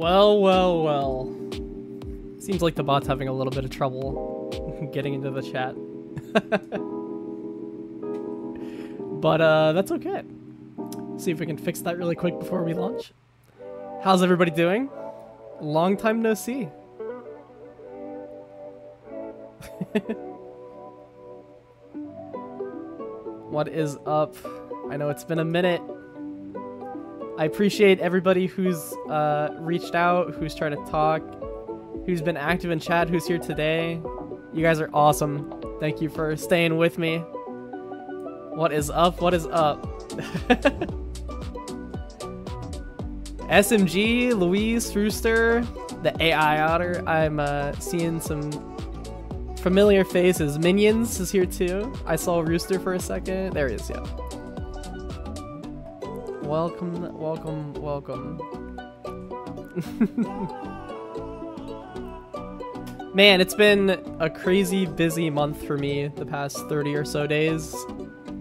Well, well, well. Seems like the bot's having a little bit of trouble getting into the chat. But that's okay. See if we can fix that really quick before we launch. How's everybody doing? Long time no see. What is up? I know it's been a minute. I appreciate everybody who's reached out, who's tried to talk, who's been active in chat, who's here today. You guys are awesome. Thank you for staying with me. What is up? What is up? SMG, Louise, Rooster, the AI Otter. I'm seeing some familiar faces. Minions is here too. I saw Rooster for a second. There he is, yeah. Welcome, welcome, welcome. Man, it's been a crazy busy month for me the past 30 or so days.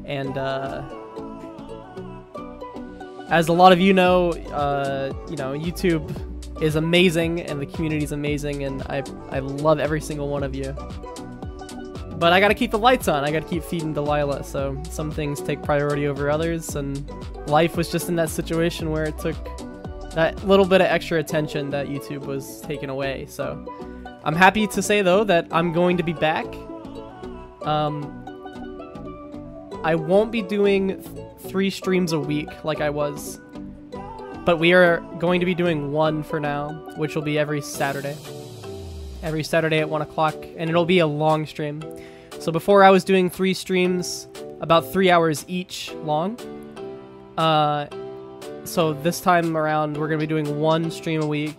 And as a lot of you know, YouTube is amazing and the community is amazing, and I love every single one of you. But I gotta keep the lights on. I gotta keep feeding Delilah. So some things take priority over others, and life was just in that situation where it took that little bit of extra attention that YouTube was taking away. So I'm happy to say though that I'm going to be back. I won't be doing 3 streams a week like I was, but we are going to be doing 1 for now, which will be every Saturday. Every Saturday at 1 o'clock, and it'll be a long stream. So before I was doing 3 streams, about 3 hours each long. So this time around, we're gonna be doing 1 stream a week,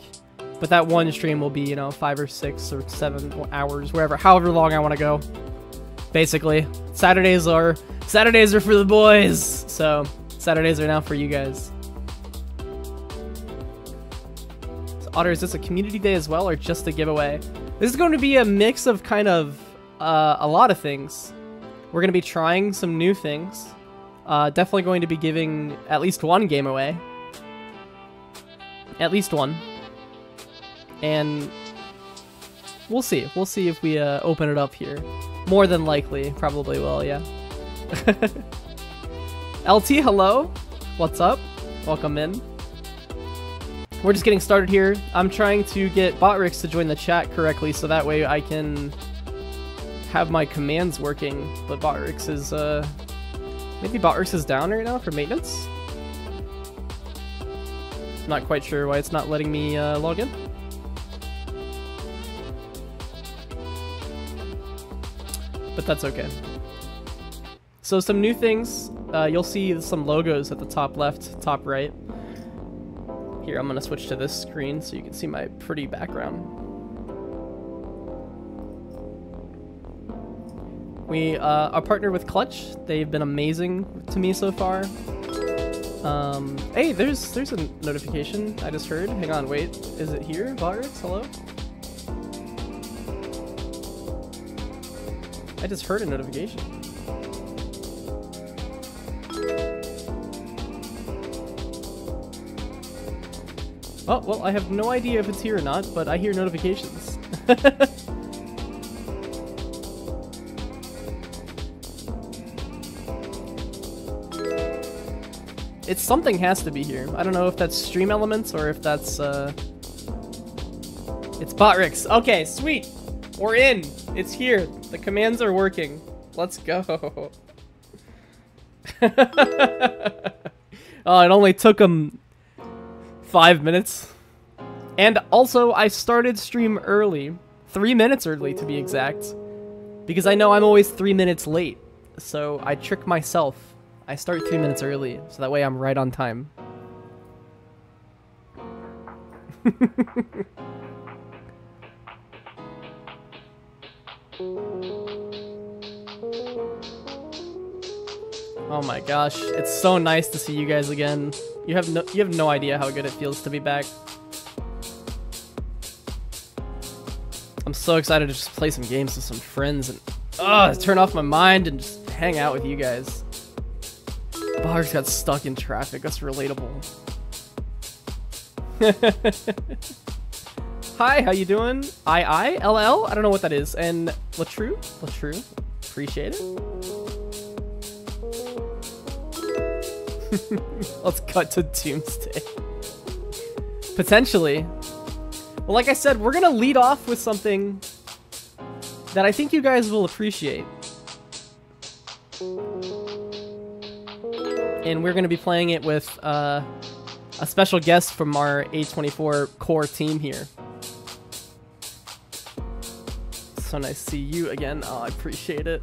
but that 1 stream will be, you know, 5 or 6 or 7 hours, wherever, however long I want to go. Basically, Saturdays are for the boys. So Saturdays are now for you guys. So Otter, is this a community day as well, or just a giveaway? This is going to be a mix of kind of a lot of things. We're going to be trying some new things. Definitely going to be giving at least 1 game away. At least 1. And we'll see. We'll see if we open it up here. More than likely, probably will, yeah. LT, hello. What's up? Welcome in. We're just getting started here. I'm trying to get Botrix to join the chat correctly so that way I can have my commands working. But Botrix is, maybe Botrix is down right now for maintenance? Not quite sure why it's not letting me log in. But that's okay. So some new things. You'll see some logos at the top left, top right. Here, I'm gonna switch to this screen so you can see my pretty background. We are partnered with Clutch. They've been amazing to me so far. Hey, there's a notification I just heard. Hang on, wait. Is it here, Botrix? Hello? I just heard a notification. Oh, well, I have no idea if it's here or not, but I hear notifications. It's something has to be here. I don't know if that's Stream Elements or if that's, it's Botrix. Okay, sweet. We're in. It's here. The commands are working. Let's go. Oh, it only took them 5 minutes. And also, I started stream early. 3 minutes early, to be exact. Because I know I'm always 3 minutes late. So I trick myself. I start 3 minutes early, so that way I'm right on time. Oh my gosh, it's so nice to see you guys again. You have no idea how good it feels to be back. I'm so excited to just play some games with some friends and turn off my mind and just hang out with you guys. Botrix got stuck in traffic. That's relatable. Hi, how you doing? I-I-L-L? I don't know what that is. And Latrue? Appreciate it. Let's cut to Doomsday. Potentially. Well, like I said, we're going to lead off with something that I think you guys will appreciate. And we're going to be playing it with a special guest from our A24 core team here. So nice to see you again. Oh, I appreciate it.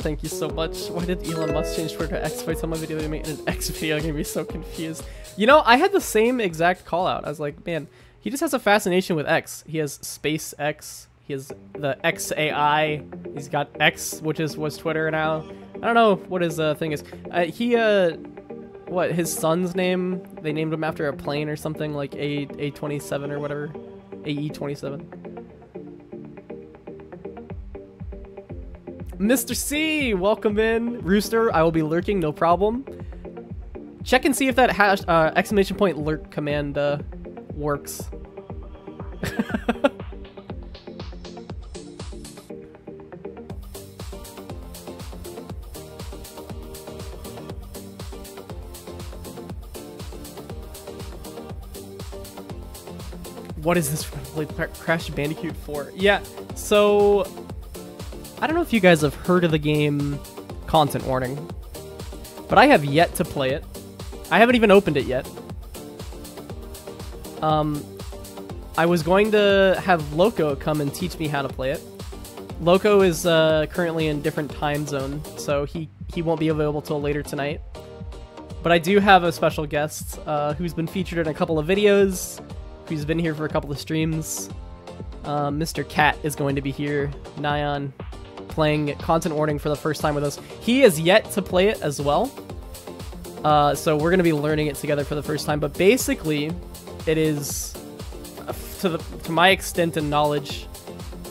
Thank you so much. Why did Elon Musk change Twitter to X? If I tell my video to make an X video, I'm going to be so confused. You know, I had the same exact call out. I was like, man, he just has a fascination with X. He has SpaceX. He has the XAI. He's got X, which is what's Twitter now. I don't know what his thing is. What his son's name? They named him after a plane or something, like A27 or whatever, AE27. Mr. C, welcome in, Rooster. I will be lurking, no problem. Check and see if that hash, exclamation point lurk command works. What is this from Crash Bandicoot 4? Yeah, so I don't know if you guys have heard of the game Content Warning, but I have yet to play it. I haven't even opened it yet. I was going to have Loco come and teach me how to play it. Loco is currently in different time zone, so he won't be available till later tonight. But I do have a special guest who's been featured in a couple of videos, who's been here for a couple of streams. Mr. Cat is going to be here, Nyan, playing Content Warning for the first time with us. He has yet to play it as well, so we're going to be learning it together for the first time. But basically, it is, to my extent and knowledge,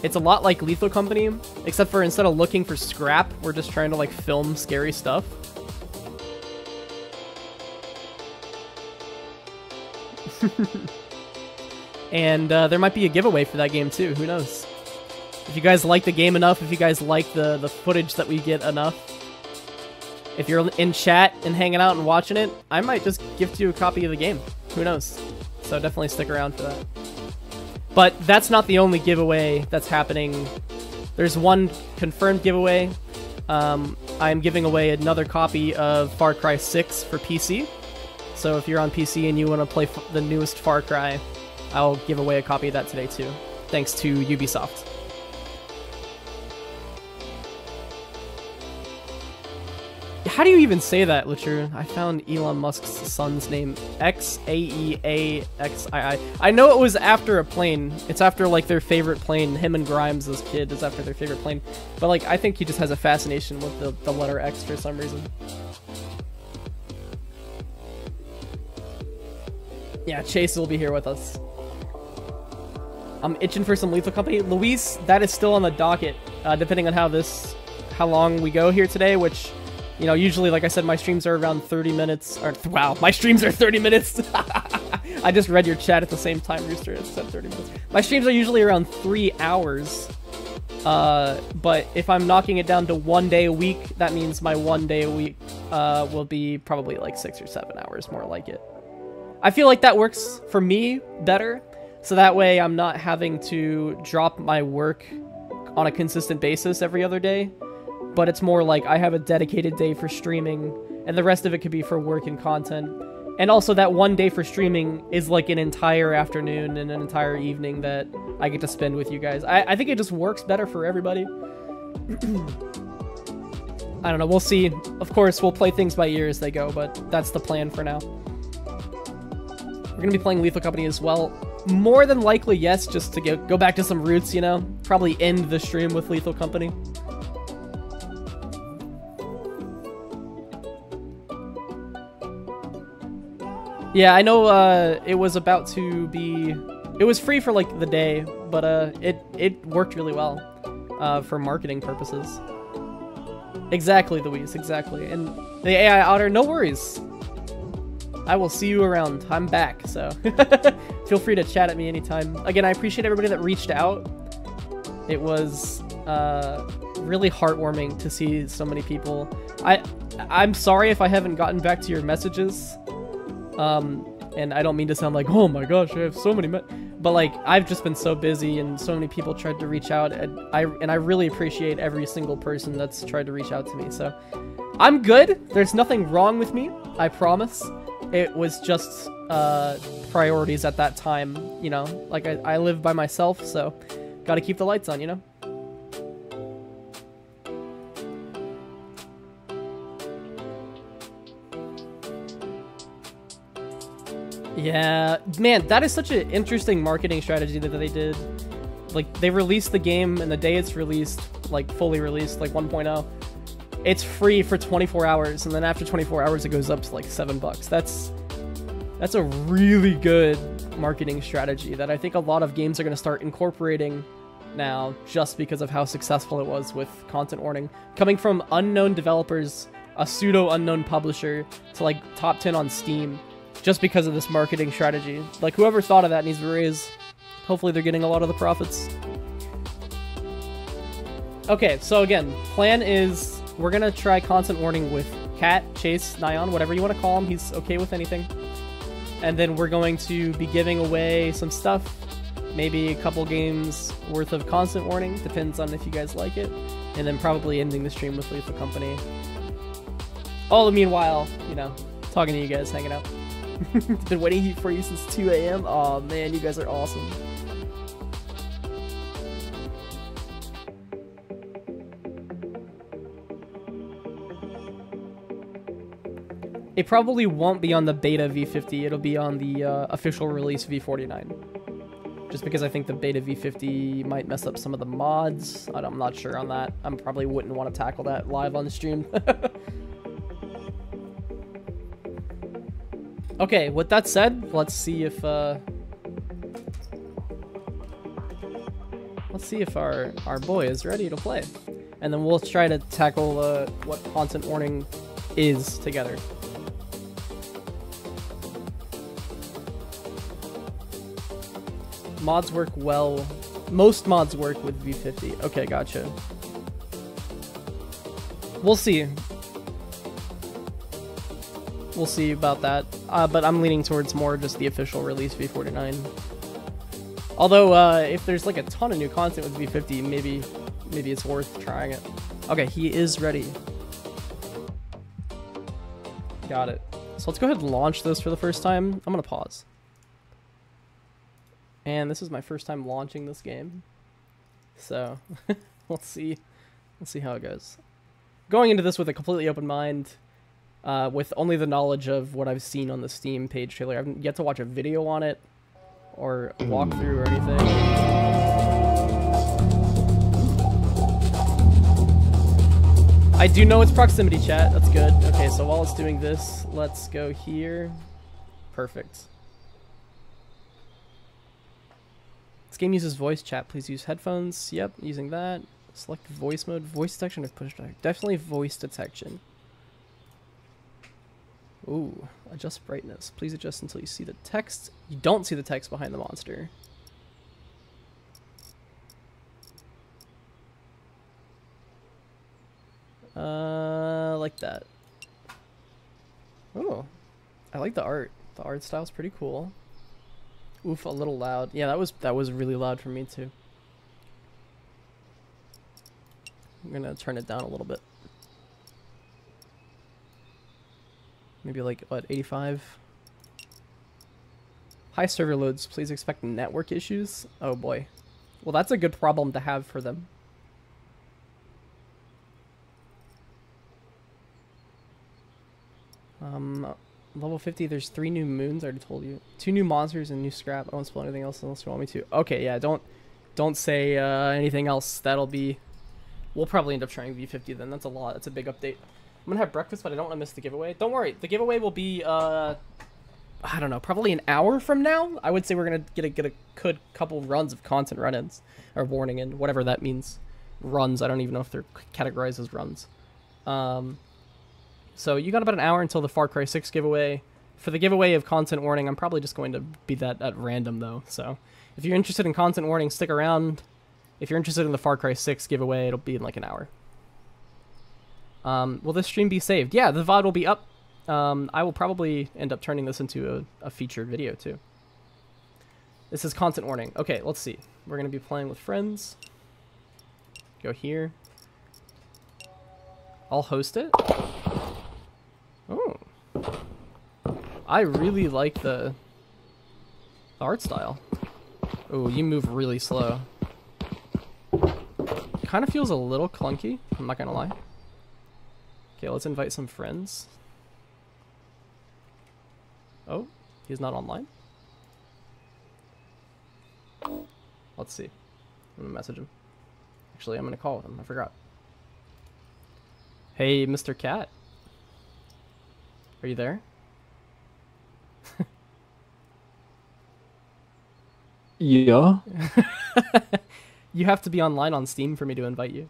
it's a lot like Lethal Company, except for instead of looking for scrap, we're just trying to like film scary stuff. And there might be a giveaway for that game too, who knows? If you guys like the game enough, if you guys like the footage that we get enough, if you're in chat and hanging out and watching it, I might just gift you a copy of the game, who knows? So definitely stick around for that. But that's not the only giveaway that's happening. There's one confirmed giveaway. I'm giving away another copy of Far Cry 6 for PC. So if you're on PC and you want to play the newest Far Cry, I'll give away a copy of that today too, thanks to Ubisoft. How do you even say that, Latrue? I found Elon Musk's son's name, X-A-E-A-X-I-I. I know it was after a plane. It's after like their favorite plane. Him and Grimes, this kid, is after their favorite plane. But like, I think he just has a fascination with the letter X for some reason. Yeah, Chase will be here with us. I'm itching for some Lethal Company. Luis, that is still on the docket, depending on how long we go here today, which, you know, usually, like I said, my streams are around 30 minutes. Or, wow, my streams are 30 minutes. I just read your chat at the same time, Rooster. It said 30 minutes. My streams are usually around 3 hours. But if I'm knocking it down to 1 day a week, that means my 1 day a week will be probably like 6 or 7 hours, more like it. I feel like that works for me better. So that way I'm not having to drop my work on a consistent basis every other day. But it's more like I have a dedicated day for streaming and the rest of it could be for work and content. And also that 1 day for streaming is like an entire afternoon and an entire evening that I get to spend with you guys. I think it just works better for everybody. I don't know, we'll see. Of course, we'll play things by ear as they go, but that's the plan for now. We're gonna be playing Lethal Company as well. More than likely, yes, just to go back to some roots, you know? Probably end the stream with Lethal Company. Yeah, I know it was about to be... It was free for, like, the day, but it worked really well for marketing purposes. Exactly, Luis, exactly. And the AI Otter, no worries. I will see you around. I'm back, so feel free to chat at me anytime. Again, I appreciate everybody that reached out. It was really heartwarming to see so many people. I'm sorry if I haven't gotten back to your messages. And I don't mean to sound like, oh my gosh, I have so many, but like, I've just been so busy and so many people tried to reach out, and I really appreciate every single person that's tried to reach out to me. So I'm good. There's nothing wrong with me. I promise. It was just priorities at that time. You know, like I live by myself, so got to keep the lights on, you know? Yeah, man, that is such an interesting marketing strategy that they did. Like, they released the game, and the day it's released, like, fully released, like 1.0, it's free for 24 hours, and then after 24 hours, it goes up to, like, $7. That's a really good marketing strategy that I think a lot of games are going to start incorporating now, just because of how successful it was with Content Warning. Coming from unknown developers, a pseudo-unknown publisher, to, like, top 10 on Steam, just because of this marketing strategy. Like, whoever thought of that needs to raise. Hopefully they're getting a lot of the profits. Okay, so again, plan is we're gonna try Content Warning with Cat, Chase, Nyan, whatever you want to call him. He's okay with anything. And then we're going to be giving away some stuff, maybe a couple games worth of Content Warning, depends on if you guys like it, and then probably ending the stream with Lethal Company. All the meanwhile, you know, talking to you guys, hanging out. It's been waiting for you since 2 a.m. Aw, man, you guys are awesome. It probably won't be on the beta V50. It'll be on the official release V49. Just because I think the beta V50 might mess up some of the mods. I'm not sure on that. I probably wouldn't want to tackle that live on the stream. Okay, with that said, let's see if our boy is ready to play, and then we'll try to tackle what Content Warning is together. Mods work well. Most mods work with V50. Okay, gotcha. We'll see. We'll see about that, but I'm leaning towards more just the official release V49. Although, if there's like a ton of new content with V50, maybe it's worth trying it. Okay, he is ready. Got it. So let's go ahead and launch this for the first time. I'm gonna pause. And this is my first time launching this game, so we'll see how it goes. Going into this with a completely open mind. With only the knowledge of what I've seen on the Steam page trailer. I haven't yet to watch a video on it or a walkthrough or anything. I do know it's proximity chat. That's good. Okay, so while it's doing this, let's go here. Perfect. This game uses voice chat. Please use headphones. Yep, using that. Select voice mode. Voice detection or push detection? Definitely voice detection. Ooh, adjust brightness. Please adjust until you see the text. You don't see the text behind the monster. Like that. Oh, I like the art. The art style's pretty cool. Oof, a little loud. Yeah, that was really loud for me too. I'm gonna turn it down a little bit. Maybe like, what, 85? High server loads. Please expect network issues. Oh boy. Well, that's a good problem to have for them. Level 50, there's 3 new moons. I already told you. 2 new monsters and new scrap. I won't spoil anything else unless you want me to. Okay, yeah, don't say anything else. That'll be... We'll probably end up trying V50 then. That's a lot. That's a big update. I'm gonna have breakfast, but I don't want to miss the giveaway. Don't worry, the giveaway will be, I don't know, probably an hour from now? I would say we're gonna get a good couple runs of content run-ins, or warning in, whatever that means. Runs, I don't even know if they're categorized as runs. So you got about an hour until the Far Cry 6 giveaway, For the giveaway of Content Warning, I'm probably just going to be that at random, though. So if you're interested in Content Warning, stick around. If you're interested in the Far Cry 6 giveaway, it'll be in like an hour. Will this stream be saved? Yeah, the VOD will be up. I will probably end up turning this into a featured video, too. This is Content Warning. Okay, let's see. We're going to be playing with friends. Go here. I'll host it. Oh. I really like the art style. Oh, you move really slow. Kind of feels a little clunky, I'm not going to lie. Okay, let's invite some friends. Oh, he's not online. Let's see. I'm going to message him. Actually, I'm going to call him. I forgot. Hey, Mr. Cat. Are you there? Yeah. You have to be online on Steam for me to invite you.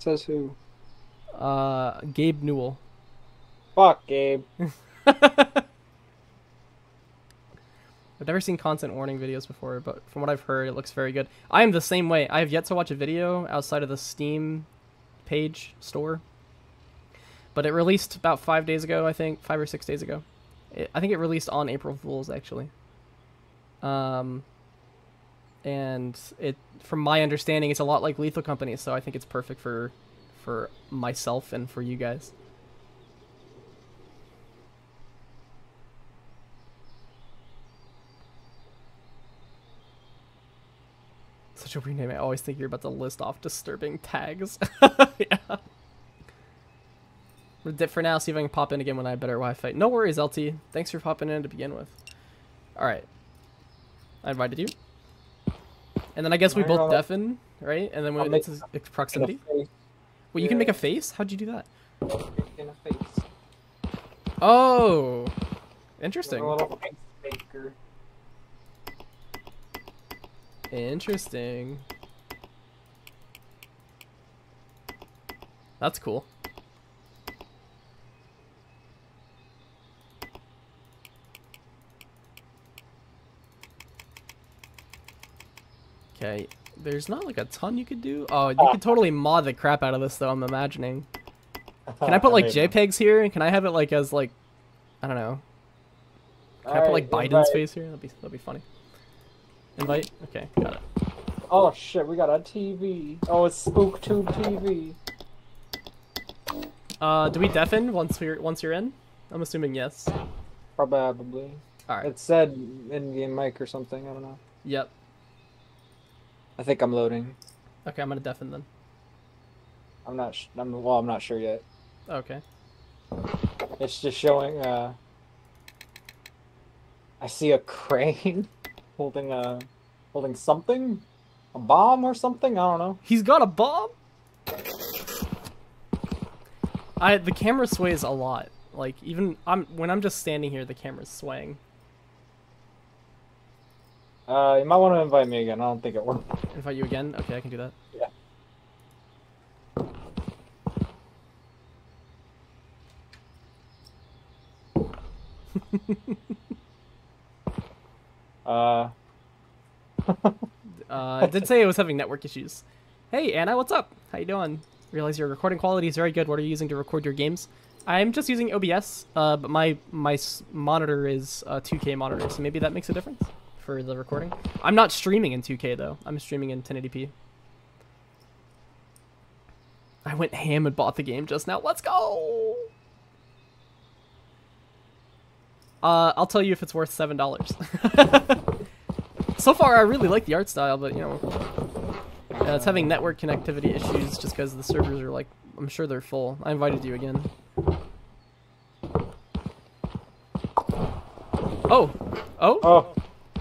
Says who? Gabe Newell. Fuck, Gabe. I've never seen Content Warning videos before, but from what I've heard, it looks very good. I am the same way. I have yet to watch a video outside of the Steam page store, but it released about 5 days ago, I think, 5 or 6 days ago. I think it released on April Fool's, actually. And it, from my understanding, it's a lot like Lethal Company, so I think it's perfect for myself and for you guys. Such a weird name. I always think you're about to list off disturbing tags. Yeah. We're dead for now. See if I can pop in again when I have better Wi-Fi. No worries, LT. Thanks for popping in to begin with. All right. I invited you. And then I guess we both deafen, right? And then we went into proximity. Well, yeah. You can make a face? How'd you do that? In a face. Oh! Interesting. Interesting. That's cool. Okay, there's not like a ton you could do. Oh, you could totally mod the crap out of this, though, I'm imagining. Can I put like JPEGs here? And can I have it like as like, I don't know. Can I put like Biden's face here? That'd be funny. Invite? Okay, got it. Oh shit, we got a TV. Oh, it's SpookTube TV. Do we deafen once you're in? I'm assuming yes. Probably. All right. It said in-game mic or something. I don't know. Yep. I think I'm loading. Okay, I'm gonna deafen then. I'm not sure yet. Okay. It's just showing. I see a crane holding something, a bomb or something. I don't know. He's got a bomb. The camera sways a lot. Like even when I'm just standing here, the camera's swaying. You might want to invite me again. I don't think it worked. Invite you again? Okay, I can do that. Yeah. I did say I was having network issues. Hey, Anna, what's up? How you doing? Realize your recording quality is very good. What are you using to record your games? I'm just using OBS, but my monitor is a 2K monitor, so maybe that makes a difference for the recording. I'm not streaming in 2K though. I'm streaming in 1080p. I went ham and bought the game just now. Let's go. I'll tell you if it's worth $7. So far I really like the art style, but you know, it's having network connectivity issues just because the servers are like, I'm sure they're full. I invited you again. Oh. Oh. Oh.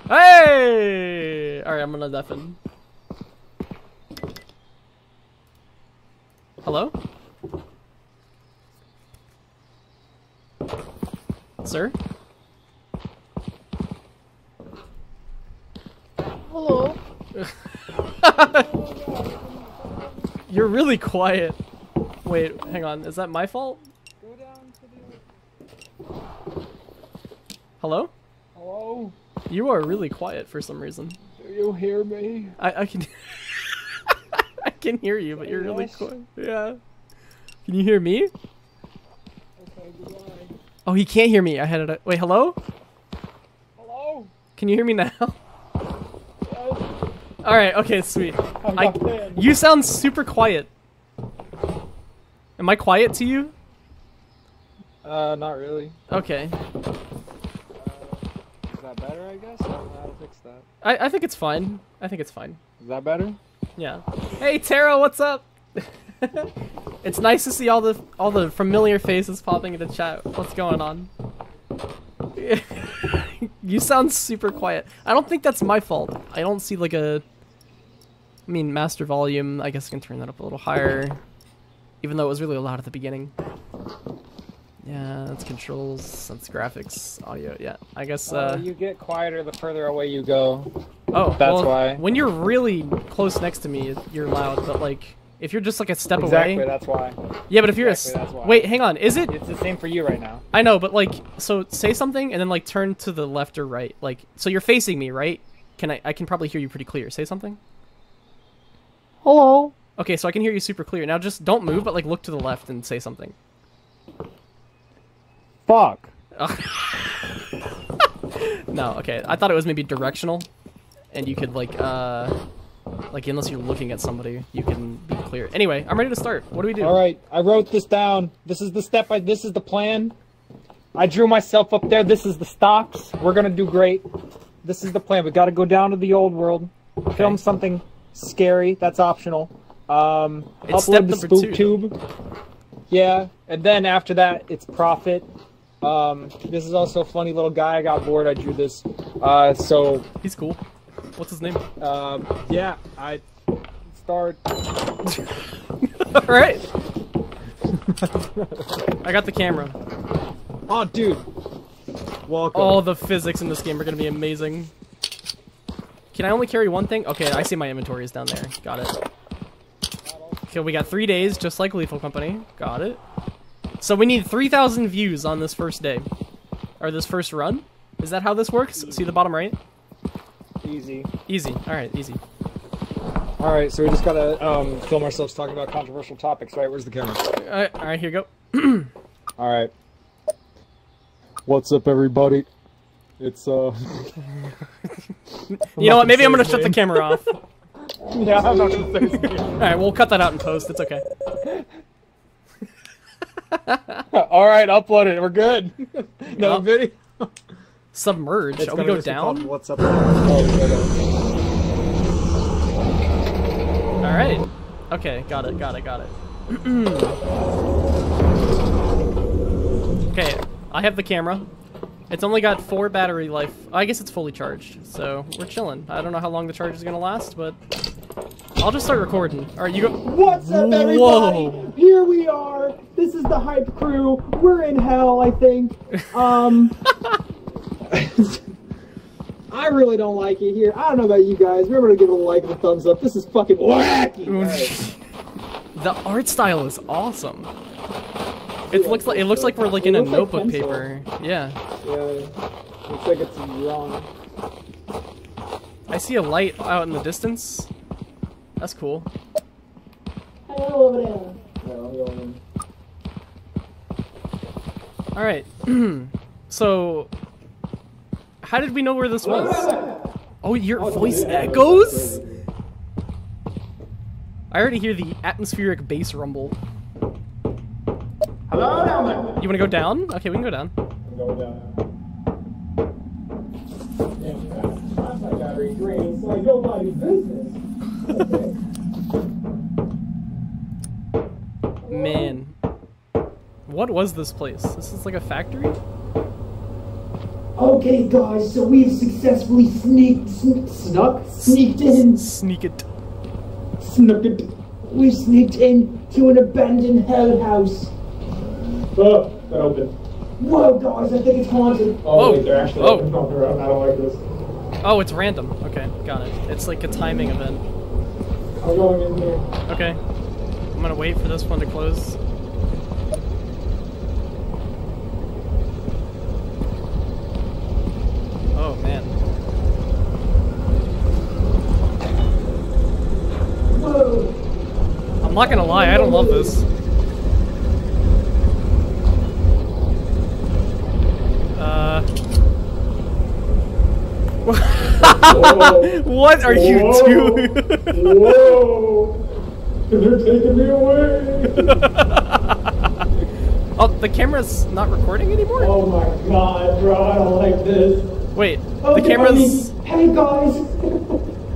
Hey! Alright, I'm gonna deafen. Hello? Sir? Hello. You're really quiet. Wait, hang on. Is that my fault? Go down to the... Hello? Hello? You are really quiet for some reason. Do you hear me? I can... I can hear you, but you're really quiet. Yeah. Can you hear me? Okay, goodbye. Oh, he can't hear me. I had it... Wait, hello? Hello? Can you hear me now? Yes. Alright, okay, sweet. You sound super quiet. Am I quiet to you? Not really. Okay. Is that better, I guess? I don't know how to fix that. I think it's fine. I think it's fine. Is that better? Yeah. Hey, Taro, what's up? It's nice to see all the familiar faces popping into chat. What's going on? You sound super quiet. I don't think that's my fault. I don't see like a... I mean, master volume. I guess I can turn that up a little higher. Even though it was really loud at the beginning. Yeah, that's controls, that's graphics, audio, yeah. I guess, you get quieter the further away you go. Oh, that's why. When you're really close next to me, you're loud, but, like, if you're just, like, a step away... Exactly, that's why. Yeah, but if you're a... Wait, hang on, is it... It's the same for you right now. I know, but, like, so say something and then, like, turn to the left or right. Like, so you're facing me, right? I can probably hear you pretty clear. Say something. Hello. Okay, so I can hear you super clear. Now just don't move, but, like, look to the left and say something. Fuck. No, okay. I thought it was maybe directional, and you could, like unless you're looking at somebody, you can be clear. Anyway, I'm ready to start. What do we do? All right, I wrote this down. This is the step. This is the plan. I drew myself up there. This is the stocks. We're gonna do great. This is the plan. We gotta go down to the old world, okay. Film something scary. That's optional. It's upload to SpookTube. Yeah, and then after that, it's profit. This is also a funny little guy. I got bored. I drew this. So he's cool. What's his name? Yeah, I start. All right. I got the camera. Oh, dude. Welcome. Oh, the physics in this game are gonna be amazing. Can I only carry one thing? Okay, I see my inventory is down there. Got it. Okay, we got 3 days, just like Lethal Company. Got it. So we need 3,000 views on this first day. Or this first run? Is that how this works? Easy. See the bottom right? Easy. Easy. Alright, easy. Alright, so we just gotta film ourselves talking about controversial topics. Right, where's the camera? Alright, here you go. Alright. What's up, everybody? It's, You know what, maybe I'm gonna shut the camera off. Yeah, I'm not gonna say something. Alright, we'll cut that out in post. It's okay. Alright, upload it. We're good. No video. Submerge. It's we go down? What's up? Alright. Okay, got it, got it, got it. Okay, I have the camera. It's only got 4 battery life. I guess it's fully charged, so we're chilling. I don't know how long the charge is gonna last, but I'll just start recording. All right, you go. What's up, everybody? Whoa. Here we are. This is the hype crew. We're in hell, I think. I really don't like it here. I don't know about you guys. Remember to give it a like and a thumbs up. This is fucking wacky. Right? The art style is awesome. It looks like we're like in a notebook paper. Yeah. Yeah. Looks like it's wrong. I see a light out in the distance. That's cool. Hello over there. All right. So, how did we know where this was? Oh, your voice echoes. I already hear the atmospheric bass rumble. Hello down there. You want to go down? Okay, we can go down. Go down. Last night I got restrained, so it's nobody's business. Okay. Man, what was this place? This is like a factory. Okay, guys, so we've successfully snuck in. We sneaked in to an abandoned hell house. Oh, that opened. Whoa, guys, I think it's haunted. Oh, wait, they're actually open. I don't like this. Oh, it's random. Okay, got it. It's like a timing event. I'm going in here. Okay. I'm gonna wait for this one to close. I'm not gonna lie, I don't love this. What are you doing? Whoa! They're taking me away! Oh, the camera's not recording anymore? Oh my god, bro, I don't like this. Wait, oh, the camera's... Hey, guys!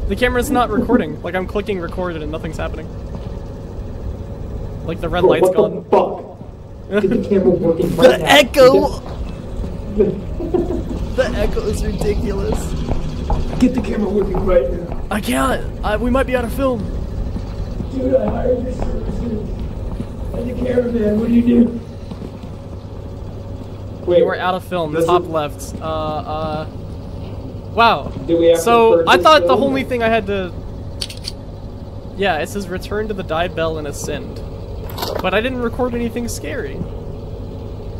The camera's not recording. Like, I'm clicking record and nothing's happening. Like, the red light's gone. What the fuck? Get the camera working right now. The echo! The echo is ridiculous. Get the camera working right now. I can't! We might be out of film. Dude, I hired your services. I'm the cameraman, what do you do? Wait, we're out of film. Top left. Wow. Do we have so I thought the only thing I had to. Yeah, it says return to the die bell and ascend, but I didn't record anything scary.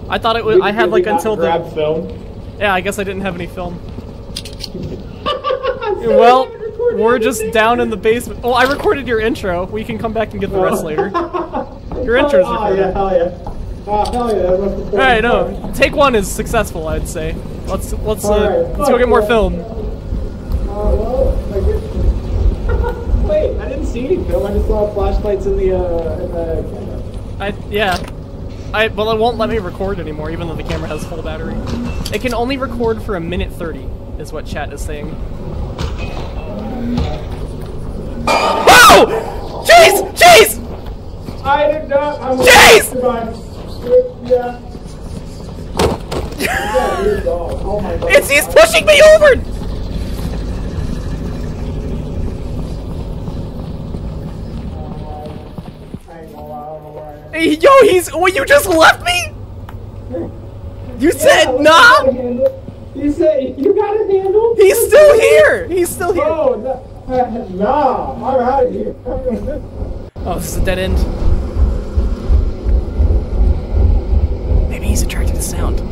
I thought it would. I had like until the. Grab film? Yeah, I guess I didn't have any film. Well, we're just down in the basement. Oh, I recorded your intro. We can come back and get the rest later. Your intro's recorded. Oh yeah, hell yeah. Oh, hell yeah, alright, no. Take one is successful, I'd say. Let's go get more film. Well, wait, I didn't see any film. I just saw flashlights in the camera. Well, it won't let me record anymore, even though the camera has full battery. It can only record for a minute 30, is what chat is saying. Whoa! Jeez! Jeez! I did not. I was jeez! Yeah. Oh my god. He's pushing me over! Hey, yo, well, you just left me? You said nah! You said you got a handle? He's still here! He's still here! Oh, nah, I'm out of here. Oh, this is a dead end. He's attracted to sound.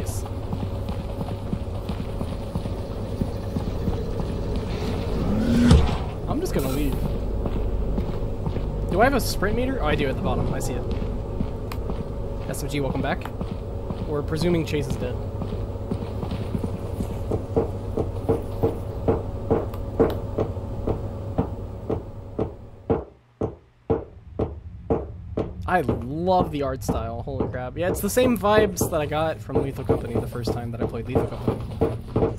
Chase. I'm just gonna leave. Do I have a sprint meter? Oh, I do at the bottom. I see it. SMG, welcome back. We're presuming Chase is dead. I love the art style, holy crap. Yeah, it's the same vibes that I got from Lethal Company the first time that I played Lethal Company.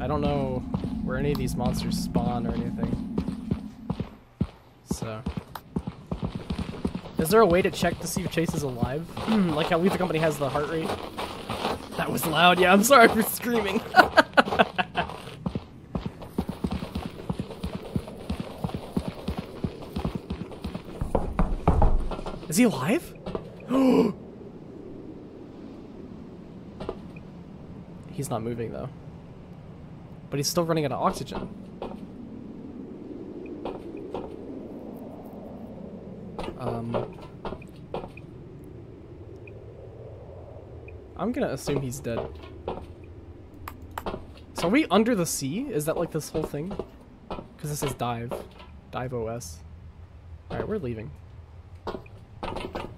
I don't know where any of these monsters spawn or anything. So... is there a way to check to see if Chase is alive? Like how Lethal Company has the heart rate? That was loud, yeah, I'm sorry for screaming. Is he alive? He's not moving though. But he's still running out of oxygen. I'm gonna assume he's dead. So are we under the sea? Is that like this whole thing? Because this is dive. Dive OS. Alright, we're leaving.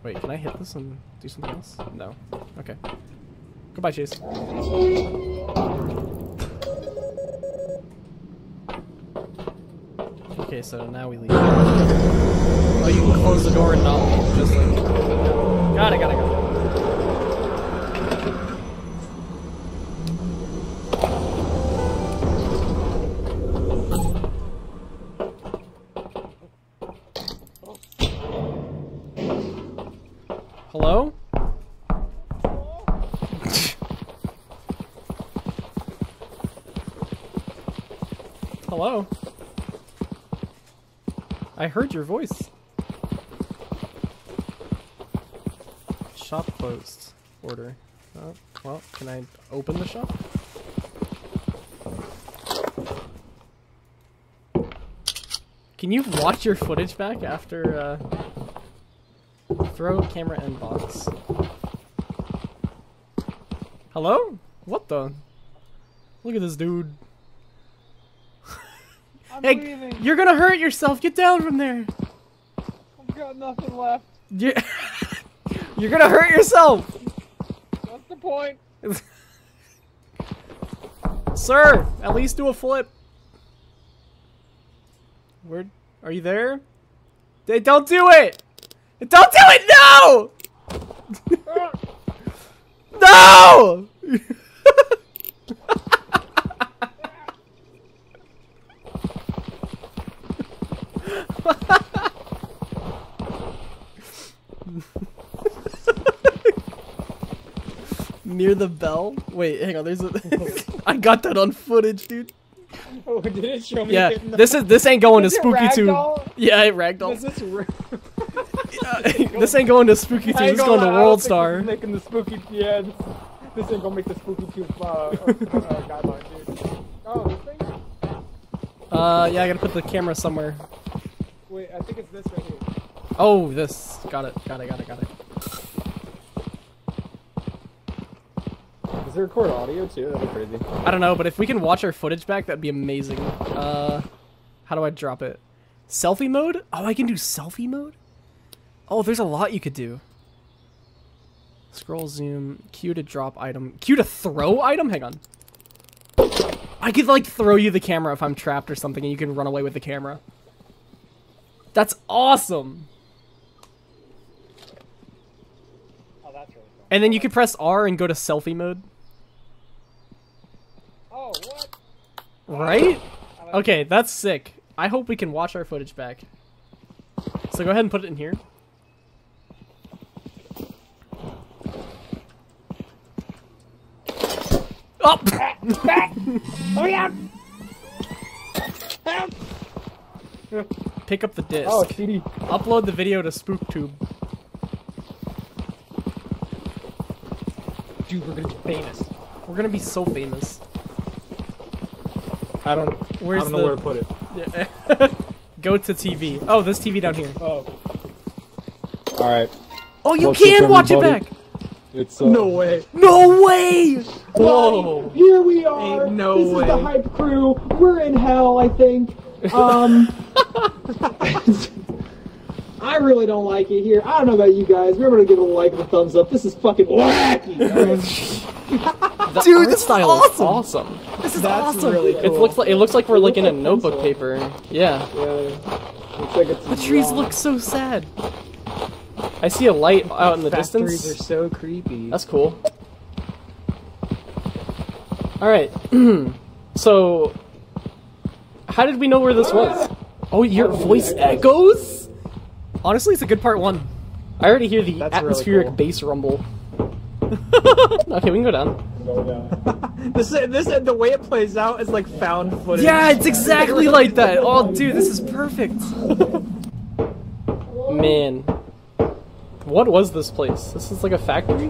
Wait, can I hit this and do something else? No. Okay. Goodbye, Chase. Okay, so now we leave. Oh, you can close the door and not leave. Just like... Gotta go. Hello? I heard your voice. Shop closed. Order. Oh, well, can I open the shop? Can you watch your footage back after, throw camera and box. Hello? What the? Look at this dude. I'm hey, leaving. You're gonna hurt yourself. Get down from there. I've got nothing left. You're gonna hurt yourself. What's the point? Sir, at least do a flip. Where are you there? They don't do it. Don't do it! No! No! Near the bell? Wait, hang on. There's a. I got that on footage, dude. Oh, did it show me? Yeah, this ain't going to SpookTube. Yeah, it ragdoll. Is this this ain't going to SpookTube. This is going to World Star. Making the spooky, yeah, this ain't gonna make the SpookTube guideline, dude. Oh, this thing? Yeah, I gotta put the camera somewhere. Wait, I think it's this right here. Oh, this. Got it. Got it. Got it. Got it. Does it record audio too? That'd be crazy. I don't know, but if we can watch our footage back, that'd be amazing. How do I drop it? Selfie mode? Oh, I can do selfie mode. Oh, there's a lot you could do. Scroll, zoom, Q to drop item, Q to throw item? Hang on. I could, like, throw you the camera if I'm trapped or something, and you can run away with the camera. That's awesome! Oh, that's really cool. And then you could press R and go to selfie mode. Oh, what? Right? Okay, that's sick. I hope we can watch our footage back. So go ahead and put it in here. Oh! Pick up the disc. Oh, CD. Upload the video to SpookTube. Dude, we're gonna be famous. We're gonna be so famous. I don't know where to put it. Yeah. Go to TV. Oh, this TV down here. Oh. Alright. Oh, you can watch it back! It's, no way. No way! Whoa! Here we are! Ain't no way. This is the hype crew. We're in hell, I think. I really don't like it here. I don't know about you guys. Remember to give it a like and a thumbs up. This is fucking wacky, guys. Dude, this style is awesome. This is awesome. Really cool. It looks like we're like in a notebook paper. Yeah. Looks like it's the trees look so sad. I see a light out in the distance. Factories are so creepy. That's cool. All right. So, how did we know where this was? Oh, your voice echoes. Honestly, it's a good part one. I already hear the atmospheric bass rumble. Okay, we can go down. This the way it plays out is like found footage. Yeah, it's exactly like that. Oh, dude, this is perfect. Man, what was this place? This is like a factory.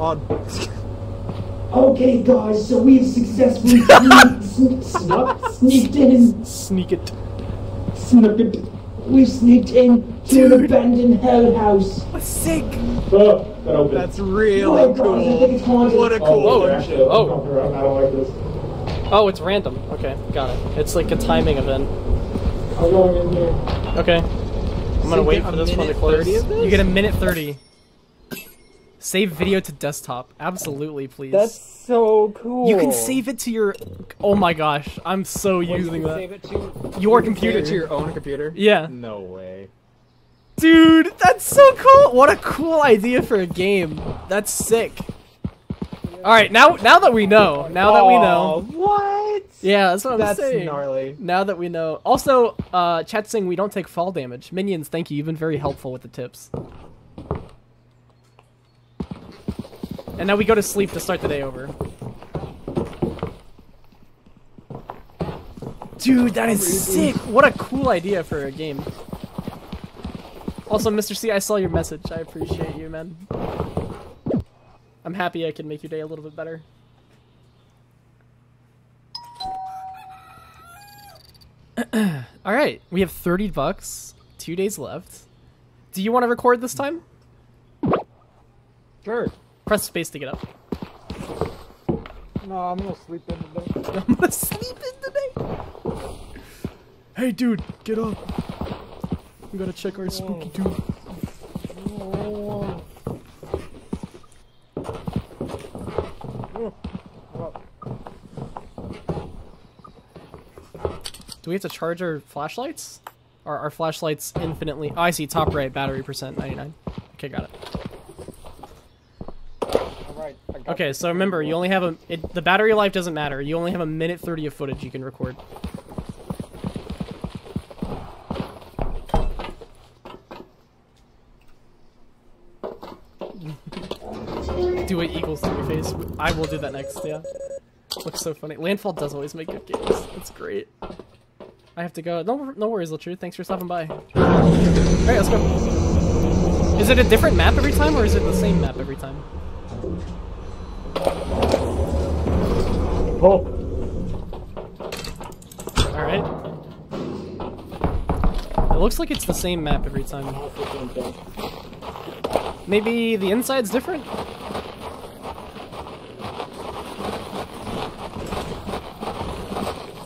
Okay, guys, so we've successfully snuck it. We've sneaked in to an abandoned hell house. What's sick? Oh, that's really cool. What a cool. Oh, it's random. Okay, got it. It's like a timing event. I'm going in here. Okay. I'm gonna wait for this one to close. You get a minute 30. Save video to desktop. Absolutely, please. That's so cool. You can save it to your. Oh my gosh, I'm so using that. Save it to your computer. Save it to your own computer? Yeah. No way. Dude, that's so cool. What a cool idea for a game. That's sick. All right, now that we know, what? Yeah, that's what I'm saying. That's gnarly. Now that we know. Also, chat's saying we don't take fall damage. Minions, thank you. You've been very helpful with the tips. And now we go to sleep to start the day over. Dude, that is sick! What a cool idea for a game. Also, Mr. C, I saw your message. I appreciate you, man. I'm happy I can make your day a little bit better. Alright, we have 30 bucks, 2 days left. Do you want to record this time? Sure. Press space to get up. No, I'm gonna sleep in today. I'm gonna sleep in today? Hey dude, get up. We gotta check our spooky dude. Do we have to charge our flashlights? Are our flashlights infinitely... Oh, I see. Top right. Battery percent 99. Okay, got it. All right, I got okay, so remember, you only have a... the battery life doesn't matter. You only have a minute 30 of footage you can record. Do it equals to your face. I will do that next, yeah. Looks so funny. Landfall does always make good games. That's great. I have to go. No worries, Latrude. Thanks for stopping by. Alright, let's go. Is it a different map every time, or is it the same map every time? Oh. Alright. It looks like it's the same map every time. Maybe the inside's different?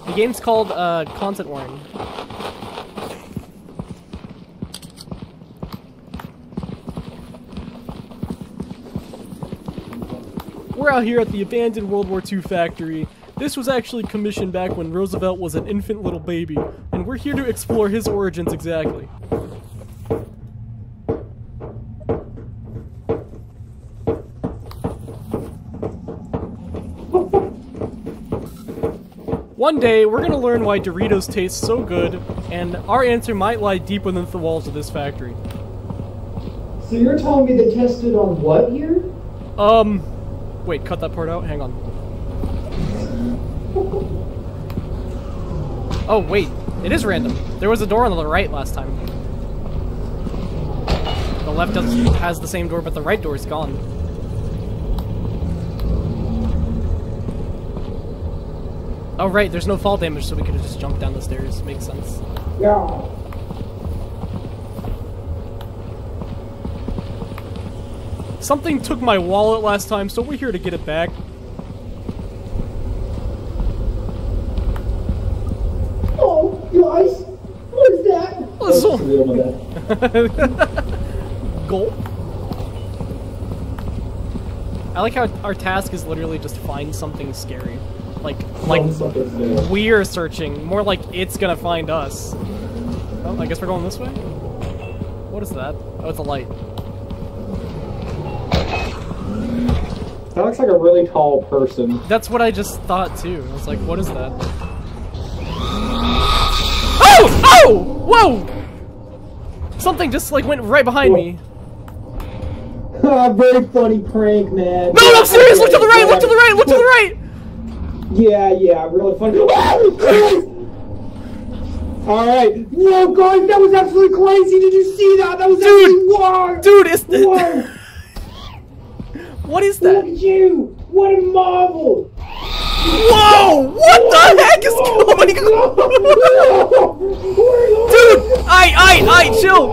The game's called Content Warning. We're out here at the abandoned World War II factory. This was actually commissioned back when Roosevelt was an infant little baby, and we're here to explore his origins exactly. One day, we're gonna learn why Doritos taste so good, and our answer might lie deep within the walls of this factory. So you're telling me they tested on what here? Wait, cut that part out? Hang on. Oh, wait. It is random. There was a door on the right last time. The left has the same door, but the right door is gone. Oh right, there's no fall damage, so we could have just jumped down the stairs. Makes sense. Yeah. Something took my wallet last time, so we're here to get it back. Oh, guys! What is that? What's that? Gulp. I like how our task is literally just find something scary. Like we're searching, more like it's gonna find us. Oh, I guess we're going this way? What is that? Oh, it's a light. That looks like a really tall person. That's what I just thought too. I was like, what is that? Oh! Oh! Whoa! Something just like went right behind me. Very funny prank, man. No, no, I'm serious! Look to the right! Look to the right! Look to the right! Yeah, yeah, really funny. Alright. Whoa, guys, that was absolutely crazy. Did you see that? That was absolutely wild. Dude, it's the... What is that? Look at you. What a marvel. Whoa, what the heck is going on? Dude, I, chill.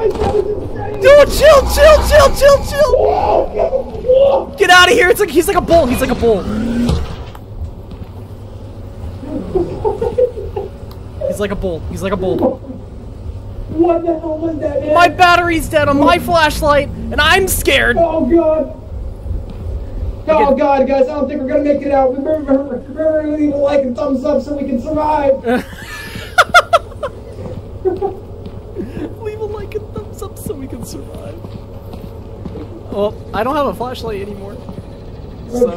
Dude, chill. Get out of here. It's like, he's like a bull. He's like a bull. He's like a bull. He's like a bull. What the hell was that, man? My battery's dead on my flashlight, and I'm scared. Oh god. Oh god, guys! I don't think we're gonna make it out. Remember to leave a like and thumbs up so we can survive. Leave a like and thumbs up so we can survive. Well, I don't have a flashlight anymore. I have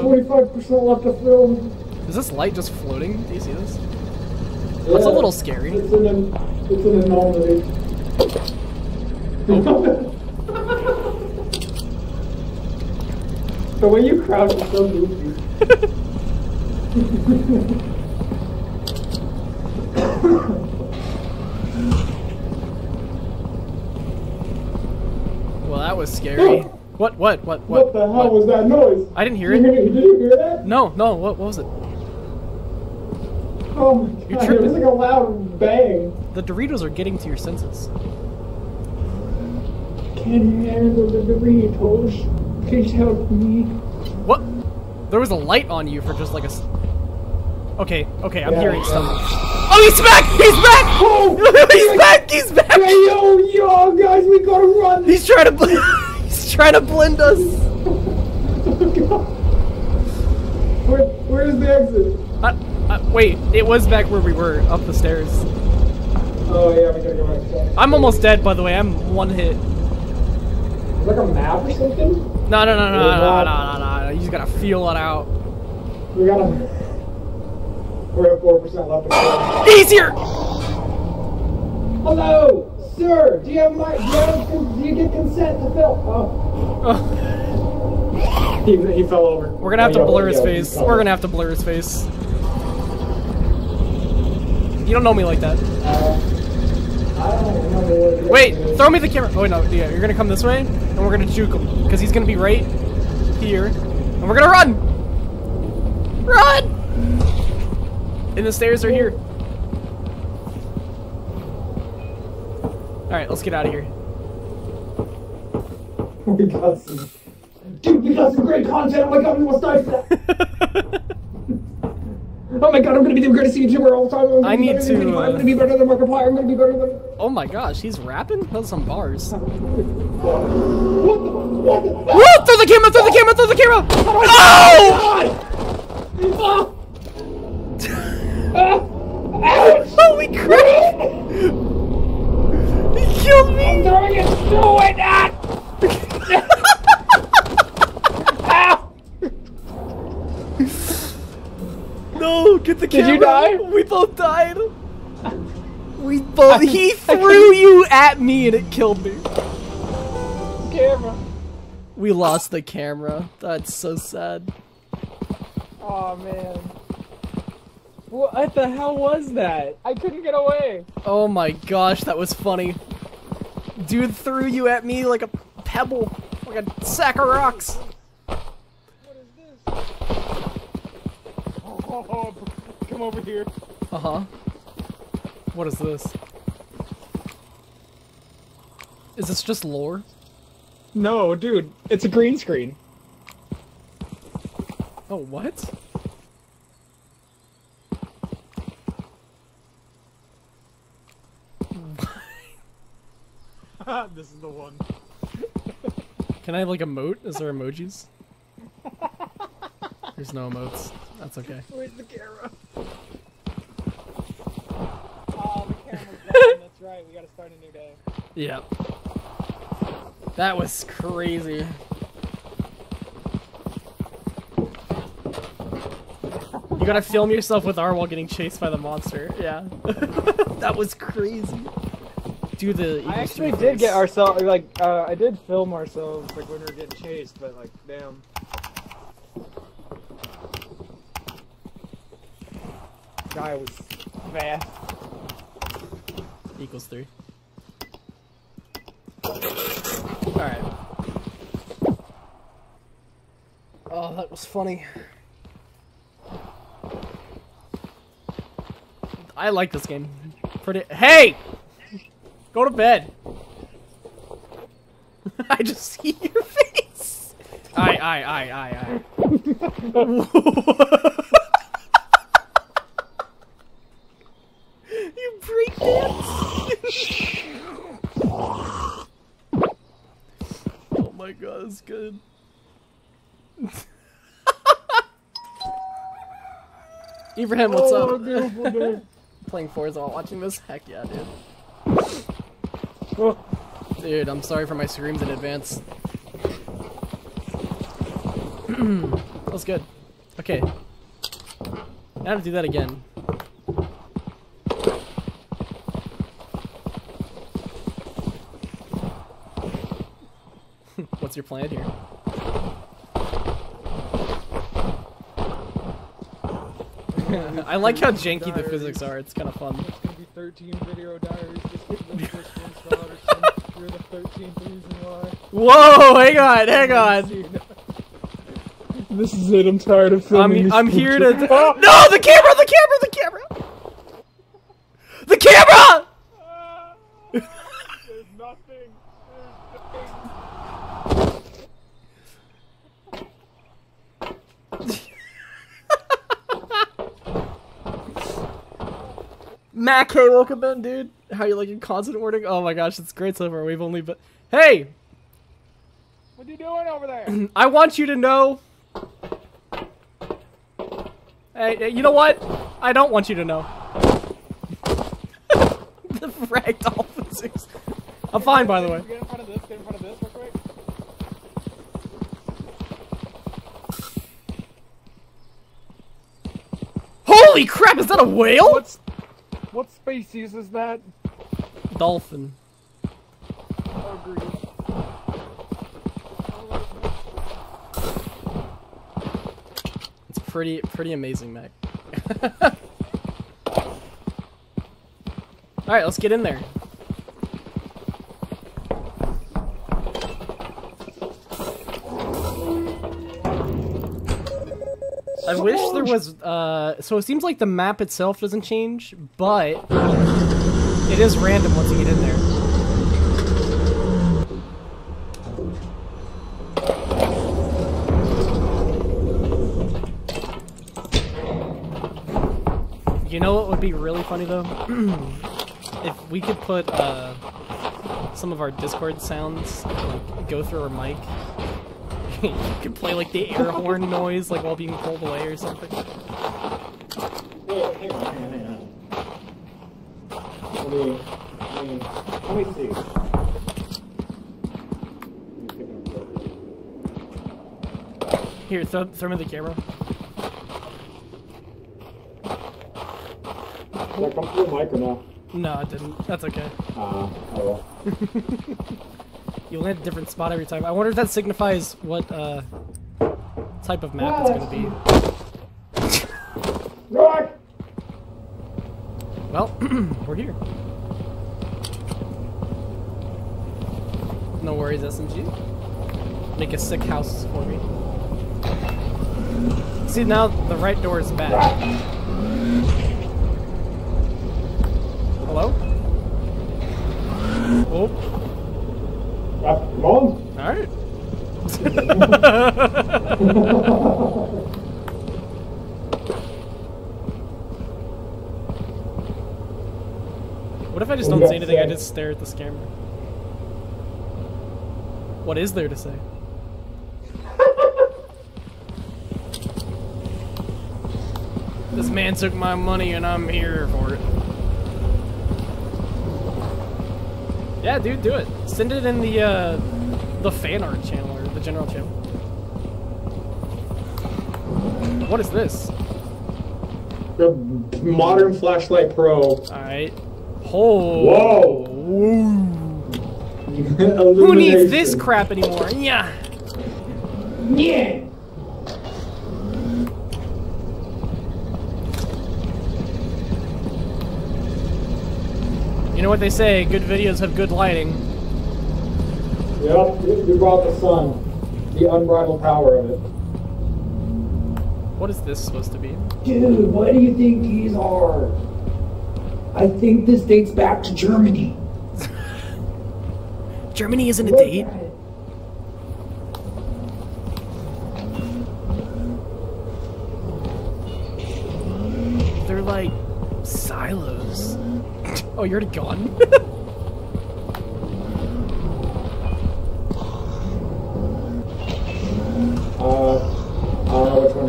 45% left to film. Is this light just floating? Do you see this? Yeah, that's a little scary. It's an anomaly. The way you crouch is so goofy. that was scary. Oh. What the hell was that noise? I didn't hear it. Did you hear that? No, no. What was it? Oh my god, it was like a loud bang. The Doritos are getting to your senses. Can you handle the Doritos? Please help me. What? There was a light on you for just like a... Okay, okay, I'm hearing something. Oh, he's back! He's back! Oh, he's back! He's back! Hey, yo, guys, we gotta run! He's trying to blend... he's trying to blend us! Oh, god. Where is the exit? Wait, it was back where we were, up the stairs. Oh, yeah, we gotta go back. I'm almost dead, by the way. I'm one hit. Is there like a map or something? No, no, no, no. You just gotta feel it out. We gotta... We're at 4% left. He's here! Hello, sir. Do you have my? Do you get consent to film? Oh. Oh. He fell over. We're gonna have to blur his face. We're gonna have to blur his face. You don't know me like that. I don't remember what. Wait, throw me the camera. Oh no, yeah, you're gonna come this way, and we're gonna juke him because he's gonna be right here, and we're gonna run. Run! And the stairs are here. Alright, let's get out of here. We got some... Dude, we got some great content! Oh my god, we almost died for that! Oh my god, I'm gonna be the greatest YouTuber all the time! I need to... I'm gonna be better than Markiplier, I'm gonna be better than... Oh my gosh, he's rapping? That's some bars. What the... Throw the camera! Throw the camera! Throw the camera! Oh! My god! Holy crap! He killed me! I'm throwing it through it! Ah! No, get the camera! Did you die? We both died! We both- He threw you at me and it killed me. Camera. We lost the camera. That's so sad. Aw, man. What the hell was that? I couldn't get away. Oh my gosh, that was funny. Dude threw you at me like a pebble, like a sack of rocks. What is this? Oh, come over here. Uh-huh. What is this? Is this just lore? No, dude, it's a green screen. Oh, what? This is the one. Can I have like a emote? Is there emojis? There's no emotes. That's okay. Where's the camera? Oh, the camera's gone. That's right. We gotta start a new day. Yep. That was crazy. You gotta film yourself with R while getting chased by the monster. Yeah. That was crazy. I actually did get ourselves, like, I did film ourselves, like, when we were getting chased, but, like, damn. Guy was fast. Equals 3. Alright. Oh, that was funny. I like this game. Hey! Go to bed. I just see your face. You break dance. Oh my god, that's good. Ibrahim, what's up? Beautiful day. Playing Forza while watching this? Heck yeah, dude. Oh. Dude, I'm sorry for my screams in advance. That was good. Okay. Now to do that again. What's your plan here? I like how janky the physics are. It's kind of fun. It's gonna be 13 video diaries. Just the first one spot or something. You're the 13th reason why. Whoa, hang on, hang on. This is it, I'm tired of filming this. I'm here to- oh! No, the camera, the camera, the camera! The camera! There's nothing. There's nothing. Mac, hey, welcome in, dude. How you liking Content Warning? Oh my gosh, it's great so far. We've only been- Hey! What you doing over there? I want you to know. Hey, you know what? I don't want you to know. The frag dolphin 6. I'm fine, by the way. Get in front of this. Get in front of this real quick. Holy crap! Is that a whale? What species is that? Dolphin. Agreed. Pretty amazing, Mac. Alright, let's get in there. I wish there was, so it seems like the map itself doesn't change, but it is random once you get in there. You know what would be really funny though? If we could put some of our Discord sounds like, go through our mic. You could play like the air horn noise like while being pulled away or something. Let me see. Here, throw me the camera. Did I come through the mic or no? No, it didn't. That's okay. Oh well. You land a different spot every time. I wonder if that signifies what type of map it's gonna be. Rock! Well, we're here. No worries, SMG. Make a sick house for me. See, now the right door is back. Hello? Oh. Come on. Alright. What if I just don't say anything, I just stare at this camera? What is there to say? This man took my money and I'm here for it. Yeah, dude, do it. Send it in the fan art channel or the general channel. What is this? The Modern Flashlight Pro. All right. Oh. Whoa. Who needs this crap anymore? Yeah. Yeah. You know what they say, good videos have good lighting. Yep, you brought the sun. The unbridled power of it. What is this supposed to be? Dude, what do you think these are? I think this dates back to Germany. Germany isn't a date. They're like silos. Oh, you're already gone?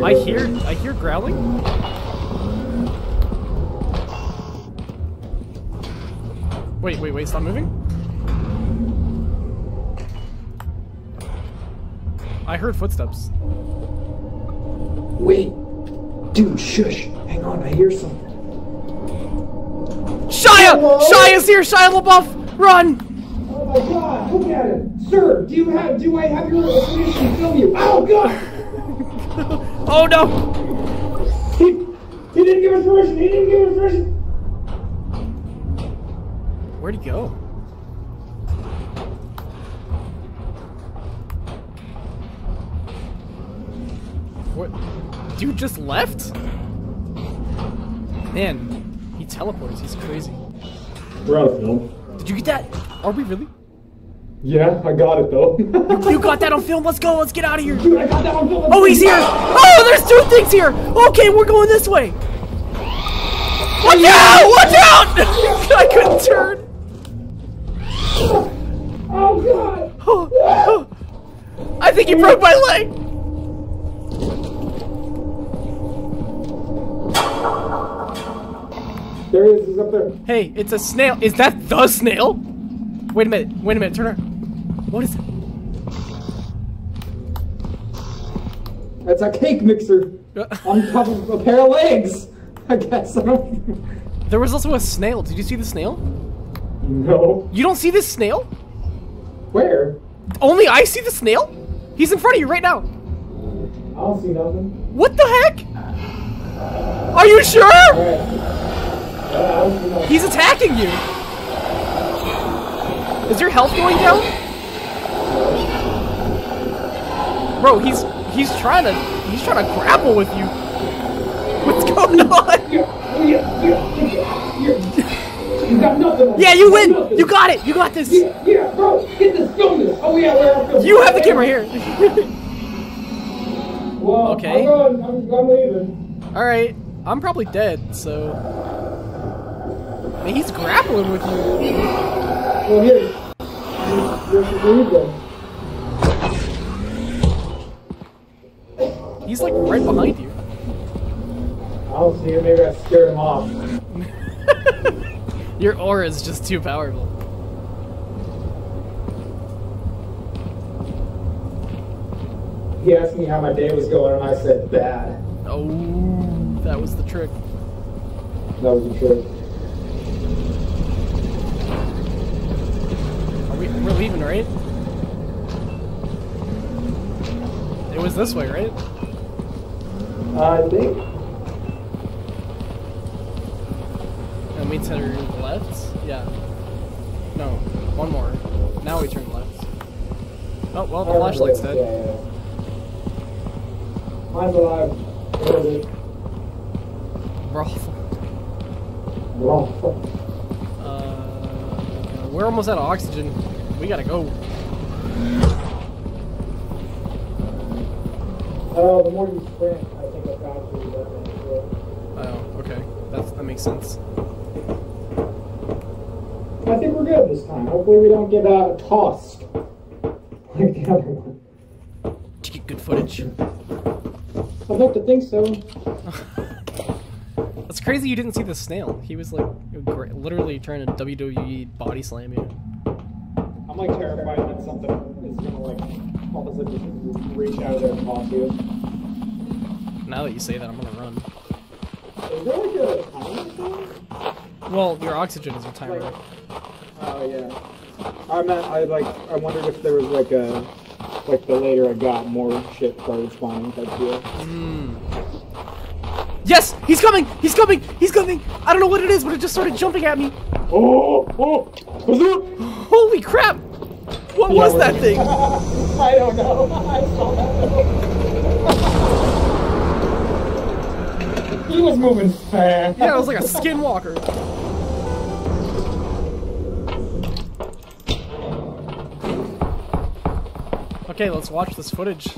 I hear growling? Wait, stop moving? I heard footsteps. Wait. Dude, shush. Hang on, I hear something. Shia! Hello? Shia's here! Shia LaBeouf! Run! Oh my god, look at him! Sir, do I have your permission to film you? Oh god! Oh no! He didn't give us permission! He didn't give us permission! Where'd he go? What? Dude just left? Man, he teleports. He's crazy. We're out of film. Did you get that? Are we really? Yeah, I got it though. You got that on film? Let's go. Let's get out of here. Dude, I got that on film. Oh, he's here. Oh, there's two things here. Okay, we're going this way. Watch out! Watch out! I couldn't turn. Oh god! Oh, oh. I think he broke my leg. There he is. He's up there. Hey, it's a snail. Is that the snail? Wait a minute. Wait a minute. Turn around. What is it? That's a cake mixer on top of a pair of legs. I guess I don't... There was also a snail. Did you see the snail? No. You don't see this snail? Where? Only I see the snail? He's in front of you right now. I don't see nothing. What the heck? Are you sure? Yeah, he's attacking you. Is your health going down? Bro, he's trying to grapple with you. What's going on? You got nothing. Yeah, you win. You got it. You got this. Yeah, bro. Get this film. Oh yeah, we're you have the camera here. Well, okay. I'm leaving. All right. I'm probably dead. So. I mean, he's grappling with you. Well, here. He's like right behind you. I don't see him, maybe I scared him off. Your aura is just too powerful. He asked me how my day was going and I said bad. Oh, that was the trick. That was the trick. We're leaving, right? It was this way, right? I think. We turn left? Yeah. No. One more. Now we turn left. Oh, well, the flashlight's dead. Yeah. I'm alive. Bro. We're almost out of oxygen. We gotta go. Oh, the more you sprint, I think I've got to do that. Oh, okay. That makes sense. I think we're good this time. Hopefully we don't get tossed like the other one. Did you get good footage? I'd like to think so. That's crazy you didn't see the snail. He was like literally trying to WWE body slam you. I'm like terrified that something is gonna like all of a sudden reach out of there and toss you. Now that you say that, I'm gonna run. Is there like a timer thing? Well, your oxygen is your timer. Like, oh yeah. I wondered if there was like a the later I got more shit started spawning type deal. Mm. Yes! He's coming! He's coming! He's coming! I don't know what it is, but it just started jumping at me. Oh! Holy crap! What was that thing? I don't know. I saw that thing. He was moving fast. Yeah, it was like a skinwalker. Okay, let's watch this footage.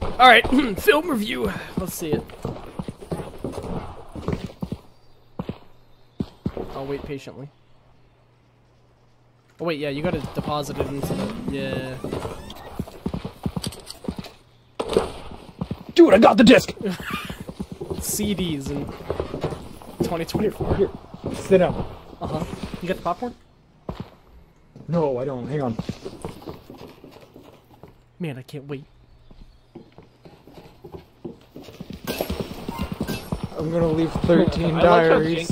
Alright, film review. Let's see it. I'll wait patiently. Oh wait, yeah, you gotta deposit it into the... Yeah. Dude, I got the disc! CDs in 2024. Here, sit down. Uh-huh. You got the popcorn? No, I don't. Hang on. Man, I can't wait. I'm gonna leave 13 diaries.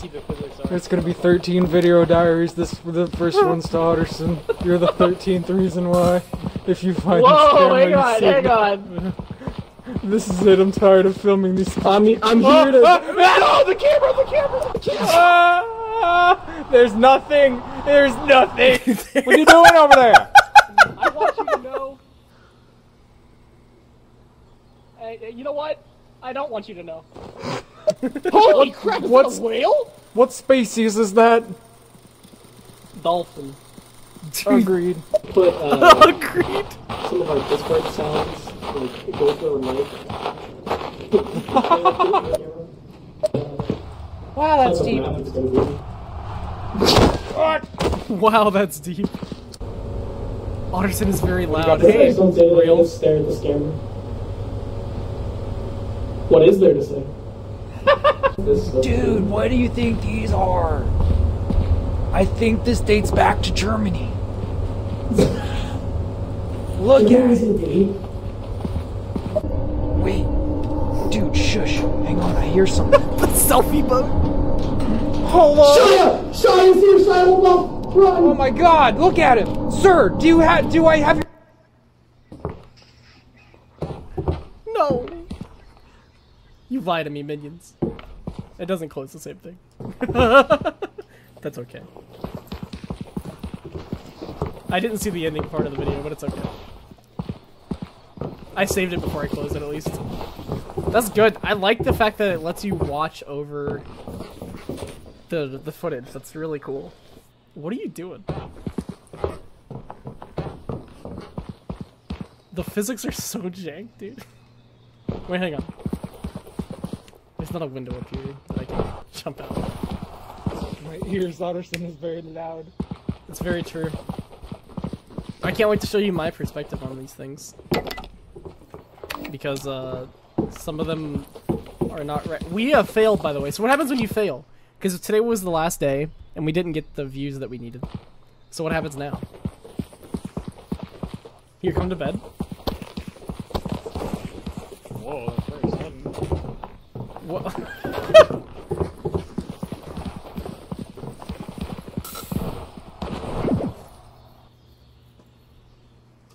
It's gonna be 13 video diaries. This the first one's to Otterson. You're the 13th reason why. If you find hang on. This is it. I'm tired of filming these. I'm here to. Oh, the camera! The camera! The camera! There's nothing. There's nothing. What are you doing over there? I want you to know. You know what? I don't want you to know. Holy crap, what's a whale? What species is that? Dolphin. Agreed. Put, agreed. Some of our Discord sounds, like, it goes over mic. Wow, that's deep. Wow, that's deep. Otterson is very loud. Hey, real stare at this camera. What is there to say? Dude, what do you think these are? I think this dates back to Germany. Look at it. Wait. Dude, shush. Hang on, I hear something. The selfie bug. Hello. Shia! Shia, see you, Shia, LaBeouf! Run! Oh my god, look at him! Sir, do I have your... No. You lie to me, minions. It doesn't close the same thing. That's okay. I didn't see the ending part of the video, but it's okay. I saved it before I closed it, at least. That's good. I like the fact that it lets you watch over the footage. That's really cool. What are you doing? The physics are so jank, dude. Wait, hang on. There's not a window up here that I can jump out. My ears, Otterson, is very loud. It's very true. I can't wait to show you my perspective on these things. Because, some of them are not right. We have failed, by the way. So what happens when you fail? Because today was the last day, and we didn't get the views that we needed. So what happens now? Here, come to bed. Whoa, that's very sudden. What?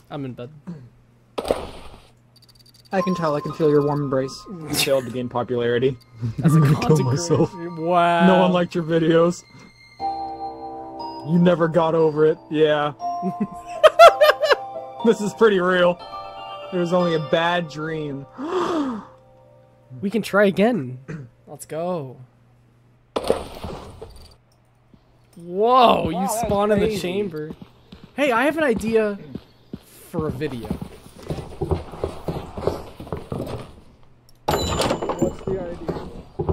I'm in bed. I can tell. I can feel your warm embrace. You failed to gain popularity. As a content creator. Wow. No one liked your videos. You never got over it. Yeah. This is pretty real. It was only a bad dream. We can try again. Let's go. Whoa! Wow, you spawn in the chamber. Hey, I have an idea for a video.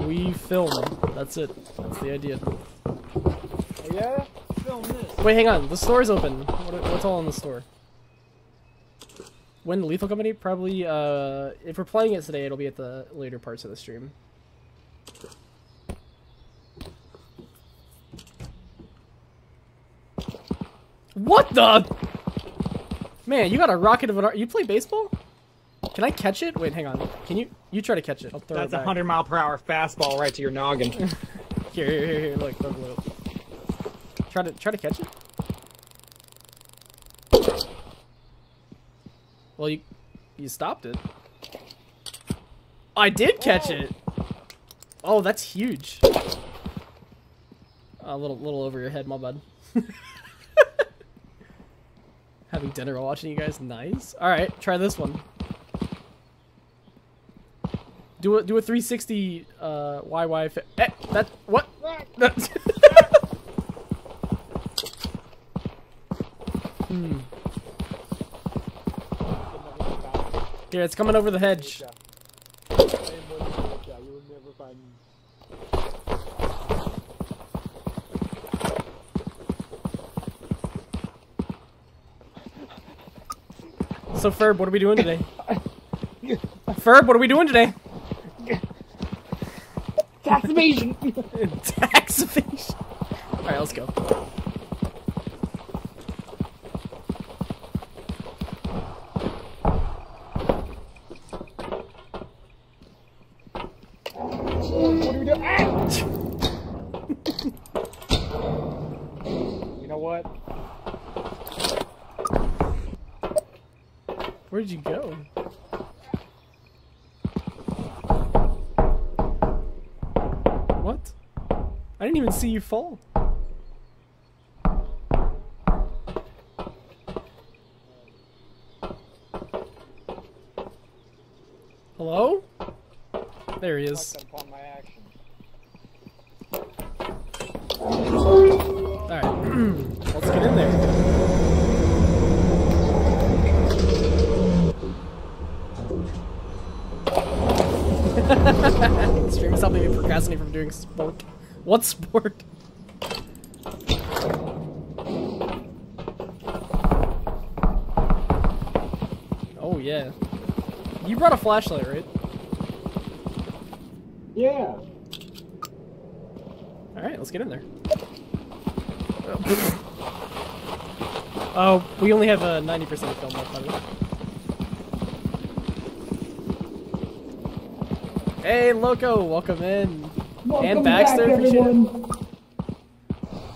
We film. That's it. That's the idea. Yeah? Film this. Wait, hang on. The store's open. What's all in the store? When Lethal Company? Probably, if we're playing it today, it'll be at the later parts of the stream. What the? Man, you got a rocket of an art. You play baseball? Can I catch it? Wait, hang on. Can you? You try to catch it. I'll throw it back. That's a 100-mile-per-hour fastball right to your noggin. here. Look, look. Try to catch it. Well, you stopped it. I did catch it. Oh, that's huge. A little over your head, my bud. Having dinner while watching you guys, nice. All right, try this one. Do a 360 YY. That what? Hmm. Here, it's coming over the hedge. So Ferb, what are we doing today? Ferb, what are we doing today? Tax evasion! Tax evasion! Alright, let's go. What are we doing? Ah! You know what? Where'd you go? I didn't even see you fall. Hello? There he is. Alright, let's get in there. Stream is helping me procrastinate from doing sport. What sport? Oh yeah. You brought a flashlight, right? Yeah. Alright, let's get in there. Oh, we only have a 90% film left, by the way. Hey, Loco, welcome in. Welcome and Baxter, back, everyone.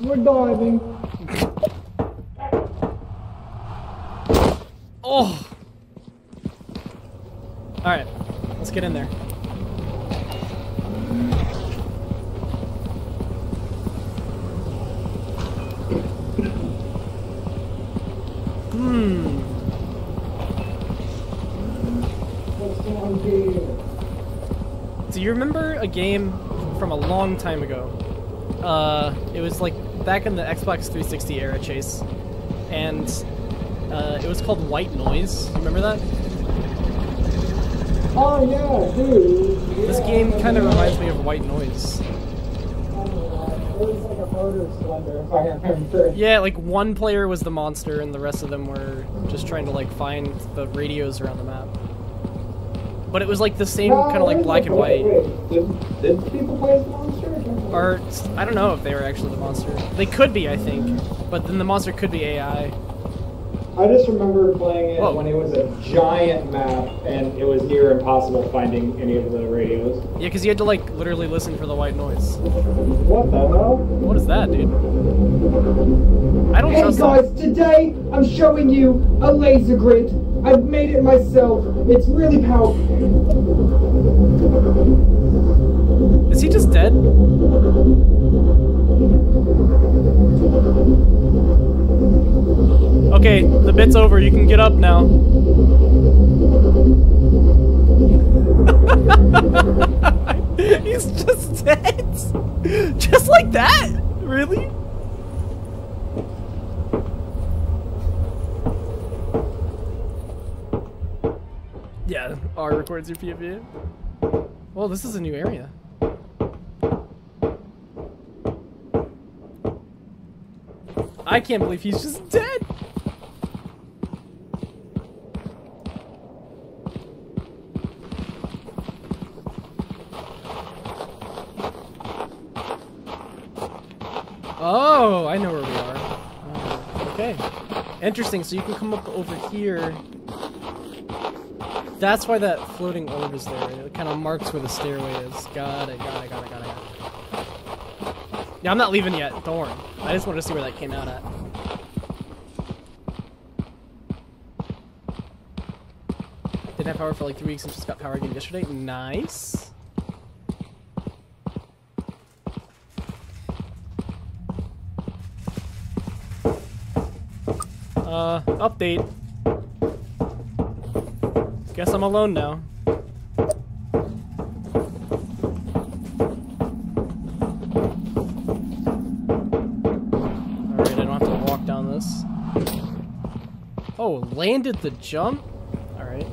We're diving. Oh. All right, let's get in there. Do you remember a game from a long time ago? It was like back in the Xbox 360 era, Chase, and it was called White Noise. You remember that? Oh yeah, dude. Yeah, this game kind of reminds me of White Noise. It was like a murder slender, if I remember. Yeah, like one player was the monster, and the rest of them were just trying to like find the radios around the map. But it was like the same kind of like black and white. Did people play as the monster? Or I don't know if they were actually the monster. They could be, I think. But then the monster could be AI. I just remember playing it when it was a giant map and it was near impossible finding any of the radios. Yeah, because you had to like literally listen for the white noise. What the hell? What is that, dude? I don't trust that. Hey guys, today I'm showing you a laser grid. I've made it myself. It's really powerful. Is he just dead? Okay, the bit's over. You can get up now. He's just dead. Just like that? Really? Yeah, R records your PFA. Well, this is a new area. I can't believe he's just dead! Oh, I know where we are. Okay. Interesting, so you can come up over here. That's why that floating orb is there. It kind of marks where the stairway is. Got it. Yeah, I'm not leaving yet. Don't worry. I just wanted to see where that came out at. Didn't have power for like 3 weeks and just got power again yesterday. Nice. Update. Guess I'm alone now. Alright, I don't have to walk down this. Oh, landed the jump? Alright.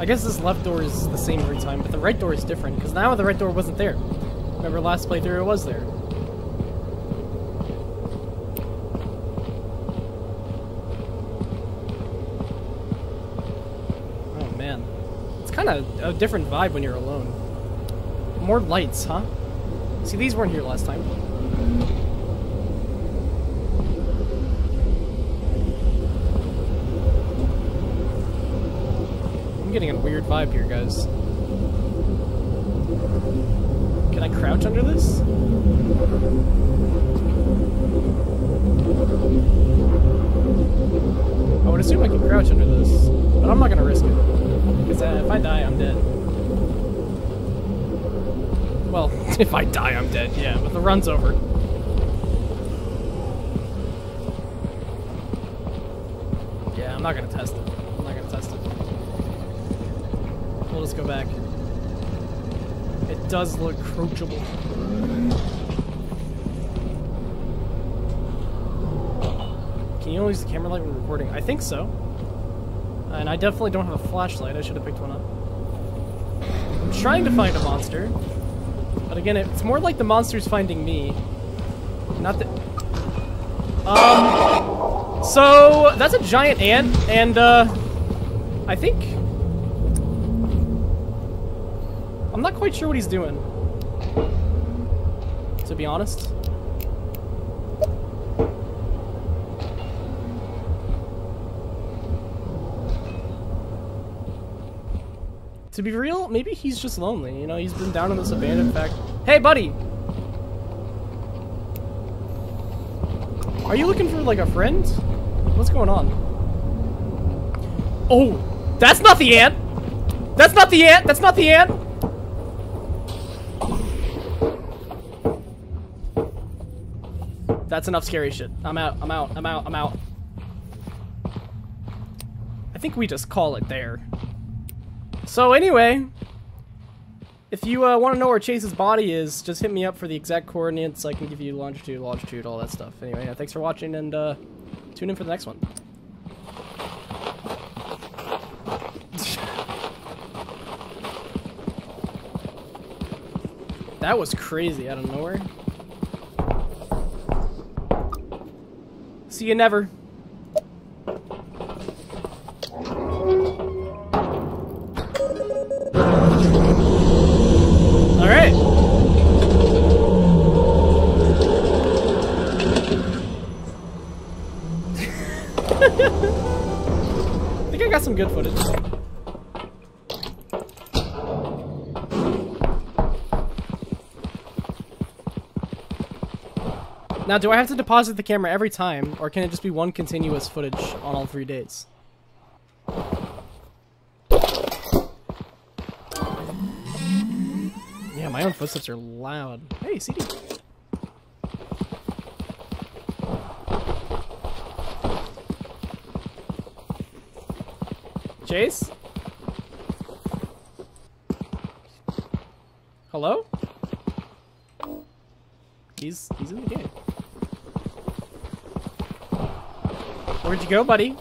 I guess this left door is the same every time, but the right door is different, because now the right door wasn't there. Remember last playthrough it was there. Oh man. It's kind of a different vibe when you're alone. More lights, huh? See, these weren't here last time. I'm getting a weird vibe here, guys. Can I crouch under this? I would assume I can crouch under this, but I'm not gonna risk it. Because if I die, I'm dead. Well, if I die, I'm dead, yeah, but the run's over. Yeah, I'm not gonna test it. I'm not gonna test it. We'll just go back. It does look crouchable. Can you only use the camera light when recording? I think so. And I definitely don't have a flashlight. I should have picked one up. I'm trying to find a monster. But again, it's more like the monster's finding me. Not that... So, that's a giant ant, and, I think... I'm not quite sure what he's doing, to be honest. To be real, maybe he's just lonely, you know, he's been down in this abandoned factory. Hey, buddy! Are you looking for, like, a friend? What's going on? Oh! That's not the ant! That's not the ant! That's not the ant! That's enough scary shit. I'm out, I'm out, I'm out, I'm out. I think we just call it there. So anyway, if you want to know where Chase's body is, just hit me up for the exact coordinates. I can give you longitude, all that stuff. Anyway, yeah, thanks for watching, and tune in for the next one. That was crazy out of nowhere. See you never. Some good footage. Now, do I have to deposit the camera every time, or can it just be one continuous footage on all 3 days? Yeah, my own footsteps are loud. Hey, CD. Chase? Hello? He's in the game. Where'd you go, buddy?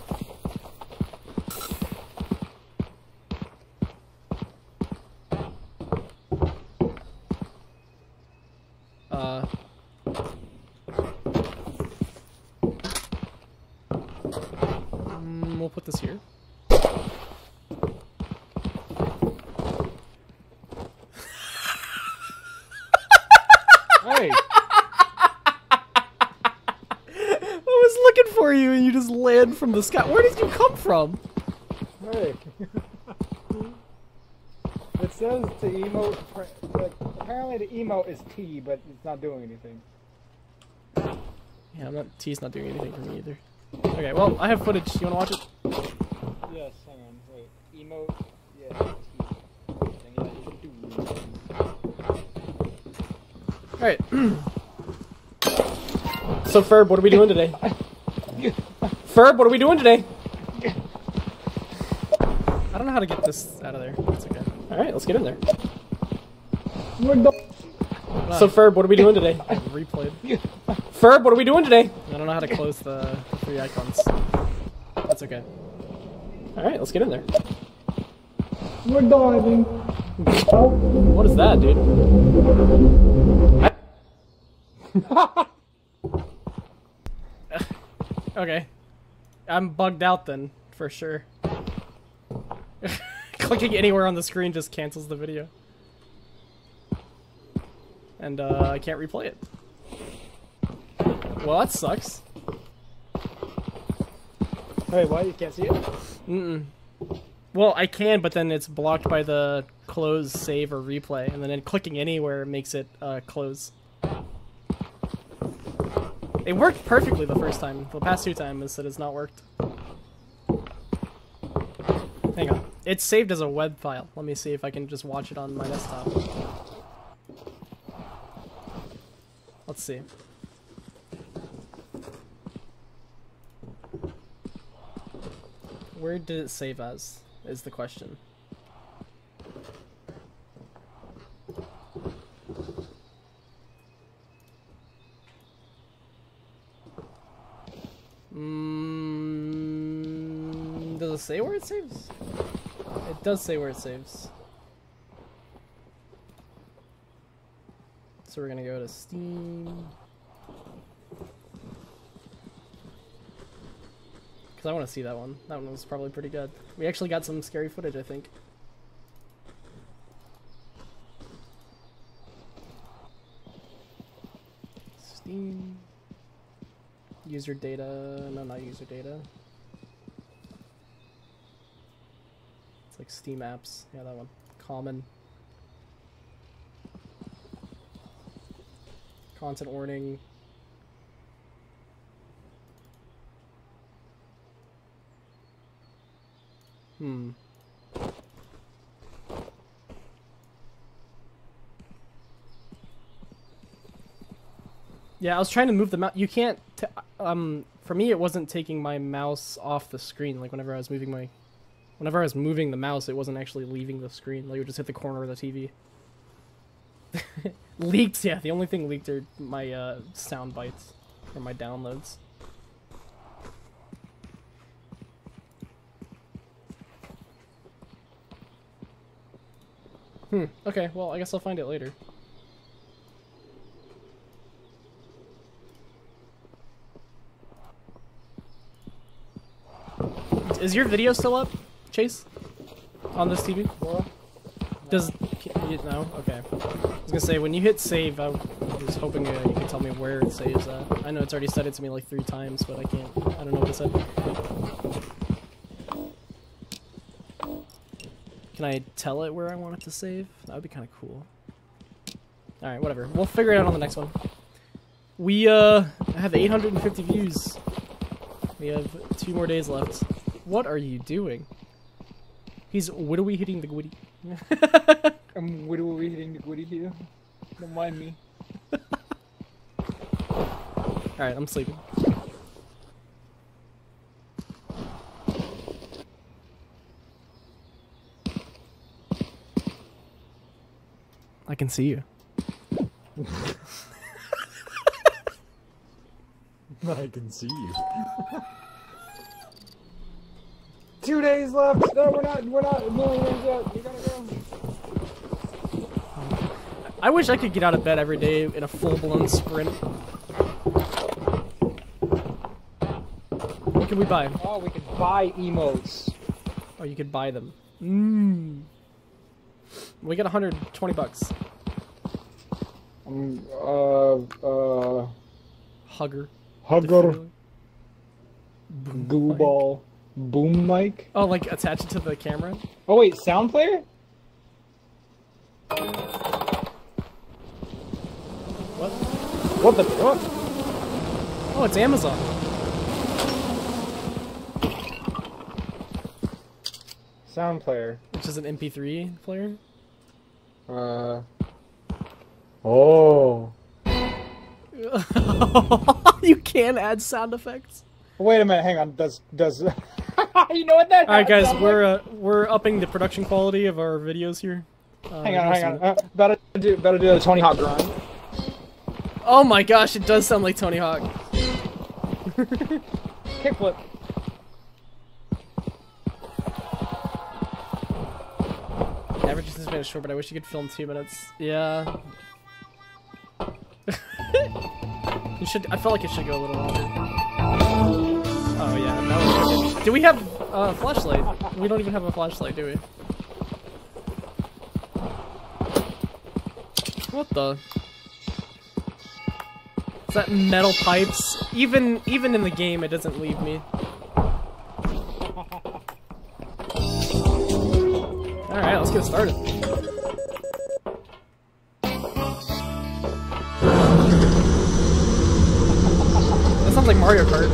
We'll put this here. From the sky. Where did you come from? Hey. It says to emote. Apparently the emote is T, but it's not doing anything. Yeah, I'm not. T's not doing anything for me either. Okay, well, I have footage. You want to watch it? Yes, hang on. Wait. Emote. Yeah. All right. So Ferb, what are we doing today? Ferb, what are we doing today? I don't know how to get this out of there. That's okay. Alright, let's get in there. So Ferb, what are we doing today? Replayed. Ferb, what are we doing today? I don't know how to close the three icons. That's okay. Alright, let's get in there. We're diving. What is that, dude? Okay. I'm bugged out then, for sure. Clicking anywhere on the screen just cancels the video. And, I can't replay it. Well, that sucks. Wait, what? You can't see it? Mm-mm. Well, I can, but then it's blocked by the close, save, or replay, and then clicking anywhere makes it, close. It worked perfectly the first time. The past two times it has not worked. Hang on. It's saved as a web file. Let me see if I can just watch it on my desktop. let's see. Where did it save as, is the question. Does it say where it saves? It does say where it saves. So we're gonna go to Steam. Because I want to see that one. That one was probably pretty good. We actually got some scary footage, I think. Steam. User data. No, not user data. It's like Steam apps. Yeah, that one. Common. Content warning. Yeah, I was trying to move the mouse. You can't. For me, it wasn't taking my mouse off the screen. Like whenever I was moving my, whenever I was moving the mouse, it wasn't actually leaving the screen. Like it would just hit the corner of the TV. Leaked, yeah. The only thing leaked are my sound bites or my downloads. Okay, well, I guess I'll find it later. Is your video still up, Chase? On this TV? Well, no. Does... No? Okay. I was gonna say, when you hit save, I was hoping you could tell me where it saves at. I know it's already said it to me like 3 times, but I can't... I don't know what it said. Can I tell it where I want it to save? That would be kind of cool. Alright, whatever. We'll figure it out on the next one. We have 850 views. We have 2 more days left. What are you doing? He's widowy hitting the gwitty. I'm widowy hitting the gwitty here. Don't mind me. Alright, I'm sleeping. I can see you. I can see you. 2 days left. No, we're not. No, we gotta go. I wish I could get out of bed every day in a full-blown sprint. What can we buy? Oh, we can buy emotes. Oh, you could buy them. We got 120 bucks. Hugger. Goo ball. Boom mic. Oh, like attach it to the camera? Oh wait, sound player? What? What the fuck? Oh, it's Amazon. Sound player. Which is an MP3 player? Oh. You can add sound effects. Wait a minute, hang on. Does you know what that? All right, guys, we're upping the production quality of our videos here. Hang on. Better do the Tony Hawk grind. Oh my gosh, it does sound like Tony Hawk. Kickflip. Average has been short, but I wish you could film 2 minutes. Yeah. It should. I felt like it should go a little longer. Oh yeah. That was... Do we have a flashlight? We don't even have a flashlight, do we? What the? Is that metal pipes? Even in the game, it doesn't leave me. Alright, let's get started. That sounds like Mario Kart.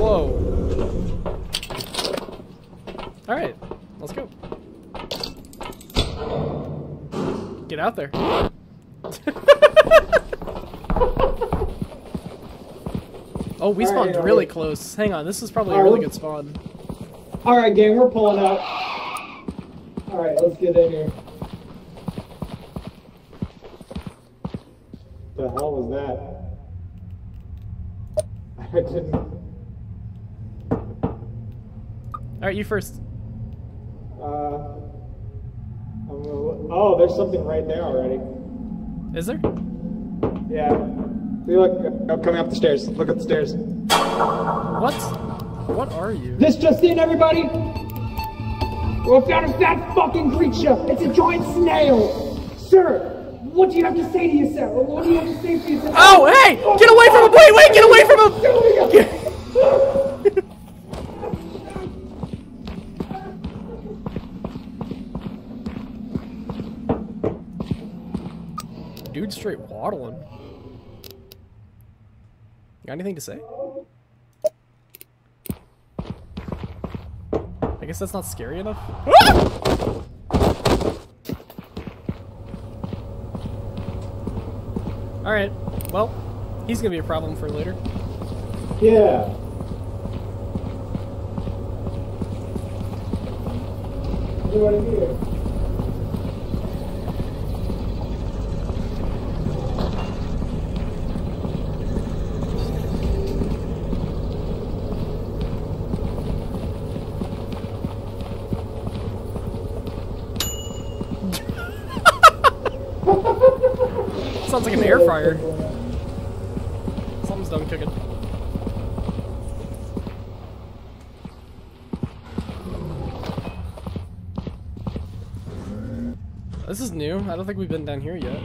Whoa. Alright, let's go. get out there. Oh, we spawned really close. Hang on, this is probably a really good spawn. Alright, gang, we're pulling up. Alright, let's get in here. The hell was that? I didn't. Alright, you first. I'm gonna look. Oh, there's something right there already. Is there? Yeah. See, look, I'm coming up the stairs. Look up the stairs. What? What are you? This just in, everybody! We found a fat fucking creature! It's a giant snail! Sir! What do you have to say to yourself? What do you have to say to yourself? Oh, hey! Get away from him! Wait, wait! Get away from him! Dude's straight waddling. Got anything to say? I guess that's not scary enough. Alright, well, he's gonna be a problem for later. Yeah. What do I do? Sounds like an air fryer. Something's done cooking. This is new. I don't think we've been down here yet.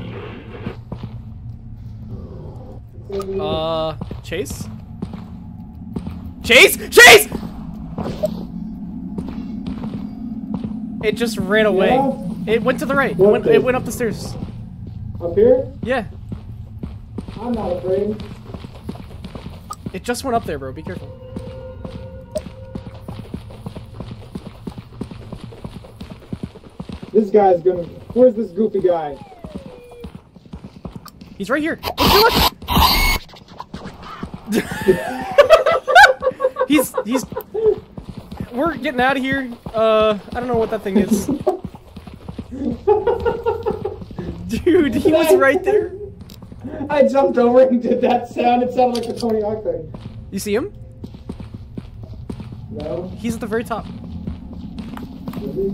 Chase? Chase? Chase! It just ran away. Yeah. It went to the right. It went up the stairs. Up here? Yeah. I'm not afraid. It just went up there, bro. Be careful. This guy's gonna... Where's this goofy guy? He's right here. Oh, look! He's... We're getting out of here. I don't know what that thing is. Dude, he was right there. I jumped over and did that sound. It sounded like the Tony Hawk thing. You see him? No. He's at the very top. Really?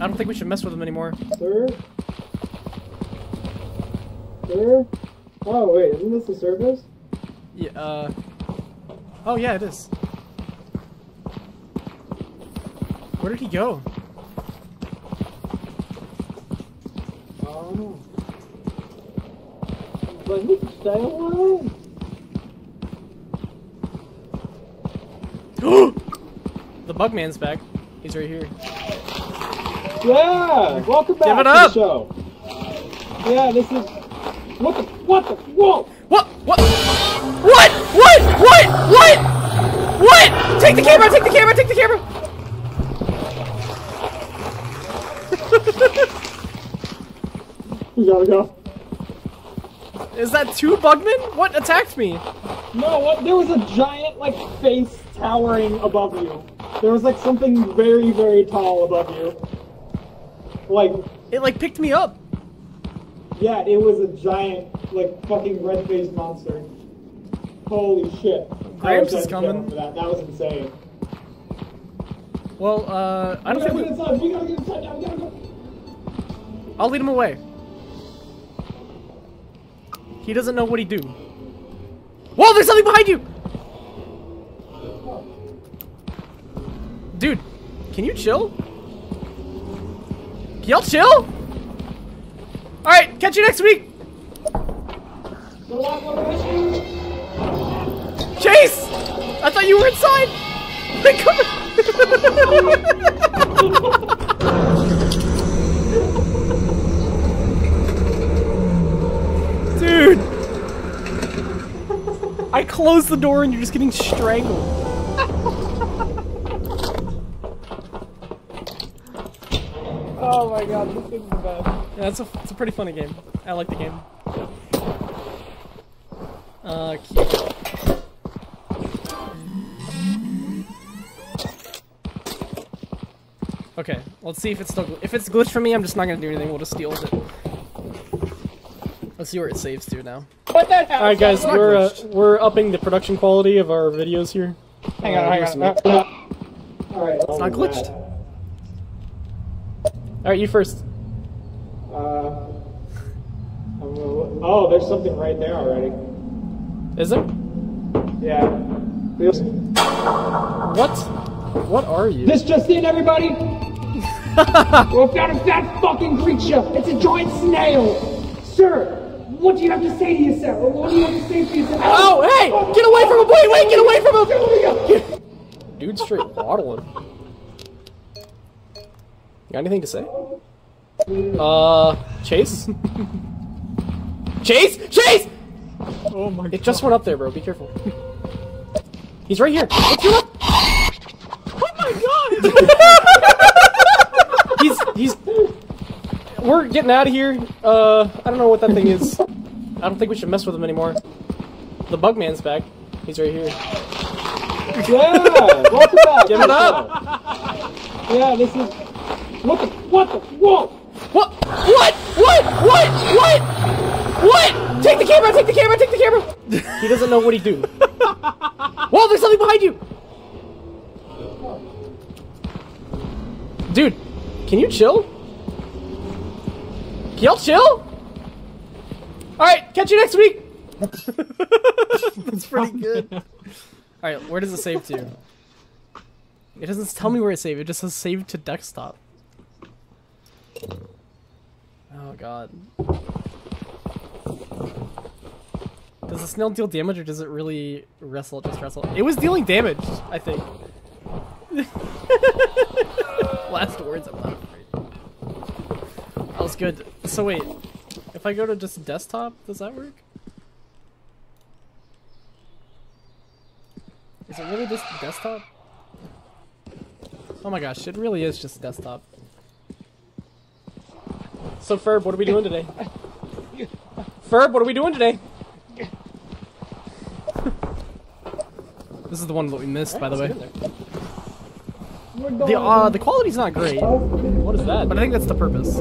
I don't think we should mess with him anymore. Sir? Sir? Oh, wait. Isn't this the circus? Yeah, Oh, yeah, it is. Where did he go? Oh. Like, we can stay alive. The Bugman's back. He's right here. Yeah! Welcome back to the show. Yeah, this is... What the... What the... Whoa! What? What? What? What? What? What? What? Take the camera! Take the camera! Take the camera! We gotta go. Is that two bugmen? What attacked me? No, what? There was a giant, like, face towering above you. There was, like, something very, very tall above you. Like... It, like, picked me up. Yeah, it was a giant, like, fucking red-faced monster. Holy shit. Grimes is coming. That was insane. Well, I don't think we... We gotta get inside now, we gotta go. I'll lead him away. He doesn't know what he do. Whoa, there's something behind you! Dude, can you chill? Can y'all chill? Alright, catch you next week! Chase! I thought you were inside! Dude! I closed the door and you're just getting strangled. Oh, Oh my god, this thing's the best. Yeah, it's a pretty funny game. I like the game. Keep it. Okay, let's see if it's still if it's glitched for me. I'm just not gonna do anything. We'll just deal with it. Let's see where it saves to now. What the hell? All right, guys, we're upping the production quality of our videos here. Hang on, hang on. All right, it's not glitched. All right, you first. Oh, there's something right there already. Is there? Yeah. What? What are you? This just in, everybody! Well, I found a fat fucking creature! It's a giant snail! Sir, what do you have to say to yourself? What do you have to say to yourself? Oh, hey! Oh, get away from him! Wait, wait! Get away from him! Dude, straight waddling. You got anything to say? Chase? Chase? Chase! Oh my god. It just went up there, bro. Be careful. He's right here. It's your left! We're getting out of here. I don't know what that thing is. I don't think we should mess with him anymore. The Bugman's back. He's right here. Yeah, welcome back. Give it up. Yeah, this is. What the? Whoa! What? Take the camera! Take the camera! Take the camera! He doesn't know what he do. Whoa! There's something behind you. Dude, can you chill? Can y'all chill? Alright, catch you next week! That's pretty good. Alright, where does it save to? It doesn't tell me where it saved, it just says save to desktop. Oh god. Does the snail deal damage or does it really wrestle, just wrestle? It was dealing damage, I think. Last words, I'm not afraid. That was good. So wait, if I go to just desktop, does that work? Is it really just desktop? Oh my gosh, it really is just desktop. So Ferb, what are we doing today? Ferb, what are we doing today? This is the one that we missed, by the way. The quality's not great. What is that? But I think that's the purpose.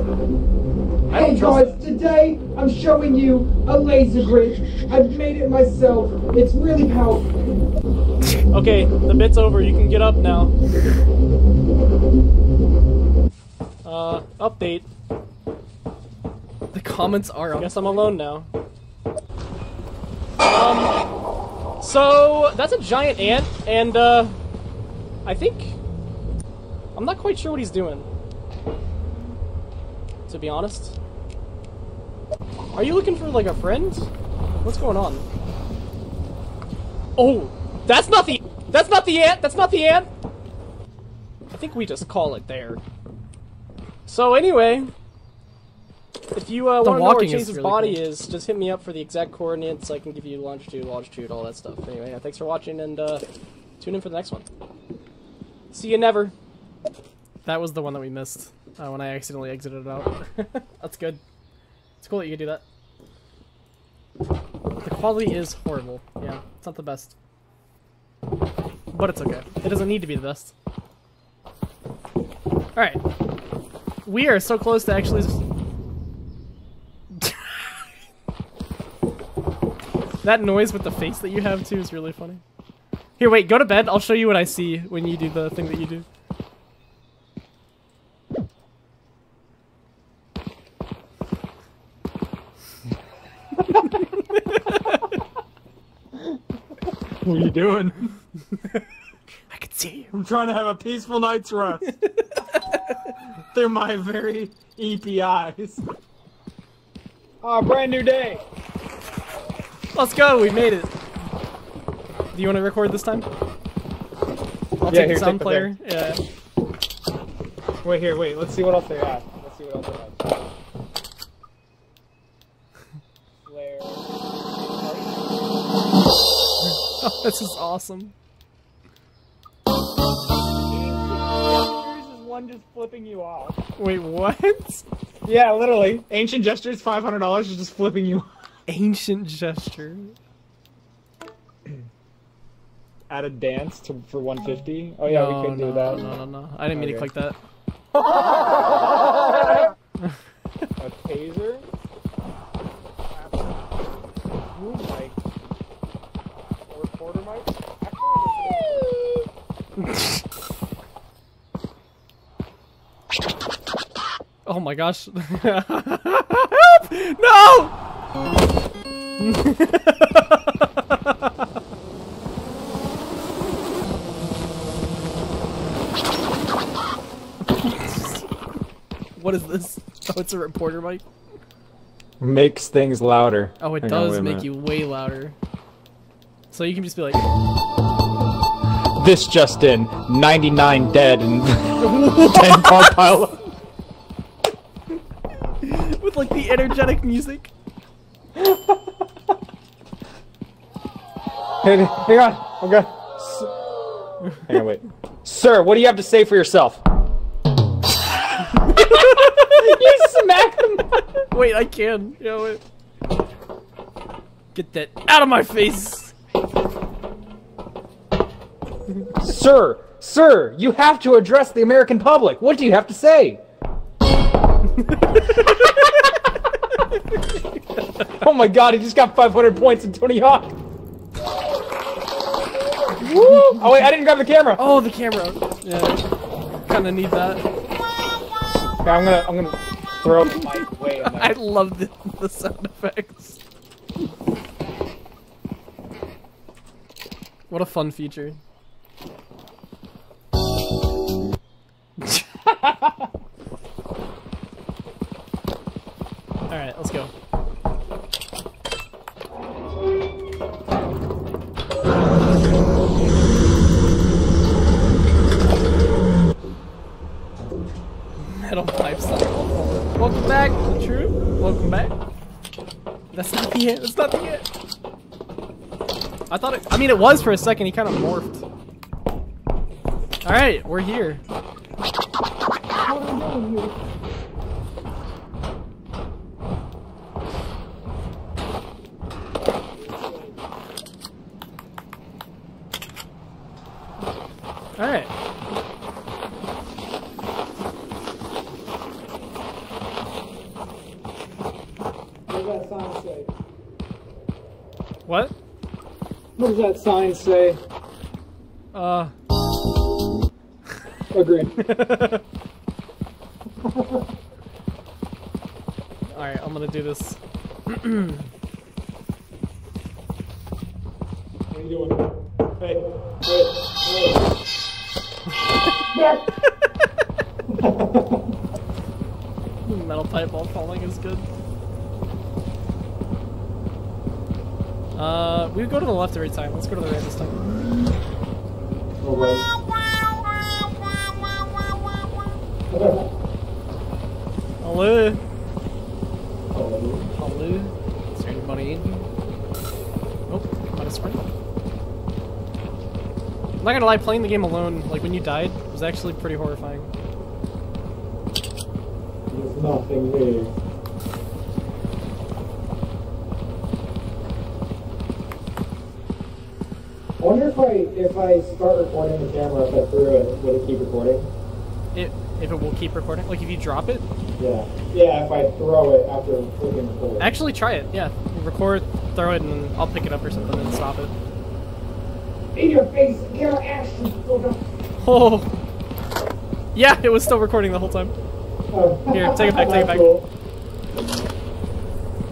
Hey guys, today I'm showing you a laser grid. I've made it myself. It's really powerful. Okay, the bit's over. You can get up now. Update. The comments are up. I guess I'm alone now. So, that's a giant ant, and, I think... I'm not quite sure what he's doing, to be honest. Are you looking for, like, a friend? What's going on? Oh! That's not the ant! That's not the ant! I think we just call it there. So, anyway... If you want to know where Chase's body is, just hit me up for the exact coordinates. I can give you longitude, all that stuff. Anyway, thanks for watching, and, tune in for the next one. See you never! That was the one that we missed when I accidentally exited it out. That's good. It's cool that you can do that. The quality is horrible. Yeah, it's not the best. But it's okay. It doesn't need to be the best. Alright. We are so close to actually... That noise with the face that you have too is really funny. Here, wait, go to bed. I'll show you what I see when you do the thing that you do. What are you doing? I can see you. I'm trying to have a peaceful night's rest. They're my very EPIs. Oh, brand new day. Let's go. We made it. Do you want to record this time? I'll take the sound player. Yeah. Wait here. Wait. Let's see what else they have. Let's see what else they have. Oh, this is awesome. one just flipping you off. Wait, what? Yeah, literally. Ancient Gestures, $500 is just flipping you off. Ancient Gesture. Add a dance to, for 150. Oh yeah, no, we could do that. No. I didn't mean to click that. A taser? Boom mic. Or quarter mic? Oh my gosh. Help! No! What is this? Oh, it's a reporter mic. Makes things louder. Oh, it does make you way louder. So you can just be like... This just in. 99 dead and 10 car pile. With like the energetic music. Hang on. I'm good. Hang on, wait. Sir, what do you have to say for yourself? You smacked him! Wait, I can. Yeah, wait. Get that out of my face! Sir! Sir! You have to address the American public! What do you have to say? Oh my god, he just got 500 points in Tony Hawk! Woo! Oh wait, I didn't grab the camera! Oh, the camera! Yeah. Kinda need that. Okay, I'm gonna throw the mic way in there. I love the sound effects. What a fun feature. Alright, let's go. Metal pipes. Welcome back, True. Welcome back. That's not the end. That's not the end. I thought it. I mean, it was for a second. He kind of morphed. All right, we're here. What am I doing here? All right. What? What does that sign say? Agree. Alright, I'm gonna do this. What are you doing? Hey, wait. Metal pipe ball falling is good. We go to the left every time. Let's go to the right this time. All right. Hello. Hello. Hello. Is there anybody in here? Nope. Not a sprint. I'm not gonna lie, playing the game alone, like when you died, was actually pretty horrifying. There's nothing here. I wonder if I start recording the camera, if I threw it, would it keep recording? If it will keep recording? Like if you drop it? Yeah. Yeah, if I throw it after clicking record. Actually try it, yeah. Record, throw it, and I'll pick it up or something and stop it. In your face, camera action! Oh. Yeah, it was still recording the whole time. Oh. Here, take it back, take it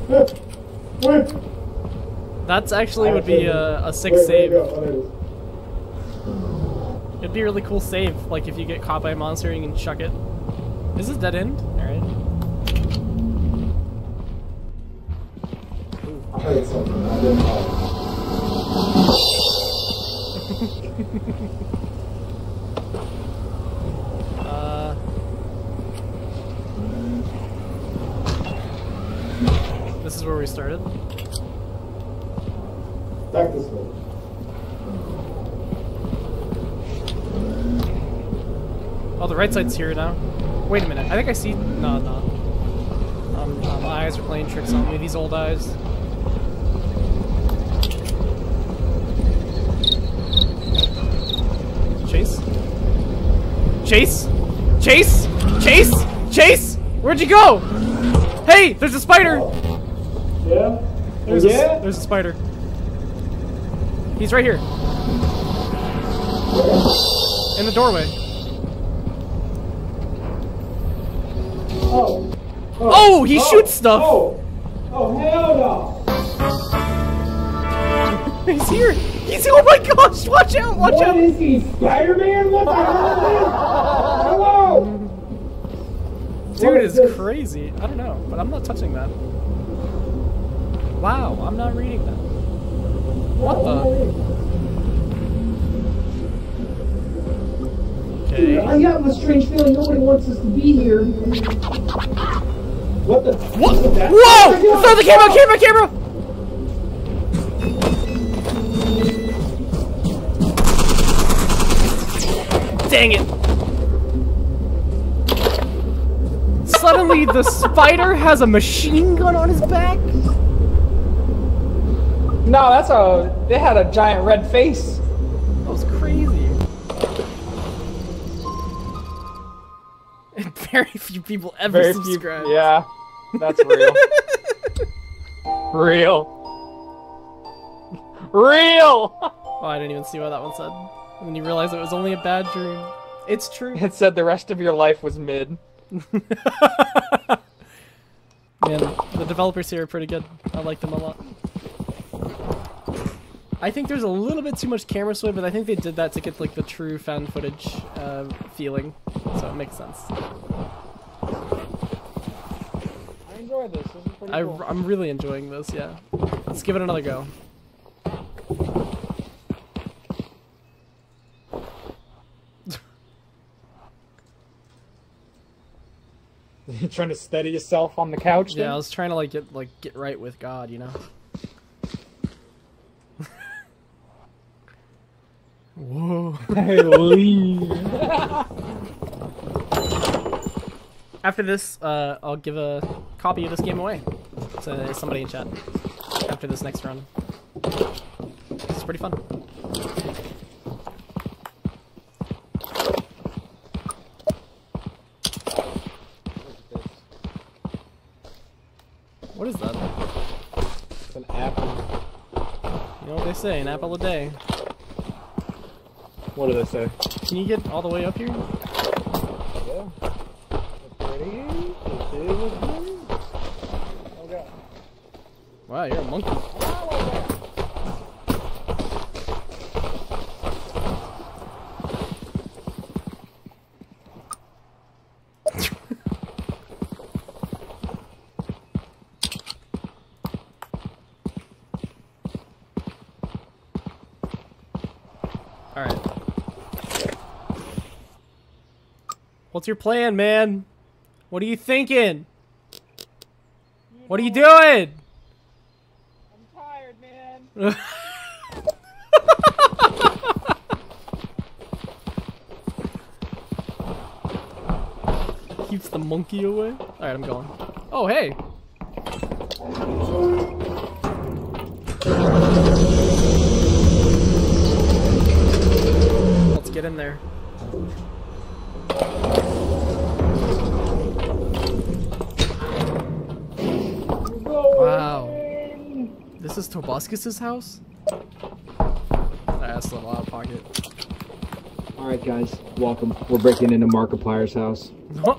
back. Cool. That's actually would be a sick save. It'd be a really cool save, like if you get caught by a monster and you can chuck it. Is this dead end? Alright. This is where we started. Back this way. Oh, the right side's here now. Wait a minute. I think I see... No, no. My eyes are playing tricks on me. These old eyes. Chase? Chase? Chase? Chase? Chase? Where'd you go? Hey! There's a spider! Yeah? There's a spider. He's right here. In the doorway. Oh! Oh, oh he shoots stuff! Oh! Oh, hell no! He's here! He's here! Oh my gosh! Watch out! Watch out! What is he? Spider-Man? What the hell is this? Hello! Dude is crazy. I don't know, but I'm not touching that. Wow, I'm not reading that. What the? Okay. Dude, I got a strange feeling nobody wants us to be here. What the? What? Whoa! I saw the camera! Camera! Camera! Dang it! Suddenly, the spider has a machine gun on his back. No, that's a. They had a giant red face. That was crazy. And very few people ever subscribe. Yeah, that's real. Real. Oh, I didn't even see what that one said. And then you realize it was only a bad dream. It's true. It said the rest of your life was mid. Man, the developers here are pretty good. I like them a lot. I think there's a little bit too much camera sway, but I think they did that to get like the true found footage feeling, so it makes sense. I enjoy this. This is pretty cool. I'm really enjoying this. Yeah, let's give it another go. You're trying to steady yourself on the couch. Yeah, then? I was trying to like get right with God, you know. Whoa. After this, I'll give a copy of this game away to somebody in chat after this next run. It's pretty fun. What is that? It's an apple. You know what they say, an apple a day. What do they say? Can you get all the way up here? Yeah. Oh god. Wow, you're a monkey. What's your plan, man? What are you thinking? What are you doing? I'm tired, man. Keeps the monkey away. All right, I'm going. Oh, hey. Let's get in there. This is Tobuscus's house? That's a lot of pocket. Alright guys, welcome. We're breaking into Markiplier's house. Oh.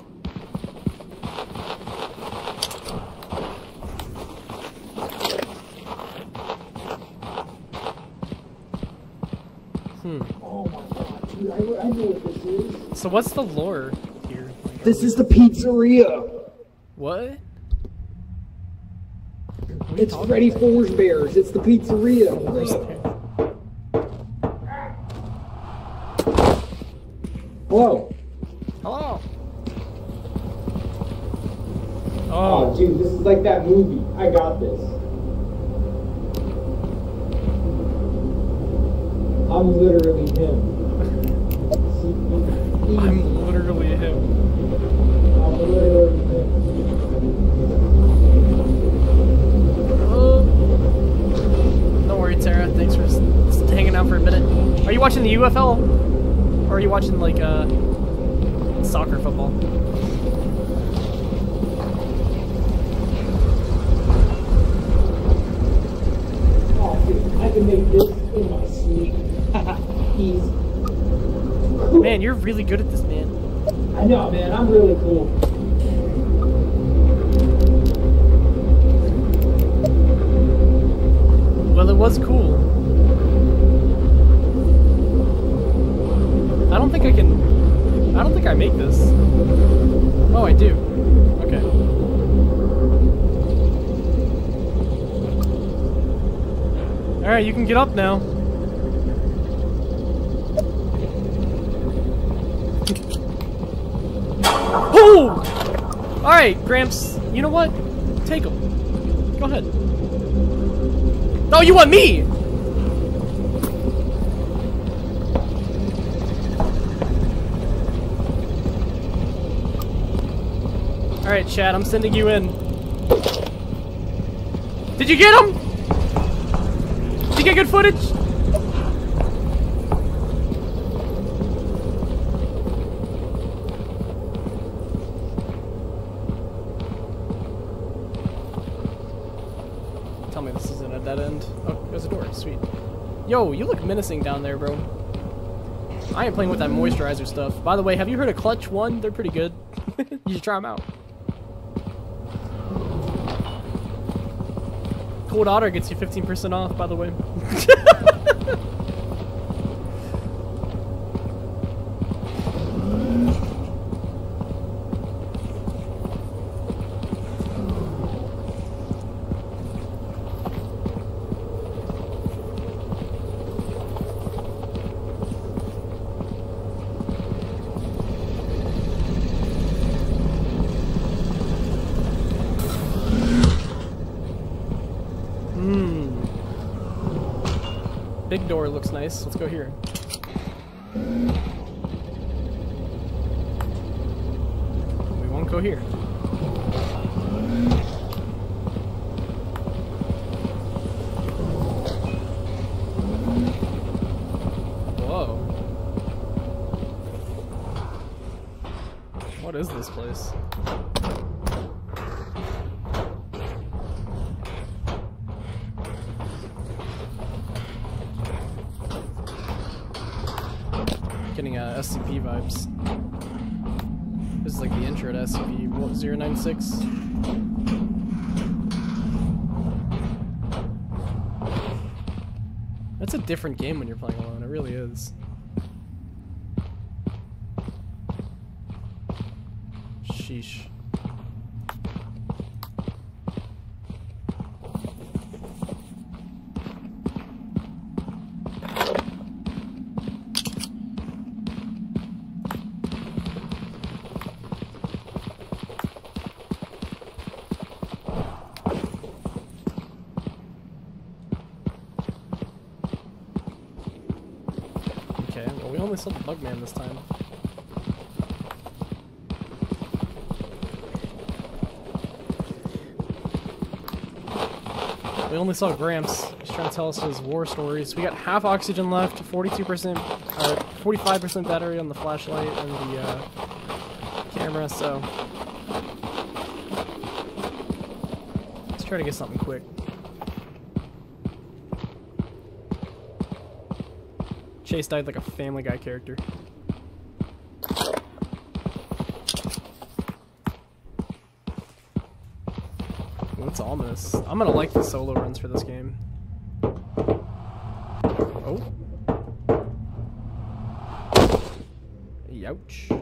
Hmm. Oh my god, dude, I know what this is. So what's the lore here? This is the pizzeria! What? It's Freddy Fazbear's. It's the pizzeria. Hello. Hello. Oh. Oh, dude, this is like that movie. I got this. I'm literally him. literally him. Don't worry, Tara. Thanks for just hanging out for a minute. Are you watching the UFL? Or are you watching, like, soccer, football? I can make this in my sleep. Man, you're really good at this, man. I know, man. I'm really cool. Well, it was cool. I don't think I can... I don't think I make this. Oh, I do. Okay. All right, you can get up now. Oh! All right, Gramps. You know what? Take him. Go ahead. Oh, you want me? All right, Chad. I'm sending you in. Did you get him? Did you get good footage? Tell me this isn't at that end. Oh, there's a door. Sweet. Yo, you look menacing down there, bro. I ain't playing with that moisturizer stuff. By the way, have you heard of Clutch 1? They're pretty good. You should try them out. Cold Otter gets you 15% off, by the way. Big door looks nice. Let's go here. We won't go here. Whoa. What is this place? SCP vibes. This is like the intro to SCP-096. That's a different game when you're playing alone, it really is. Sheesh. Still the Bugman this time. We only saw Gramps. He's trying to tell us his war stories. We got half oxygen left, 42%, 45% battery on the flashlight and the camera. So let's try to get something quick. Chase died like a Family Guy character. That's ominous. I'm gonna like the solo runs for this game. Oh. Youch.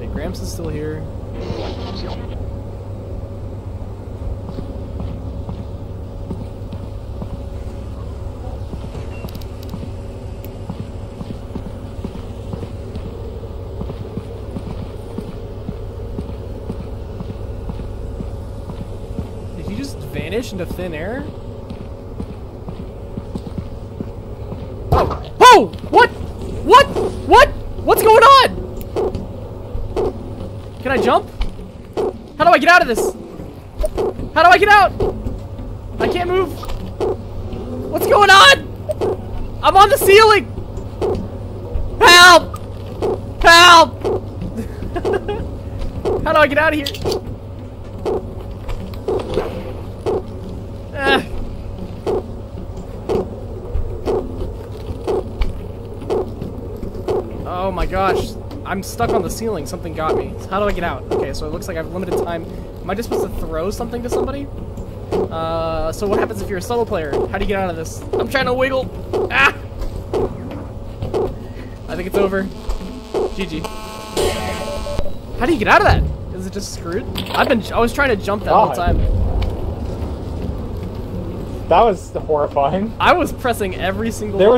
Hey, Gramps is still here. Into thin air? Oh! Oh! What? What? What? What's going on? Can I jump? How do I get out of this? How do I get out? I can't move. What's going on? I'm on the ceiling. Help! Help! How do I get out of here? Oh my gosh, I'm stuck on the ceiling. Something got me. How do I get out? Okay, so it looks like I have limited time. Am I just supposed to throw something to somebody? So what happens if you're a solo player? How do you get out of this? I'm trying to wiggle. Ah! I think it's over. GG. How do you get out of that? Is it just screwed? I was trying to jump that whole time. That was horrifying. I was pressing every single one. There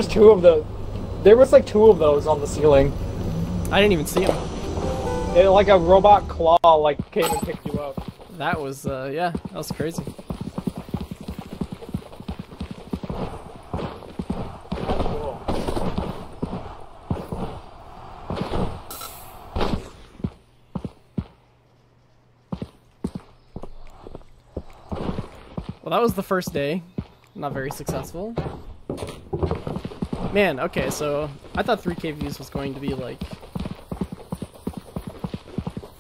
was like two of those on the ceiling. I didn't even see them. It, like a robot claw like came and picked you up. That was, yeah, that was crazy. That's cool. Well, that was the first day. Not very successful. Man, okay, so I thought 3K views was going to be like...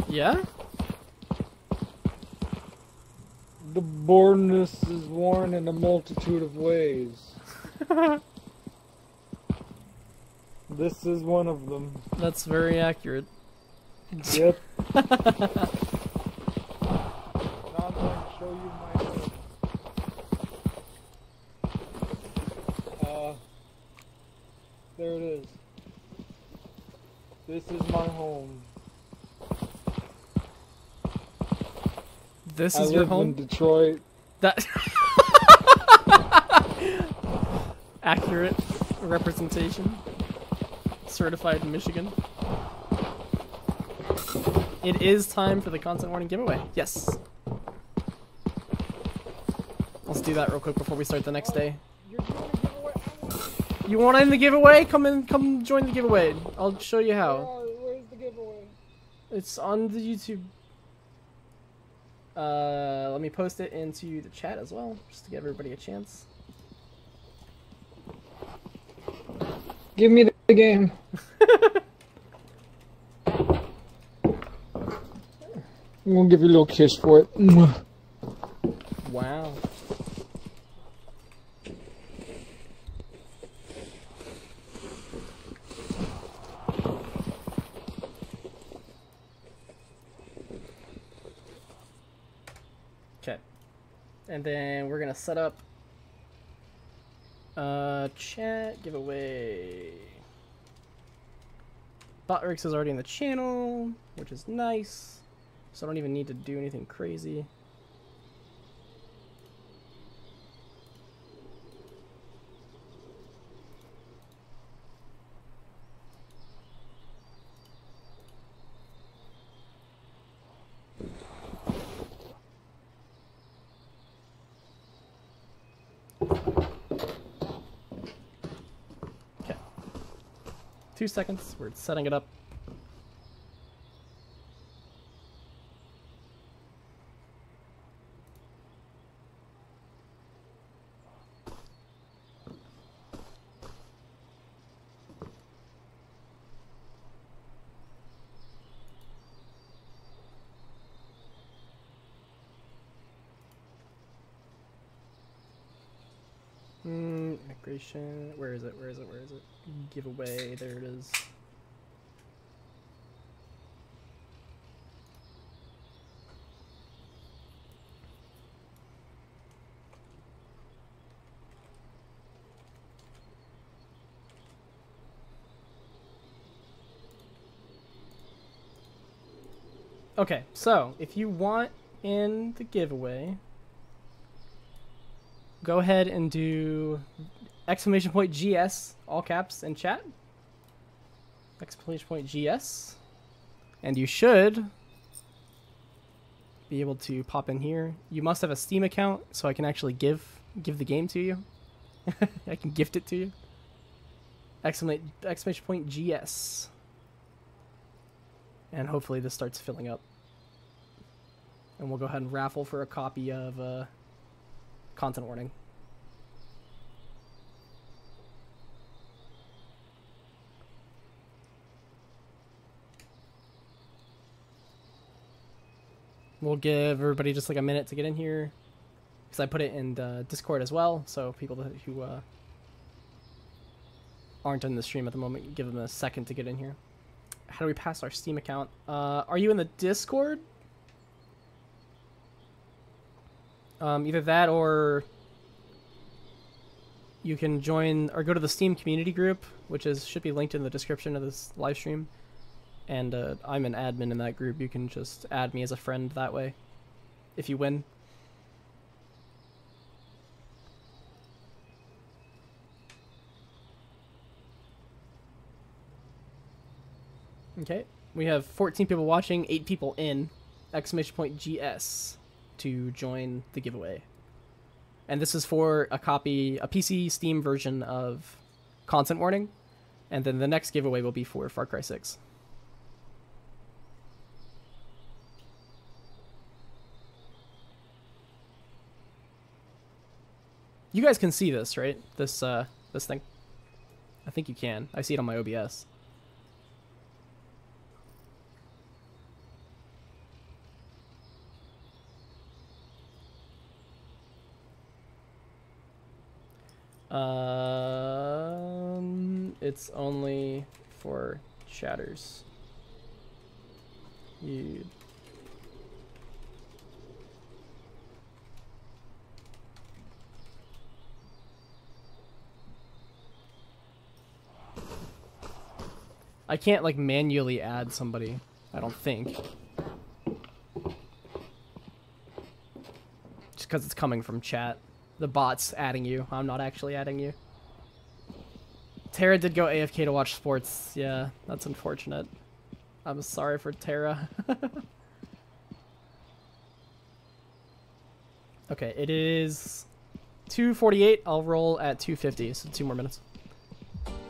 Yeah? The boredness is worn in a multitude of ways. This is one of them. That's very accurate. Yep. Now I'm going to show you my... There it is. This is my home. This is your home? I live in Detroit. That accurate representation. Certified Michigan. It is time for the Content Warning giveaway. Yes. Let's do that real quick before we start the next day. You want in the giveaway? Come in, come join the giveaway. I'll show you how. Where's the giveaway? It's on the YouTube. Let me post it into the chat as well, just to give everybody a chance. Give me the game. We'll give you a little kiss for it. Wow. And then we're gonna set up a chat giveaway. Botrix is already in the channel, which is nice. So I don't even need to do anything crazy. Okay. 2 seconds. We're setting it up. Where is it? Where is it? Where is it? Giveaway. There it is. Okay, so if you want in the giveaway, go ahead and do !GS, all caps in chat. !GS. And you should be able to pop in here. You must have a Steam account, so I can actually give the game to you. I can gift it to you. Exclamation point GS. And hopefully this starts filling up. And we'll go ahead and raffle for a copy of Content Warning. We'll give everybody just like a minute to get in here, because I put it in the Discord as well, so people who aren't in the stream at the moment, give them a second to get in here. How do we pass our Steam account? Are you in the Discord? Either that or you can join or go to the Steam community group, which is should be linked in the description of this live stream. And I'm an admin in that group. You can just add me as a friend that way, if you win. Okay, we have 14 people watching, 8 people in, exclamation point GS to join the giveaway. And this is for a copy, a PC Steam version of Content Warning. And then the next giveaway will be for Far Cry 6. You guys can see this, right? This this thing. I think you can. I see it on my OBS. It's only for chatters. You I can't, like, manually add somebody, I don't think. Just because it's coming from chat. The bot's adding you. I'm not actually adding you. Tara did go AFK to watch sports. Yeah, that's unfortunate. I'm sorry for Tara. Okay, it is 2:48. I'll roll at 2:50, so 2 more minutes.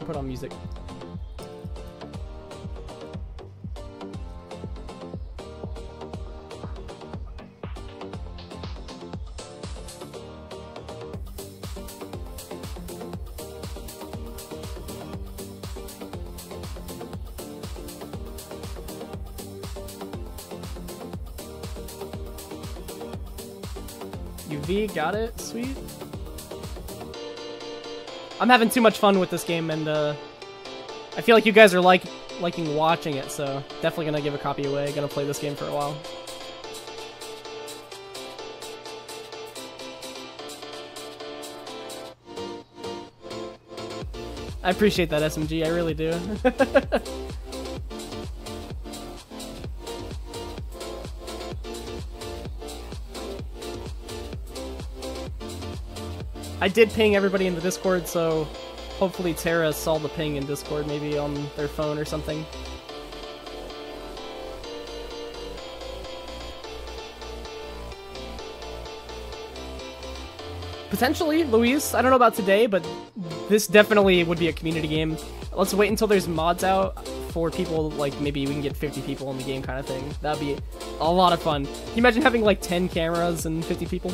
Put on music. Got it, sweet. I'm having too much fun with this game, and I feel like you guys are liking watching it, so definitely gonna give a copy away. Gonna play this game for a while. I appreciate that, SMG, I really do. I did ping everybody in the Discord, so hopefully Tara saw the ping in Discord, maybe on their phone or something. Potentially, Luis, I don't know about today, but this definitely would be a community game. Let's wait until there's mods out for people, like maybe we can get 50 people in the game kind of thing. That'd be a lot of fun. Can you imagine having like 10 cameras and 50 people?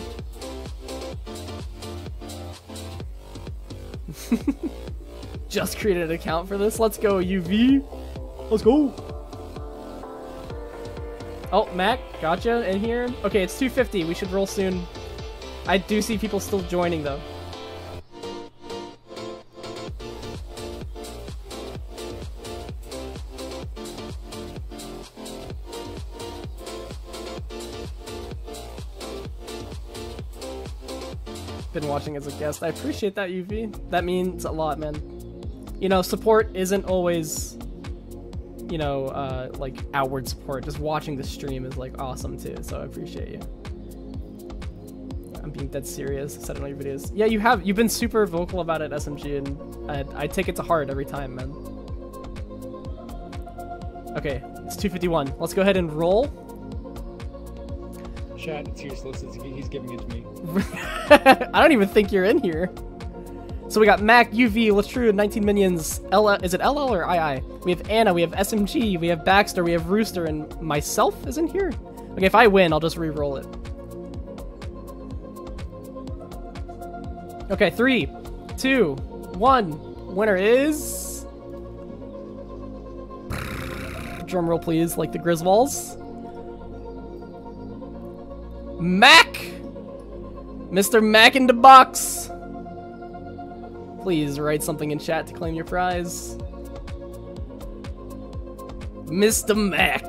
Just created an account for this. Let's go, UV. Let's go. Oh, Mac, gotcha in here. Okay, it's 2:50. We should roll soon. I do see people still joining, though. Been watching as a guest. I appreciate that, UV. That means a lot, man. You know, support isn't always, you know, like outward support. Just watching the stream is like awesome too, so I appreciate you. I'm being dead serious. I said it on your videos. Yeah, you have. You've been super vocal about it, SMG, and I take it to heart every time, man. Okay, it's 2:51. Let's go ahead and roll. Chat, it's useless. He's giving it to me. I don't even think you're in here. So we got Mac, UV, Latrude, 19 Minions, Ella, is it LL or II? We have Anna, we have SMG, we have Baxter, we have Rooster, and myself is in here? Okay, if I win, I'll just re-roll it. Okay, 3, 2, 1. Winner is... Drum roll, please, like the Griswolds. Mac! Mr. Mac in the box! Please write something in chat to claim your prize. Mr. Mac!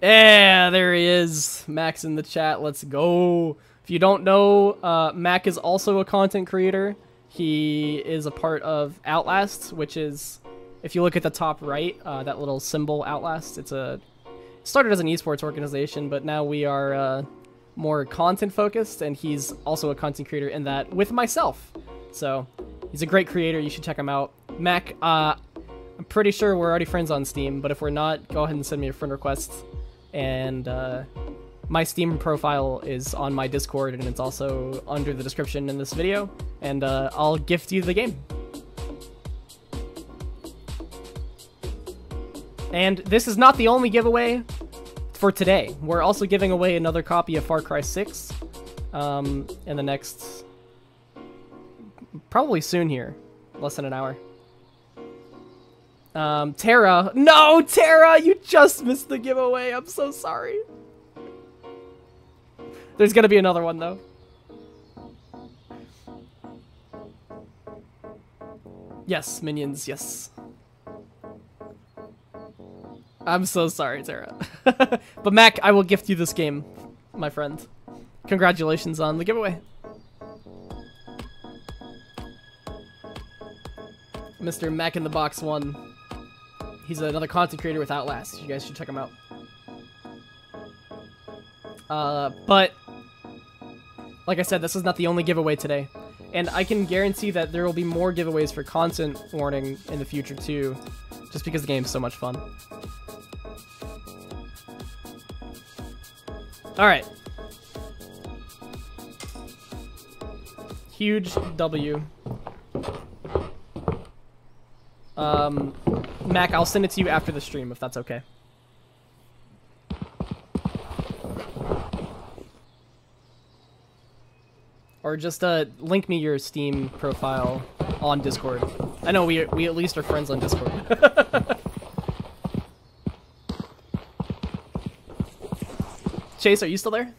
Yeah, there he is. Mac's in the chat, let's go. If you don't know, Mac is also a content creator. He is a part of Outlast, which is, if you look at the top right, that little symbol, Outlast, it's a... started as an esports organization, but now we are more content focused, and he's also a content creator in that with myself. So he's a great creator. You should check him out. Mac, I'm pretty sure we're already friends on Steam, but if we're not, go ahead and send me a friend request. And my Steam profile is on my Discord, and it's also under the description in this video. And I'll gift you the game. And this is not the only giveaway for today. We're also giving away another copy of Far Cry 6 in the next... probably soon here. Less than an hour. Tara! No, Tara! You just missed the giveaway! I'm so sorry. There's gonna be another one, though. Yes, minions, yes. I'm so sorry, Tara. But Mac, I will gift you this game, my friend. Congratulations on the giveaway. Mr. Mac in the Box 1. He's another content creator with Outlast. You guys should check him out. But, like I said, this is not the only giveaway today. And I can guarantee that there will be more giveaways for Content Warning in the future, too. Just because the game's so much fun. Alright. Huge W. Mac, I'll send it to you after the stream, if that's okay. Or just link me your Steam profile on Discord. I know we at least are friends on Discord. Chase, are you still there?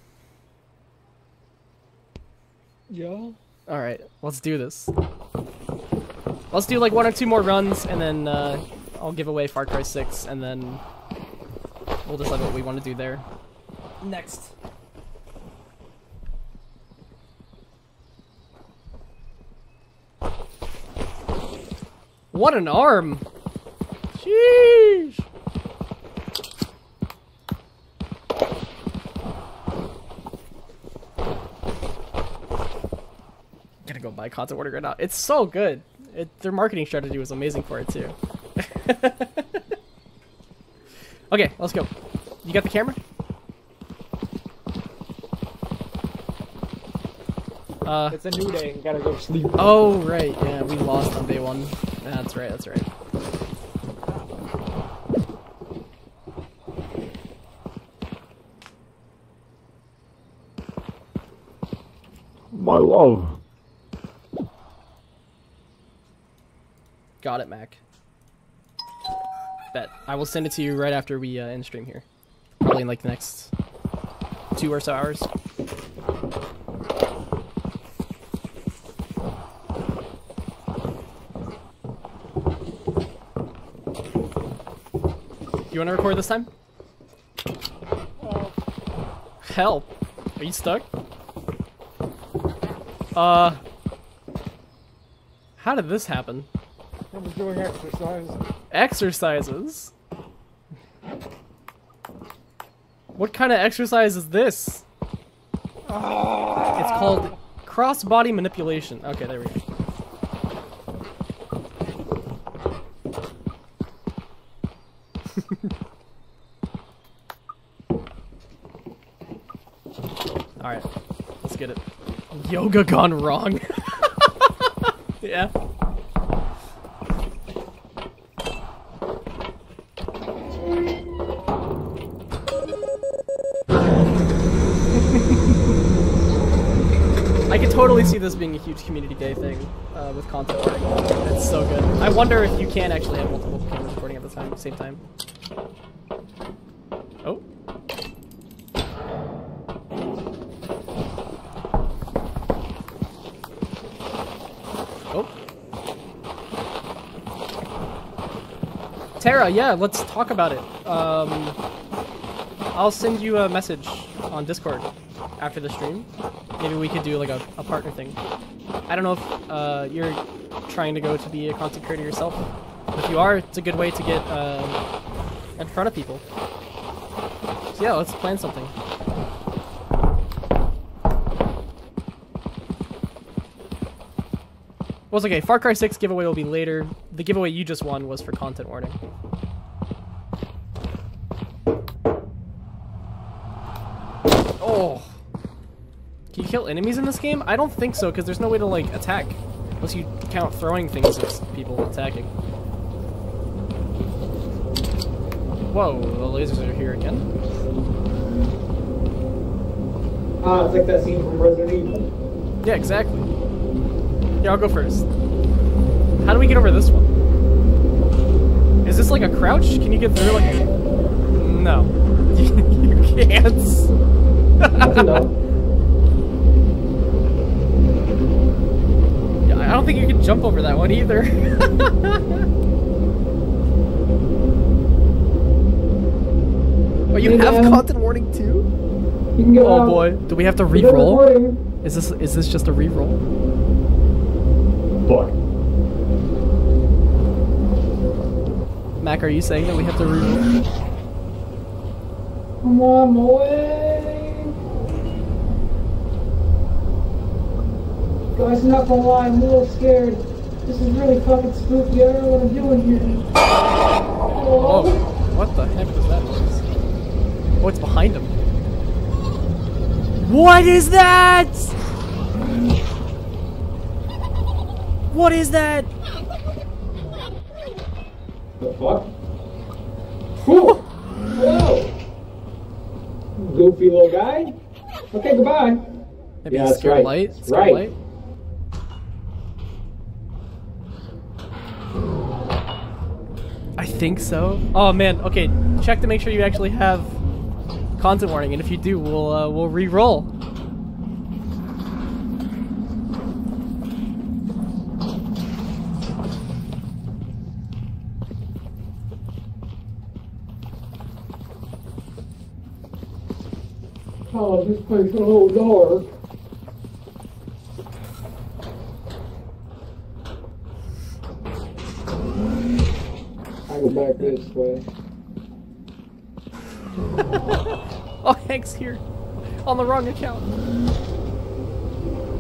Yeah. Alright, let's do this. Let's do like 1 or 2 more runs, and then I'll give away Far Cry 6, and then we'll decide what we want to do there. Next. What an arm! Sheesh! Gonna go buy Content Warning right now. It's so good. Their marketing strategy was amazing for it too. Okay, let's go. You got the camera? It's a new day. You gotta go sleep. Oh right, yeah, we lost on day 1. That's right, that's right. My love. Got it, Mac. Bet. I will send it to you right after we end stream here. Probably in like the next 2 or so hours. You want to record this time? Help! Are you stuck? How did this happen? I was doing exercises. Exercises? What kind of exercise is this? Ah. It's called cross-body manipulation. Okay, there we go. Alright, let's get it. Yoga gone wrong. Yeah. I could totally see this being a huge community day thing with content warning. It's so good. I wonder if you can actually have multiple cameras recording at the time, same time. Oh. Oh. Tara, yeah, let's talk about it. I'll send you a message on Discord after the stream. Maybe we could do like a partner thing. I don't know if you're trying to go to be a content creator yourself. If you are, it's a good way to get in front of people. So yeah, let's plan something. Well, it's okay. Far Cry 6 giveaway will be later. The giveaway you just won was for content warning. Oh. Can you kill enemies in this game? I don't think so, because there's no way to, like, attack. Unless you count throwing things as people attacking. Whoa, the lasers are here again. It's like that scene from Resident Evil. Yeah, exactly. Yeah, I'll go first. How do we get over this one? Is this like a crouch? Can you get through like a... No. You can't. That's enough. I don't think you can jump over that one either. Oh, you have content warning too? You can go out. Boy, do we have to re-roll? Is this just a re-roll? Boy. Mac, are you saying that we have to re-roll? Come on, boy. Guys, I'm not gonna lie, I'm a little scared. This is really fucking spooky. I don't know what I'm doing here. Oh, what the heck was that noise? Oh, it's behind him. What is that? What is that? The fuck? Cool. Whoa! Goofy little guy. Okay, goodbye. Maybe yeah, that's right. Light. That's right. Light. I think so. Oh man, okay, check to make sure you actually have content warning, and if you do, we'll re-roll. Oh, this place is a little dark. Back this way. Oh, Hank's here. On the wrong account.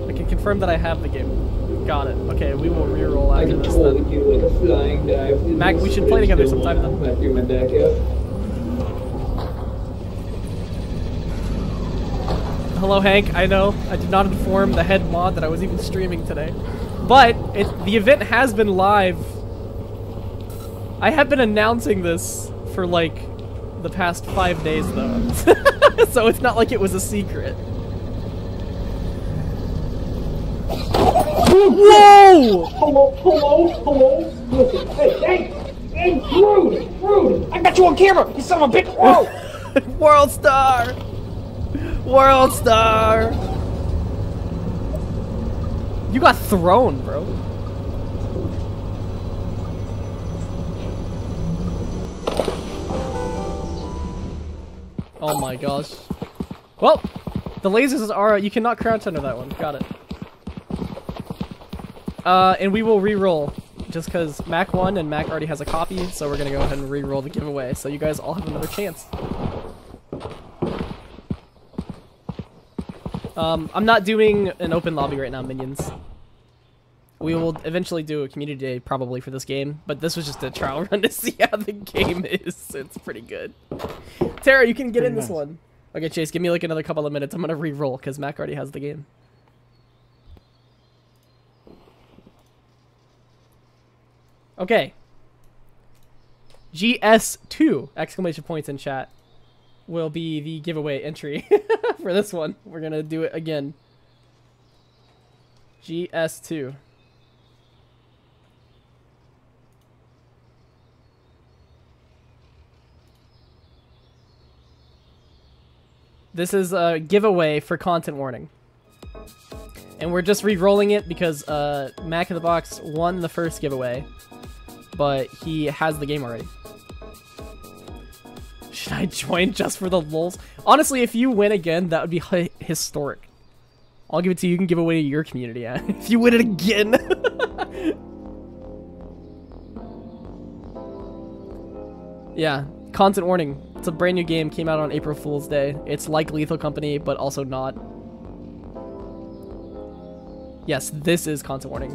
I can confirm that I have the game. Got it. Okay, we will reroll after this then. You like a flying dive. Mac, we should play together sometime then. Hello, Hank. I know. I did not inform the head mod that I was even streaming today. But the event has been live. I have been announcing this for, like, the past 5 days, though. So it's not like it was a secret. Whoa! Hello, hello, hello. Listen, hey, Rude! I got you on camera, you son of a bitch! Whoa! World star! World star! You got thrown, bro. Oh my gosh. Well, the lasers are... You cannot crouch under that one. Got it. And we will re-roll. Just because Mac won and Mac already has a copy, so we're going to go ahead and re-roll the giveaway. So you guys all have another chance. I'm not doing an open lobby right now, minions. We will eventually do a community day probably for this game, but this was just a trial run to see how the game is. It's pretty good. Tara, you can get in this one. Okay, Chase, give me like another couple of minutes. I'm going to re-roll because Mac already has the game. Okay. GS2 exclamation points in chat will be the giveaway entry for this one. We're going to do it again. GS2. This is a giveaway for Content Warning. And we're just re-rolling it because Mac in the Box won the first giveaway, but he has the game already. Should I join just for the lulz? Honestly, if you win again, that would be historic. I'll give it to you. You can give away to your community, yeah? If you win it again. Yeah, Content Warning. It's a brand new game, came out on April Fool's Day. It's like Lethal Company, but also not. Yes, this is Content Warning.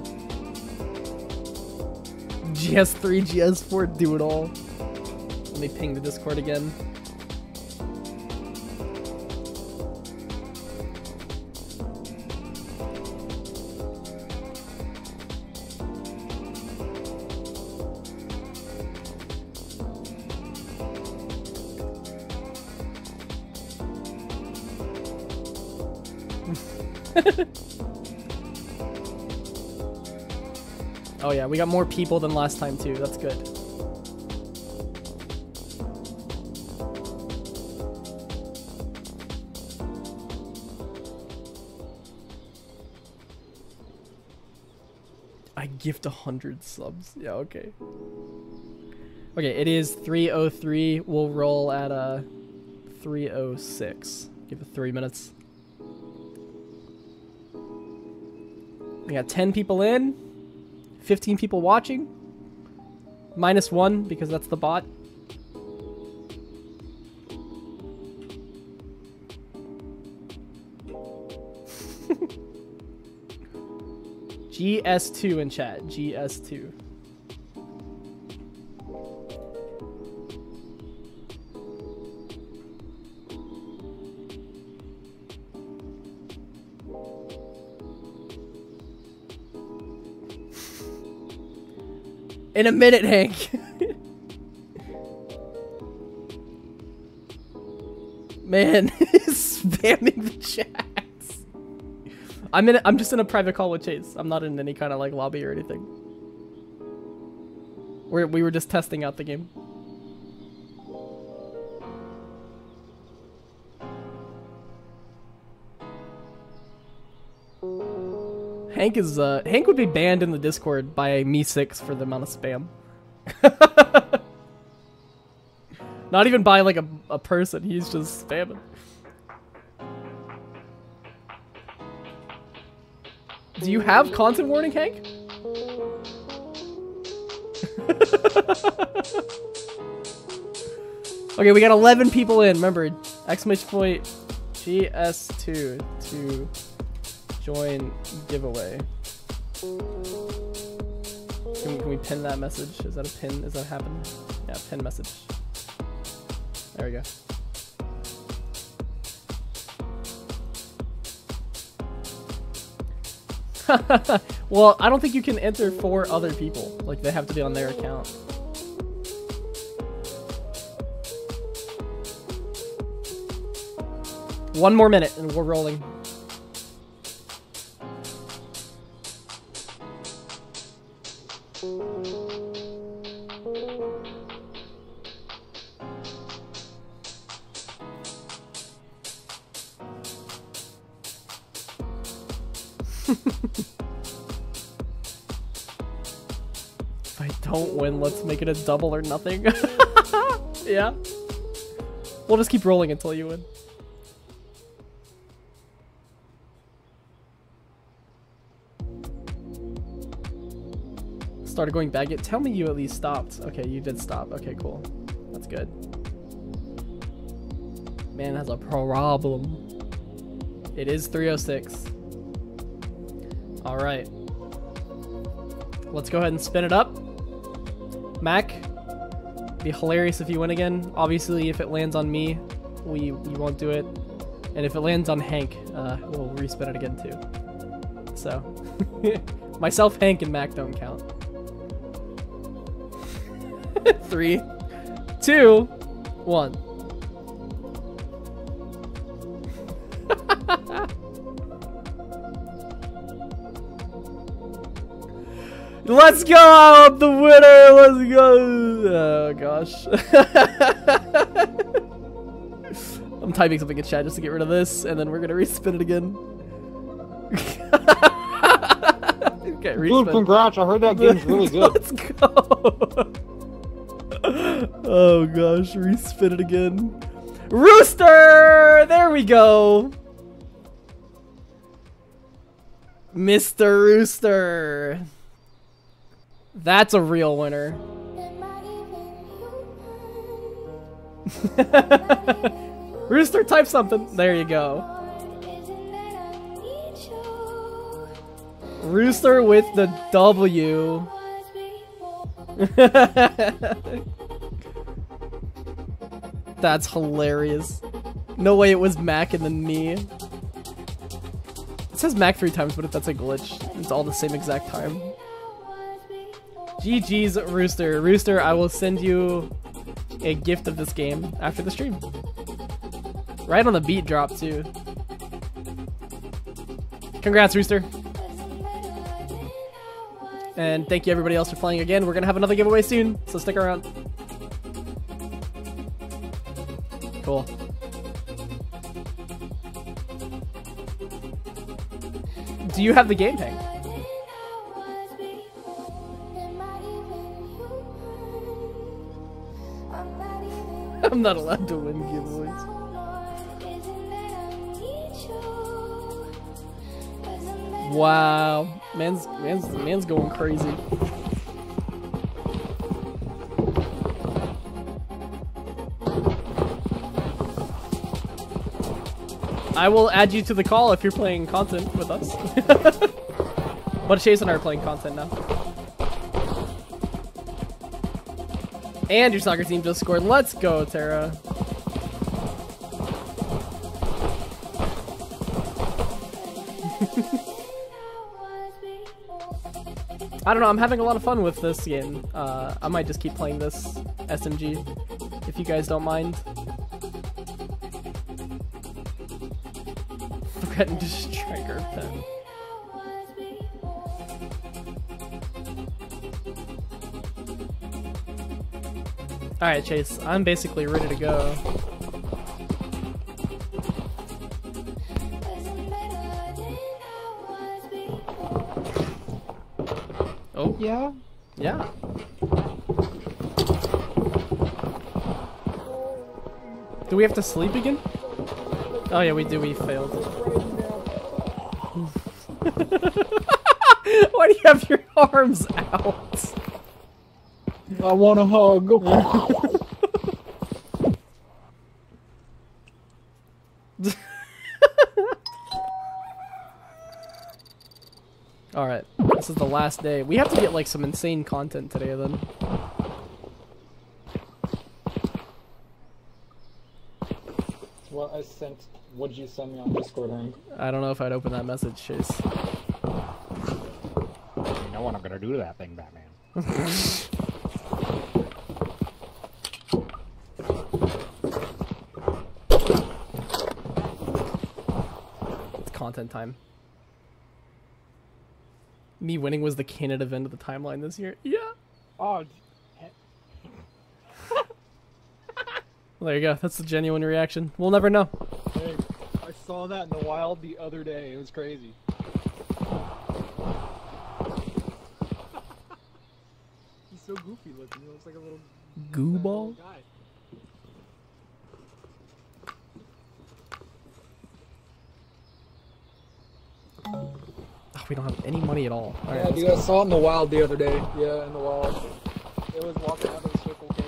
GS3, GS4, do it all. Let me ping the Discord again. Oh yeah, we got more people than last time too. That's good. I gift 100 subs. Yeah, okay. Okay, it is 3:03. We'll roll at 3:06. Give it 3 minutes. We got 10 people in, 15 people watching, minus one because that's the bot. GS2 in chat, GS2. In a minute, Hank. Man, he's spamming the chats. I'm just in a private call with Chase. I'm not in any kind of like lobby or anything. We were just testing out the game. Hank is Hank would be banned in the Discord by me6 for the amount of spam. Not even by like a person, he's just spamming. Do you have Content Warning, Hank? Okay, we got 11 people in, remember. Exclamation point GS2 to join giveaway. Can we pin that message? Is that a pin? Is that happening? Yeah, pin message. There we go. Well, I don't think you can enter for other people. Like, they have to be on their account. One more minute and we're rolling. If I don't win, let's make it a double or nothing. Yeah. We'll just keep rolling until you win. Started going back. Tell me you at least stopped. Okay, you did stop. Okay, cool. That's good. Man, that's a problem. It is 3:06. All right, let's go ahead and spin it up. Mac, it'd be hilarious if you win again. Obviously, if it lands on me, we won't do it. And if it lands on Hank, we'll respin it again too. So, myself, Hank, and Mac don't count. 3, 2, 1. Let's go! I'm the winner! Let's go! Oh gosh. I'm typing something in chat just to get rid of this, and then we're gonna respin it again. Okay, dude, congrats! I heard that game's really good. Let's go! Oh gosh, respin it again. Rooster! There we go! Mr. Rooster! That's a real winner. Rooster, type something. There you go. Rooster with the W. That's hilarious. No way it was Mac and then me. It says Mac 3 times, but if that's a glitch, it's all the same exact time. GG's, Rooster. Rooster, I will send you a gift of this game after the stream. Right on the beat drop, too. Congrats, Rooster. And thank you, everybody else, for playing again. We're going to have another giveaway soon, so stick around. Cool. Do you have the game tag? I'm not allowed to win giveaways. Wow, man's going crazy. I will add you to the call if you're playing content with us. But Chase and I are playing content now. And your soccer team just scored. Let's go, Tara. I don't know. I'm having a lot of fun with this game. I might just keep playing this SMG, if you guys don't mind. Threatened to strike her pen. Alright, Chase, I'm basically ready to go. Oh. Yeah? Yeah. Do we have to sleep again? Oh yeah, we do. We failed. Why do you have your arms out? I want a hug. All right, this is the last day. We have to get like some insane content today then. Well, I sent. What did you send me on Discord? Link? I don't know if I'd open that message, Chase. You know what I'm gonna do to that thing, Batman. Content time. Me winning was the canon event of the timeline this year. Yeah. Oh. Well, there you go. That's the genuine reaction. We'll never know. Hey, I saw that in the wild the other day. It was crazy. He's so goofy looking. He looks like a little goo ball. Guy. Oh, we don't have any money at all. All right, yeah, dude, I saw it in the wild the other day. Yeah, in the wild. It was walking out of the Circle K.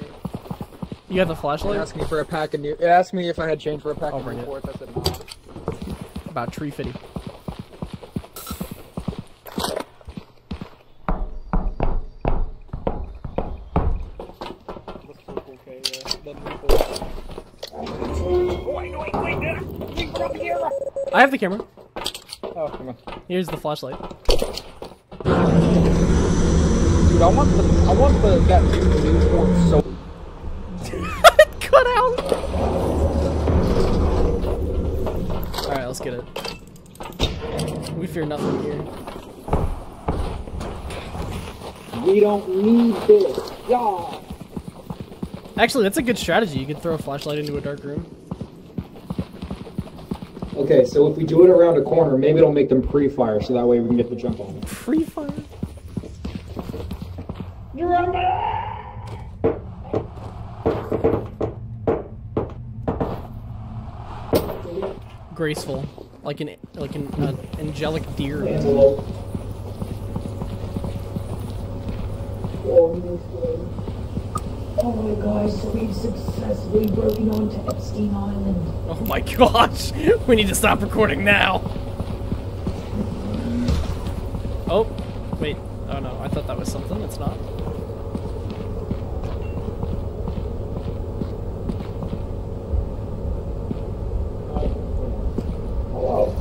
You had the flashlight? It asked me for a pack of It asked me if I had change for a pack of Newports. I said no. About tree fitting. The Circle K, yeah. The Newports. I have the camera. Oh, come on. Here's the flashlight. Dude, I want the that unicorn so cut out. All right, let's get it. We fear nothing here. We don't need this, y'all. Actually, that's a good strategy. You can throw a flashlight into a dark room. Okay, so if we do it around a corner, maybe it'll make them pre-fire, so that way we can get the jump on them. Pre-fire? Graceful, like an angelic deer. Antelope. Oh my gosh, so we've successfully broken onto Epstein Island. Oh my gosh, we need to stop recording now. Oh, wait, oh no, I thought that was something, it's not. Hello.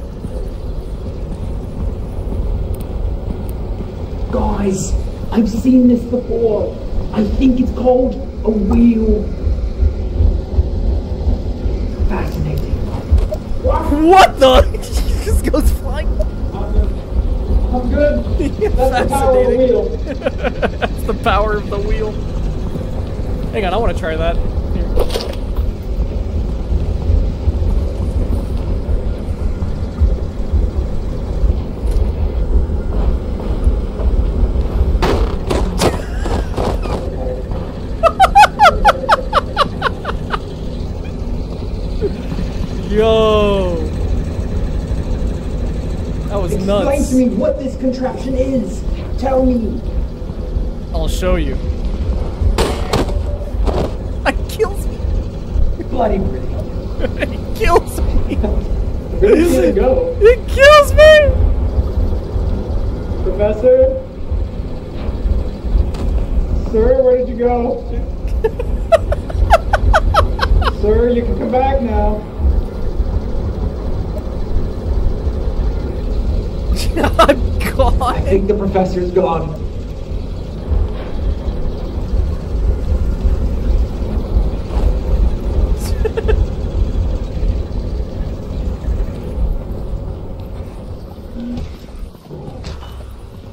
Guys, I've seen this before. I think it's called a wheel. Fascinating. What the? She just goes flying. I'm good. That's the power of the wheel. That's the power of the wheel. Hang on, I want to try that. Yo! That was nuts. Explain to me what this contraption is. Tell me. I'll show you. It kills me. Bloody pretty. It kills me. Where did it go? It kills me! Professor? Sir, where did you go? Sir, you can come back now. I'm gone. I think the professor's gone.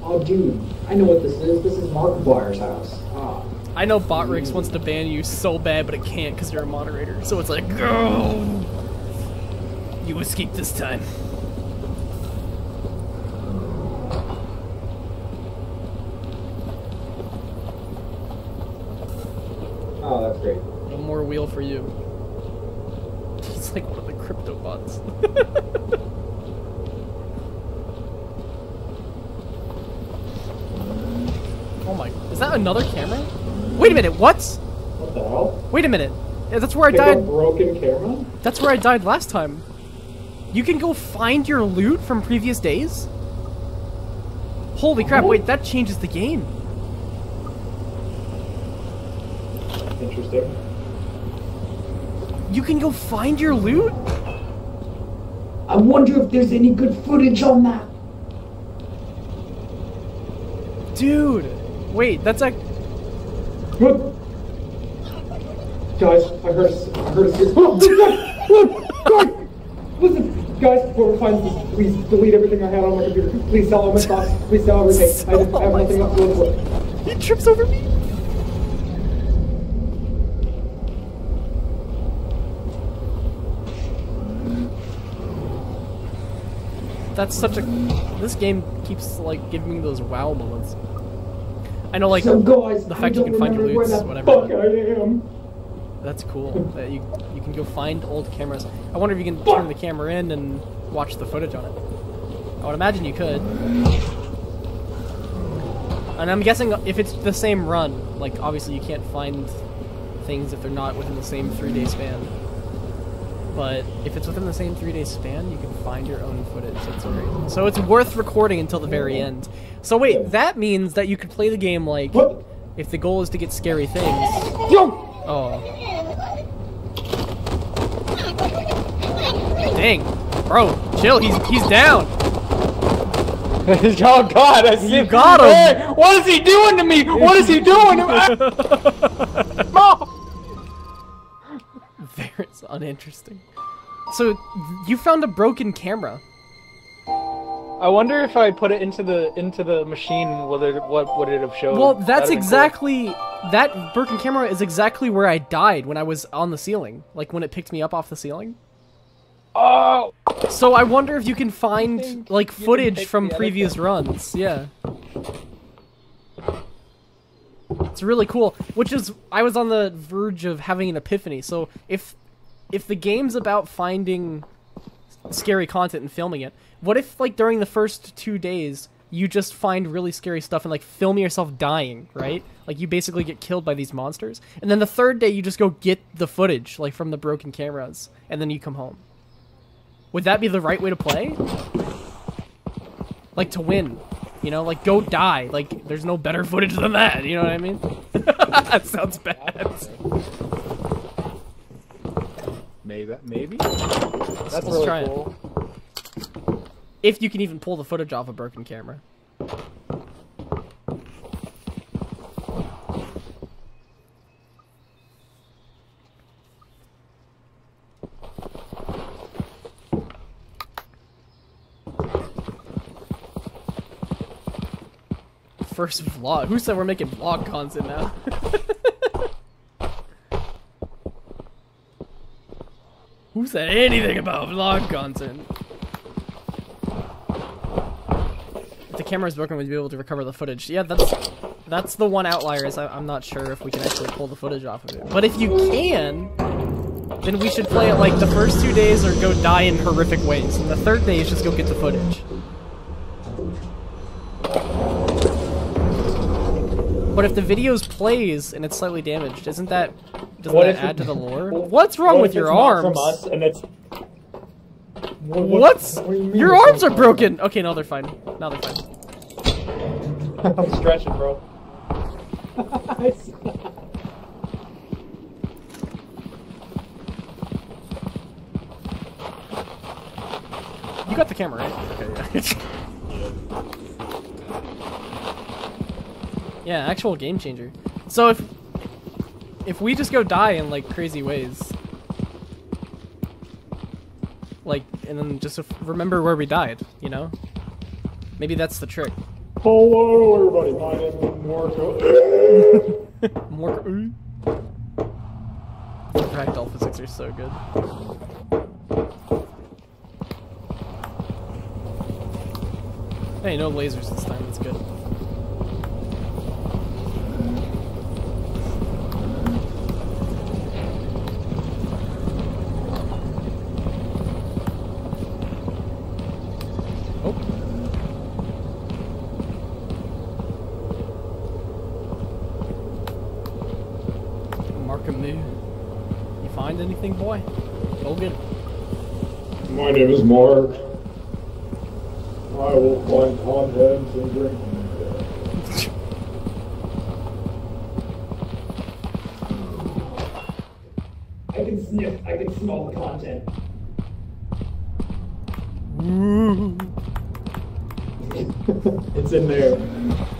Oh, dude, I know what this is. This is Markiplier's house. Ah. I know Botrix wants to ban you so bad, but it can't because you're a moderator. So it's like, go. You escaped this time. Great. One more wheel for you. It's like one of the crypto bots. Oh my, is that another camera? Wait a minute, what? What the hell? Wait a minute. Yeah, that's where I died. A broken camera? That's where I died last time. You can go find your loot from previous days? Holy crap, wait, that changes the game. Interesting. You can go find your loot? I wonder if there's any good footage on that. Dude, wait, that's like... Guys, I heard a... Oh, God! Listen, guys, whoever finds this, please delete everything I had on my computer. Please sell all my thoughts. Please sell everything. I have nothing else to look for. He trips over me. That's such a... This game keeps, like, giving me those wow moments. I know, like, so guys, the fact you can find your loots, whatever. That's cool. That you can go find old cameras. I wonder if you can turn the camera in and watch the footage on it. I would imagine you could. And I'm guessing if it's the same run, like, obviously you can't find things if they're not within the same 3-day span. But if it's within the same 3-day span, you can find your own footage. That's great. So it's worth recording until the very end. So wait, that means that you could play the game like, if the goal is to get scary things. Oh. Dang, bro, chill. He's down. Oh God, I see. You got him. Hey, what is he doing to me? What is he doing to me? It's uninteresting. So you found a broken camera. I wonder if I put it into the machine, whether what would it have shown? Well, that's exactly cool. That broken camera is exactly where I died when I was on the ceiling, like when it picked me up off the ceiling. Oh. So I wonder if you can find like footage from previous runs. Yeah. It's really cool, which is I was on the verge of having an epiphany. So if the game's about finding scary content and filming it, what if like during the first 2 days you just find really scary stuff and like film yourself dying, right? Like you basically get killed by these monsters, and then the third day you just go get the footage like from the broken cameras, and then you come home. Would that be the right way to play? Like to win, you know? Like go die. Like there's no better footage than that. You know what I mean? That sounds bad. Maybe? That's really cool. If you can even pull the footage off a broken camera. First vlog. Who said we're making vlog content now? Who said anything about vlog content? If the camera's broken, we'd be able to recover the footage. Yeah, that's the one outlier. Is I'm not sure if we can actually pull the footage off of it. But if you can, then we should play it like the first 2 days or go die in horrific ways. And the third day is just go get the footage. But if the video plays and it's slightly damaged, isn't that... Doesn't that add to the lore? What's wrong with your arms? What's... Your arms are broken! Okay, no, they're fine. Now they're fine. I'm stretching, bro. You got the camera, right? Okay, yeah. Yeah, actual game changer. So if we just go die in like crazy ways, like, and then just remember where we died, you know? Maybe that's the trick. Hello everybody, my name is Morco. Morco. The fractal physics are so good. Hey, no lasers this time, that's good. Anything, boy? Go get it. My name is Mark. I will find content and drink. I can sniff. I can smell the content. It's in there.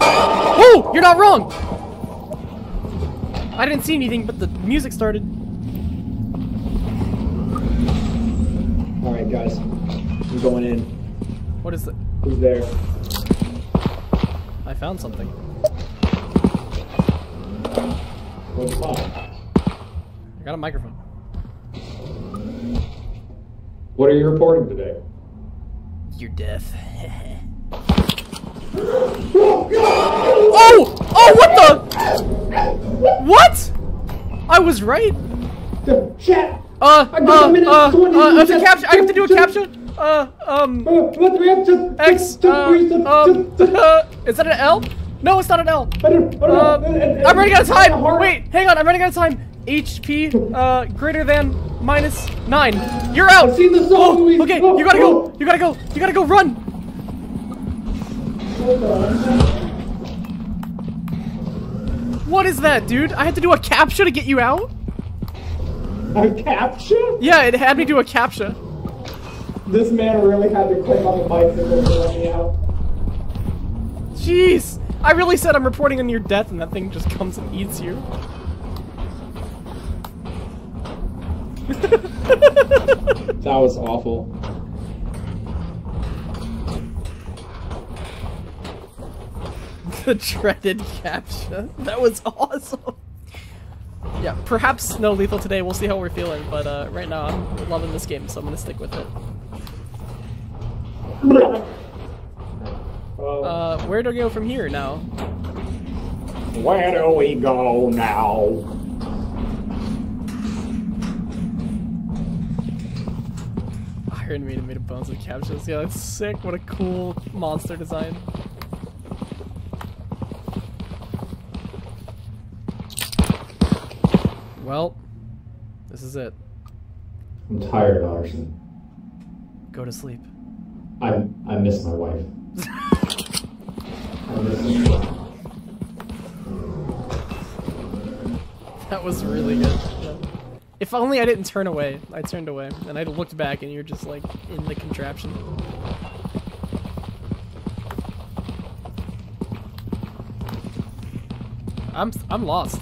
Oh! You're not wrong! I didn't see anything, but the music started. Guys, I'm going in. What is that? Who's there? I found something. What's that? I got a microphone. What are you reporting today? Your death. Oh! Oh, what the? What? I was right. Chat. I have to do a capture. Is that an L? No, it's not an L. I'm running out of time. Wait, hang on. I'm running out of time. HP greater than -9. You're out. Oh, okay, you gotta go. You gotta go. You gotta go. Run. What is that, dude? I had to do a capture to get you out. A captcha? Yeah, it had me do a captcha. This man really had to climb on the bicycle to let me out. Jeez! I really said I'm reporting on your death and that thing just comes and eats you. That was awful. The dreaded captcha. That was awesome. Yeah, perhaps no lethal today. We'll see how we're feeling, but right now I'm loving this game, so I'm gonna stick with it. Where do we go from here now? Where do we go now? Iron Maiden made a bones with captchas. Yeah, that's sick. What a cool monster design. Well, this is it. I'm tired, Otterson. Go to sleep. I miss my wife. I miss her. That was really good. If only I didn't turn away. I turned away, and I looked back, and you're just like in the contraption. I'm lost.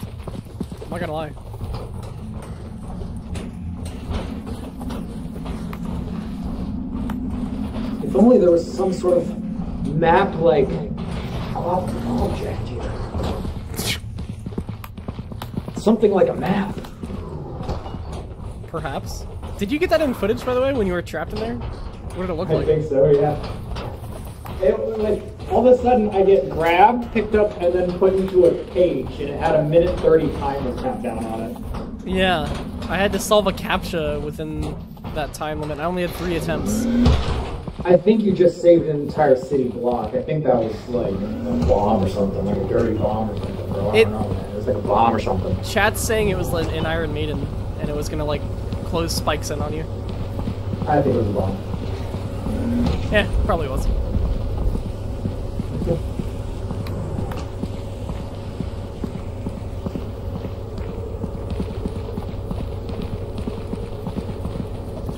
I'm not gonna lie. If only there was some sort of map-like object here. Something like a map. Perhaps. Did you get that in footage, by the way, when you were trapped in there? What did it look like? I think so, yeah. It, like, all of a sudden, I get grabbed, picked up, and then put into a cage, and it had a 1:30 timer countdown down on it. Yeah. I had to solve a CAPTCHA within that time limit. I only had 3 attempts. I think you just saved an entire city block. I think that was like a bomb or something, like a dirty bomb or something. Or I don't know, man. It was like a bomb or something. Chat's saying it was like an Iron Maiden, and it was gonna like close spikes in on you. I think it was a bomb. Yeah, probably was.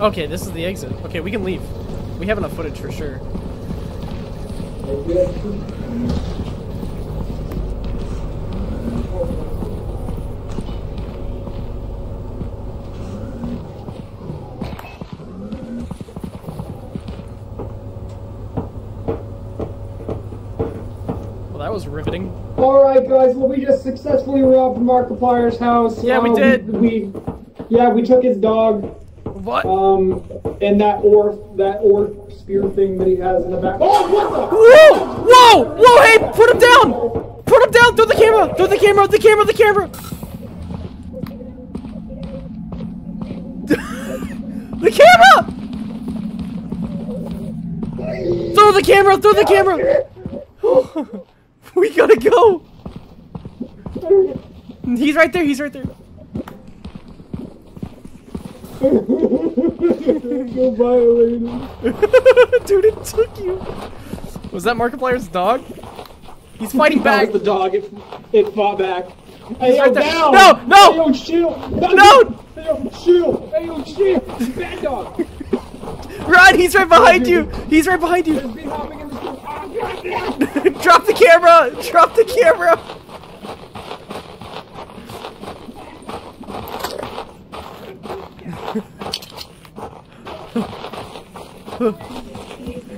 Okay, this is the exit. Okay, we can leave. We have enough footage for sure. Well, that was riveting. Alright guys, well, we just successfully robbed Markiplier's house. Yeah, we did. We took his dog. What? And that orc spear thing that he has in the back. Oh, what the? Whoa! Whoa! Whoa! Hey, put him down! Put him down! Through the camera! Through the camera! The camera! The camera! The camera! Throw the camera! Throw the camera! We gotta go! He's right there! He's right there! Goodbye, lady. Dude, it took you. Was that Markiplier's dog? He's fighting back. That was the dog. It fought back. Hey, yo, down! No, no! Hey, yo, chill! No! Hey, yo, chill! Hey, yo, chill! Bad dog! Run! He's right behind you! He's right behind you! Drop the camera! Drop the camera!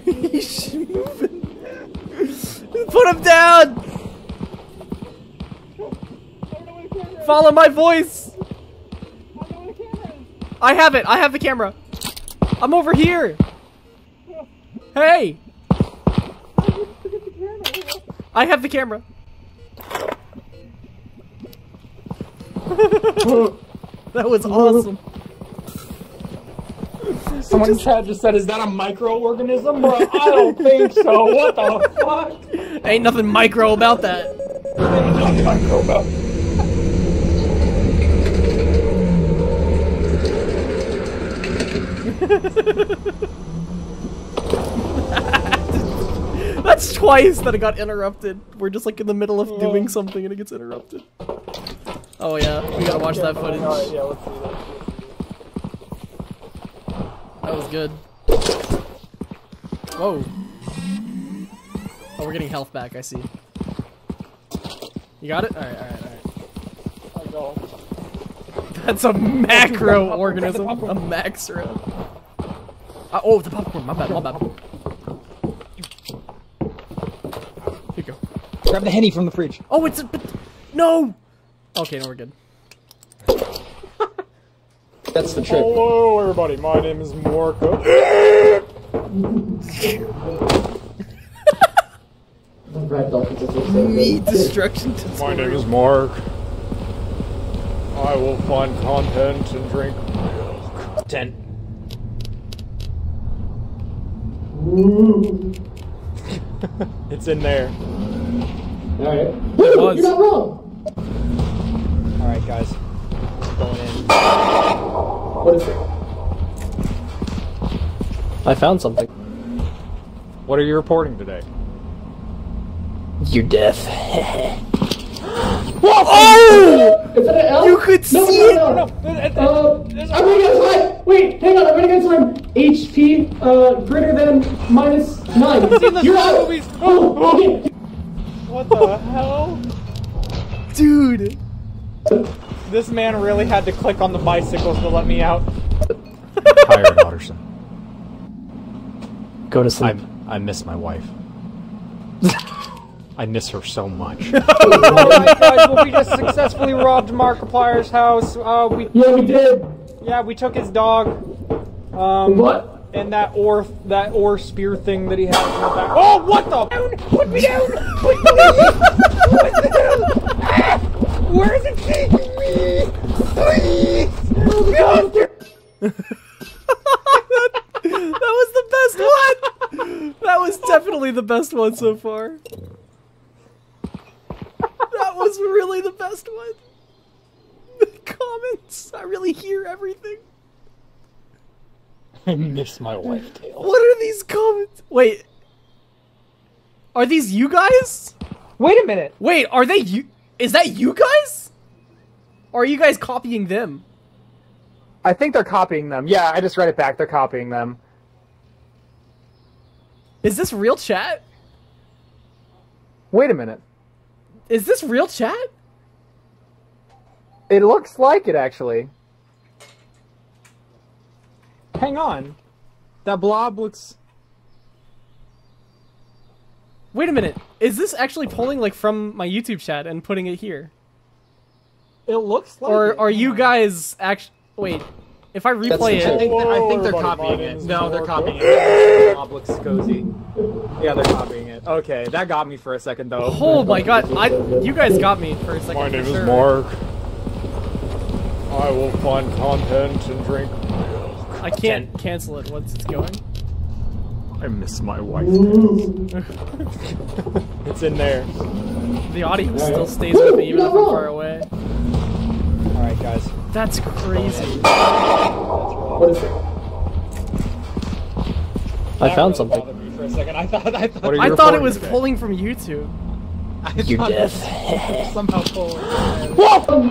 He's moving. Put him down. Follow my voice. I have it. I have the camera. I'm over here. Hey. I have the camera. That was awesome. Someone just said, is that a microorganism? Bro, I don't think so. What the fuck? Ain't nothing micro about that. Ain't nothing micro about it. That's twice that it got interrupted. We're just like in the middle of doing something and it gets interrupted. Oh yeah, we gotta watch that footage. Alright, yeah, let's see that. That was good. Whoa. Oh, we're getting health back, I see. You got it? Alright, alright, alright. That's a macro organism. A maxro. Oh, the popcorn. My bad, my bad. Here you go. Grab the Henny from the fridge. Oh, it's a... No! Okay, no, we're good. That's the trick. Hello, everybody. My name is Marco. Meat destruction. My name is Mark. I will find content and drink content. It's in there. Alright. You're not wrong! Alright, guys. Going in. What is it? I found something. What are you reporting today? Your death. Oh! Is that an L? You could see it! I'm running out of time! Wait, hang on, I'm running out of time! HP, greater than -9. You're out! Oh, okay. What the hell? Dude! This man really had to click on the bicycles to let me out. Hire an Otterson. Go to sleep. I miss my wife. I miss her so much. Alright guys, well, we just successfully robbed Markiplier's house. Yeah, we did. Yeah, we took his dog. What? And that spear thing that he has in the back. Oh, what the? Put me down! Put me down! Put me down! Ah! Where is it taking me? Please! That was the best one! That was definitely the best one so far. That was really the best one. The comments. I really hear everything. I miss my wife, Tail. What are these comments? Wait. Are these you guys? Wait a minute. Wait, are they you? Is that you guys? Or are you guys copying them? I think they're copying them. Yeah, I just read it back. They're copying them. Is this real chat? Wait a minute. Is this real chat? It looks like it, actually. Hang on. That blob looks... Wait a minute. Is this actually pulling, like, from my YouTube chat and putting it here? It looks like Or are you guys actually... Wait. If I replay it... I think they're copying it. No, they're copying it. Blob looks cozy. Yeah, they're copying it. Okay, that got me for a second, though. Oh my god, you guys got me for a second. My name is Mark. I will find content and drink... I can't cancel it once it's going. I miss my wife. It's in there. The audio still stays with me even if I'm far away. Alright, guys. That's crazy. What is it? I found something. For a second, I thought it was pulling from YouTube. You death. Somehow pulling. Whoa!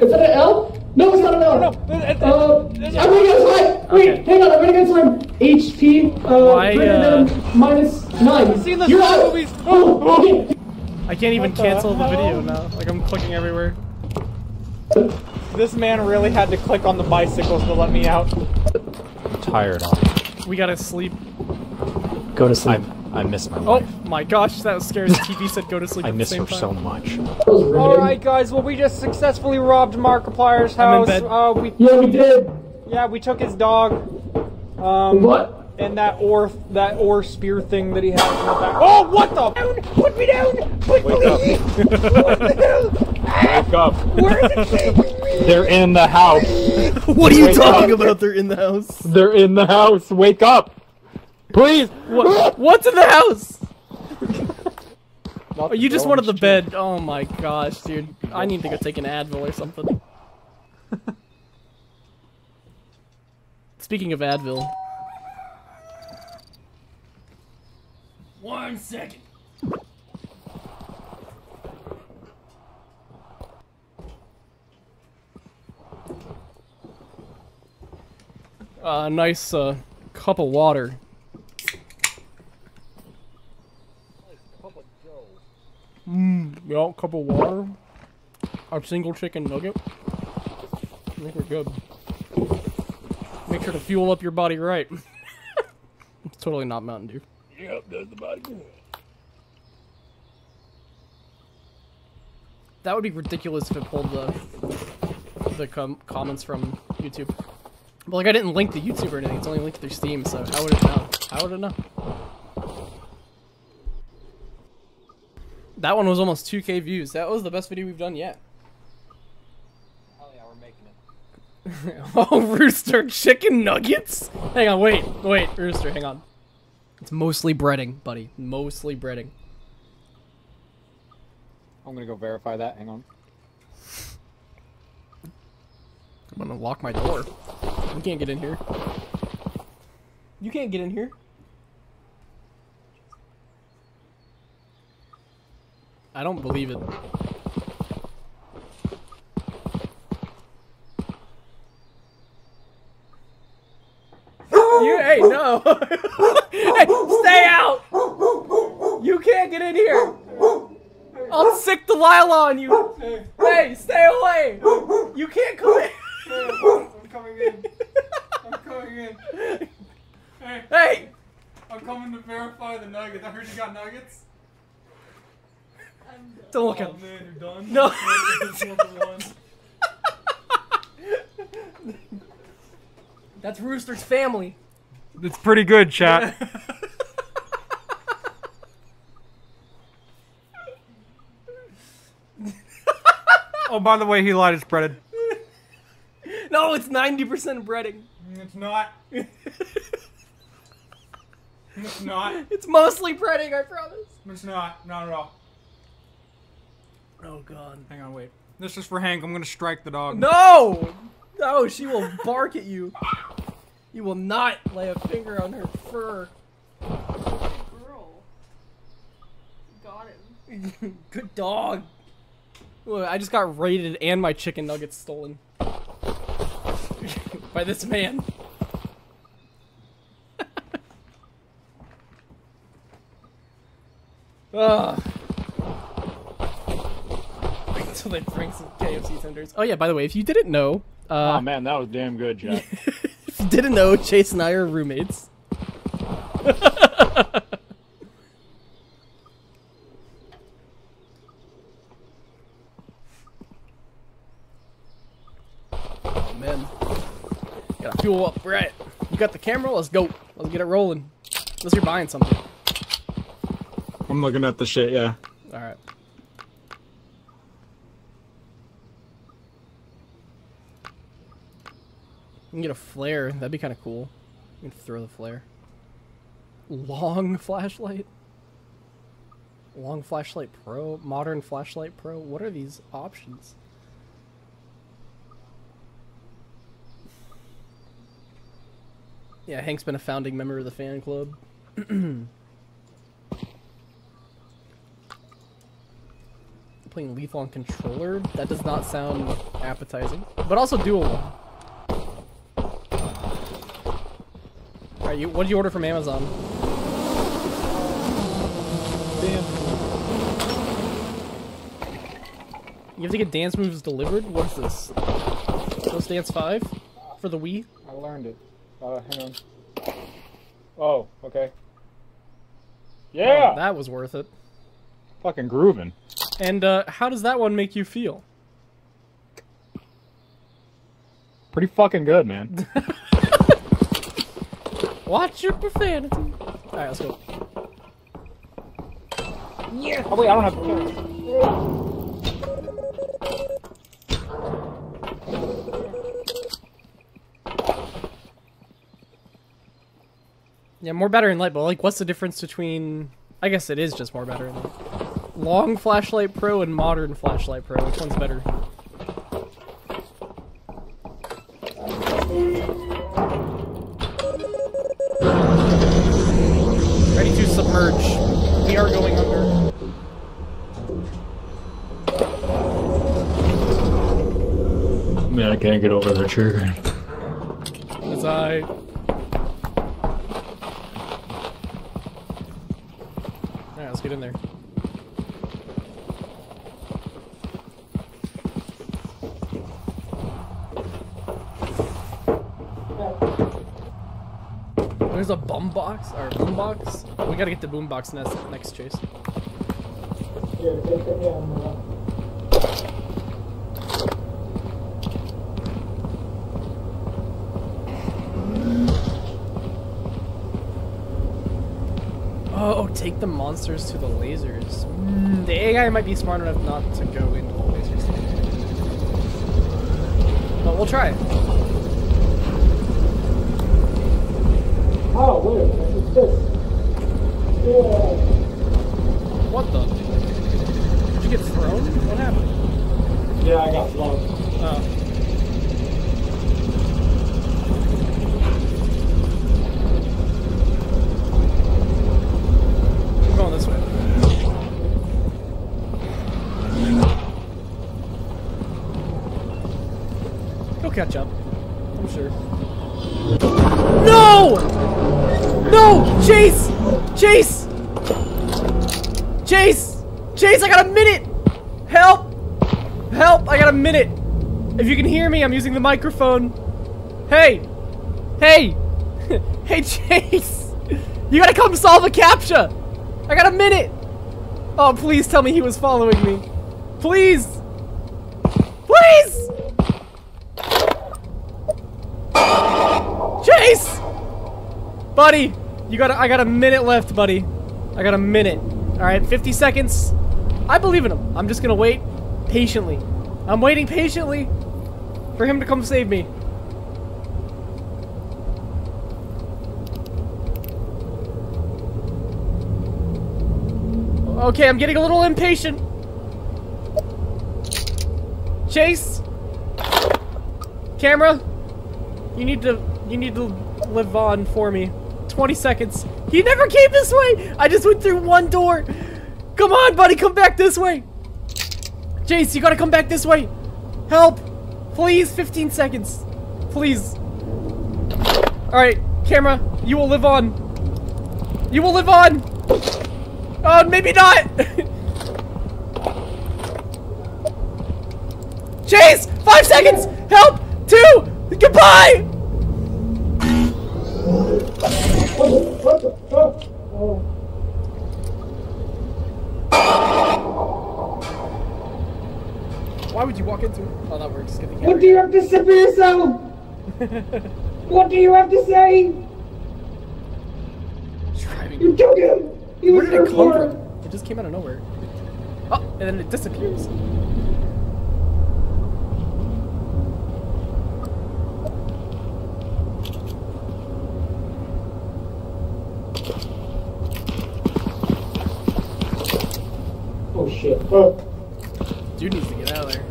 Is that an L? No, it's not an L. I'm running out of time. Wait, hang on. I'm running out of time. HP greater than -9. I've seen this in movies. Oh, okay. I can't even cancel the video now. Like I'm clicking everywhere. This man really had to click on the bicycles to let me out. I'm tired. We gotta sleep. Go to sleep. I miss my wife. Oh my gosh, that was scary. The TV said go to sleep. I miss her so much. Alright guys, well we just successfully robbed Markiplier's house. Yeah, we did. Yeah, we took his dog. What? And that spear thing that he has in the back. Oh, what the? Put me down! Put me down! What the hell? Wake up. Where is it? They're in the house. What are you talking about? They're in the house. They're in the house. Wake up. Please. What? What's in the house? Oh, you just wanted the bed. Oh my gosh, dude. I need to go take an Advil or something. Speaking of Advil. 1 second. Nice cup of water. Y'all, cup of water. Our single chicken nugget. I think we're good. Make sure to fuel up your body right. It's totally not Mountain Dew. Yep, does the body good. That would be ridiculous if it pulled the comments from YouTube. But like, I didn't link to YouTube or anything. It's only linked through Steam, so how would it know? How would it know? That one was almost 2K views. That was the best video we've done yet. Oh yeah, we're making it. Oh, Rooster chicken nuggets? Hang on, wait, Rooster, hang on. It's mostly breading, buddy. Mostly breading. I'm gonna go verify that. Hang on. I'm gonna lock my door. You can't get in here. You can't get in here. I don't believe it. You, hey, no. Hey, stay out. You can't get in here. I'll sick the Lila on you. Hey, stay away. You can't come in. I'm coming in. I'm coming in. Hey. I'm coming to verify the nuggets. I heard you got nuggets. Don't look at him. Oh man, you're done? No. That's Rooster's family. It's pretty good, chat. Oh, by the way, he lied. It's breaded. No, it's 90% breading. It's not. It's not. It's mostly breading, I promise. It's not. Not at all. Oh god. Hang on, wait. This is for Hank. I'm gonna strike the dog. No! No, she will bark at you. You will not lay a finger on her fur. Girl. Got him. Good dog. Look, I just got raided and my chicken nuggets stolen. By this man. Ugh. So they bring some KFC tenders. Oh yeah, by the way, if you didn't know, oh man, that was damn good, Jack. If you didn't know, Chase and I are roommates. Oh man, gotta fuel up, right? You got the camera? Let's go. Let's get it rolling. Unless you're buying something. I'm looking at the shit. Yeah. All right. You can get a flare. That'd be kind of cool. You can throw the flare. Long flashlight. Long flashlight pro. Modern flashlight pro. What are these options? Yeah, Hank's been a founding member of the fan club. Playing Lethal on controller. That does not sound appetizing. But also doable. What did you order from Amazon? Damn. You have to get dance moves delivered? What's this? Ghost Dance 5? For the Wii? I learned it. Hang on. Oh, okay. Yeah! Oh, that was worth it. Fucking grooving. And, how does that one make you feel? Pretty fucking good, man. Watch your profanity. Alright, let's go. Yeah. Oh wait, I don't have to. Yeah, more battery light, but like, what's the difference between? I guess it is just more battery light. Long flashlight pro and modern flashlight pro. Which one's better? Submerge. We are going under. Man, I can't get over the trigger. As I Get in there. There's a boombox. We gotta get the boombox next chase. Oh, take the monsters to the lasers. The AI might be smart enough not to go into the lasers. But we'll try it. Oh, weird. It's just... yeah. What the? Did you get thrown? What happened? Yeah, I got thrown. Oh. We're going this way. Go catch up. I'm sure. No! No! Chase! Chase! Chase! Chase, I got a minute! Help! Help, I got a minute! If you can hear me, I'm using the microphone. Hey! Hey! Hey, Chase! You gotta come solve a CAPTCHA! I got a minute! Oh, please tell me he was following me. Please! Please! Chase! Buddy! I got a minute left, buddy. I got a minute. Alright, 50 seconds. I believe in him. I'm just gonna wait patiently. I'm waiting patiently for him to come save me. Okay, I'm getting a little impatient. Chase! Camera! You need to live on for me. 20 seconds. He never came this way! I just went through one door! Come on, buddy! Come back this way! Jace, you gotta come back this way! Help! Please! 15 seconds! Please! Alright, camera, you will live on. You will live on! Oh, maybe not! Jace! 5 seconds! Help! 2! Goodbye! What the fuck? Oh. Why would you walk into it? Oh, that works. Get the camera. What do you have to say for yourself? What do you have to say? You killed him! He was in the car! It just came out of nowhere. Oh, and then it disappears. Oh shit. Dude needs to get out of there.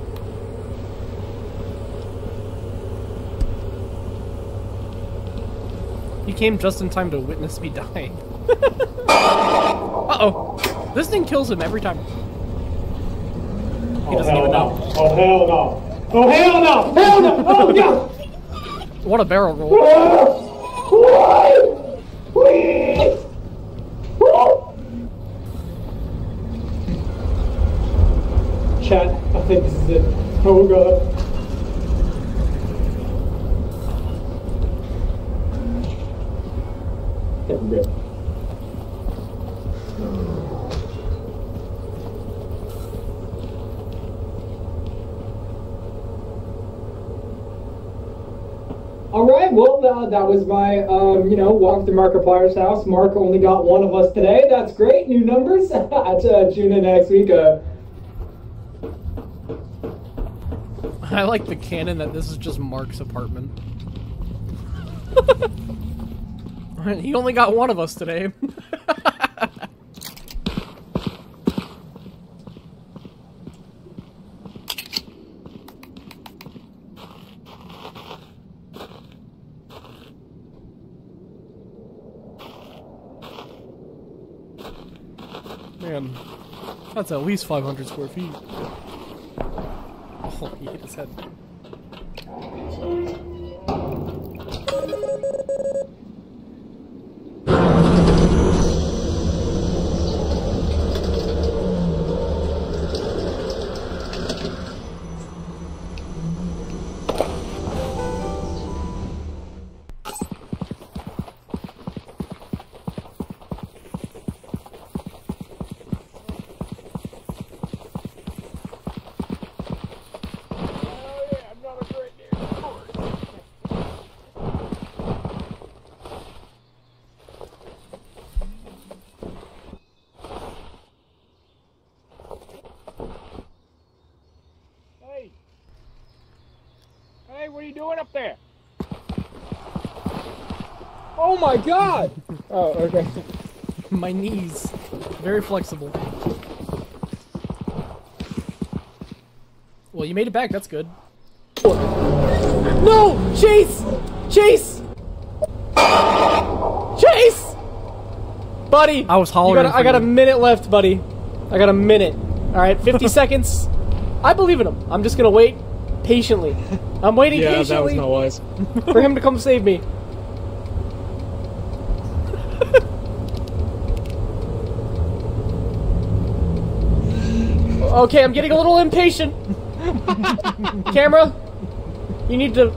He came just in time to witness me dying. Uh-oh. This thing kills him every time. He doesn't even know. Oh hell no. Oh hell no! Hell no! Oh no! What a barrel roll. Please! Chat, I think this is it. Oh god. Damn good. Alright, well, that was my, walk to Markiplier's house. Mark only got one of us today. That's great. New numbers. Tune in next week. I like the canon that this is just Mark's apartment. He only got one of us today. Man, that's at least 500 square feet. Oh, he hit his head. you doing up there? Oh my god! Oh, okay. My knees. Very flexible. Well, you made it back. That's good. No! Chase! Chase! Chase! Buddy! I was hollering. I got a minute left, buddy. I got a minute. Alright, 50 seconds. I believe in him. I'm just gonna wait patiently. I'm waiting patiently. Yeah, that was not wise. For him to come save me. Okay, I'm getting a little impatient. Camera, you need to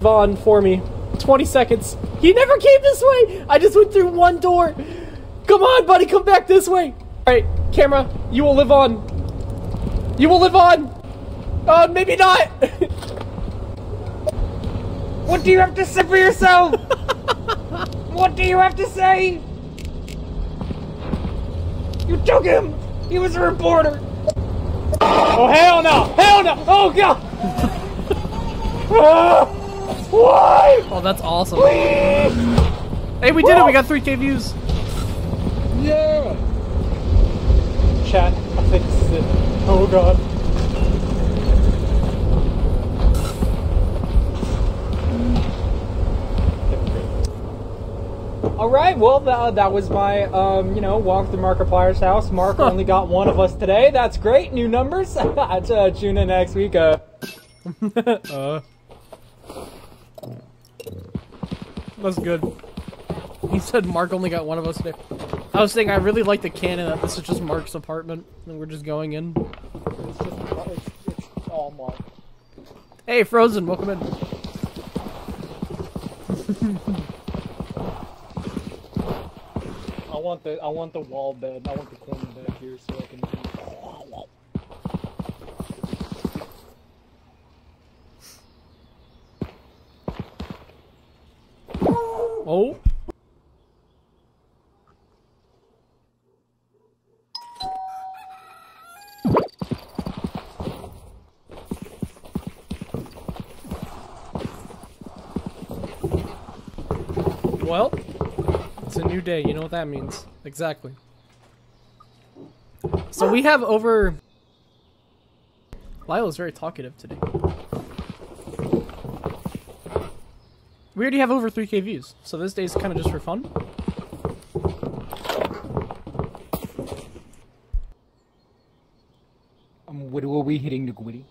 Vaughn for me. 20 seconds. He never came this way. I just went through one door. Come on, buddy, come back this way. All right, camera, you will live on. You will live on. Maybe not. What do you have to say for yourself? What do you have to say? You took him. He was a reporter. Oh, hell no! Hell no! Oh, God! Why? Oh, that's awesome. Please! Hey, we did it! We got 3K views! Yeah! Chat, I fixed it. Oh, God. Alright, well, that was my, you know, walk through Markiplier's house. Mark only got one of us today. That's great. New numbers. Tune in next week. That's good. He said Mark only got one of us today. I was saying I really like the canon that this is just Mark's apartment, and we're just going in. It's just, it's all Mark. Hey, Frozen, welcome in. I want the wall bed. I want the corner bed here so I can. Oh. Well. It's a new day, you know what that means. Exactly. So we have over... Lila's very talkative today. We already have over 3K views, so this day's kind of just for fun. What are we hitting the gwitty?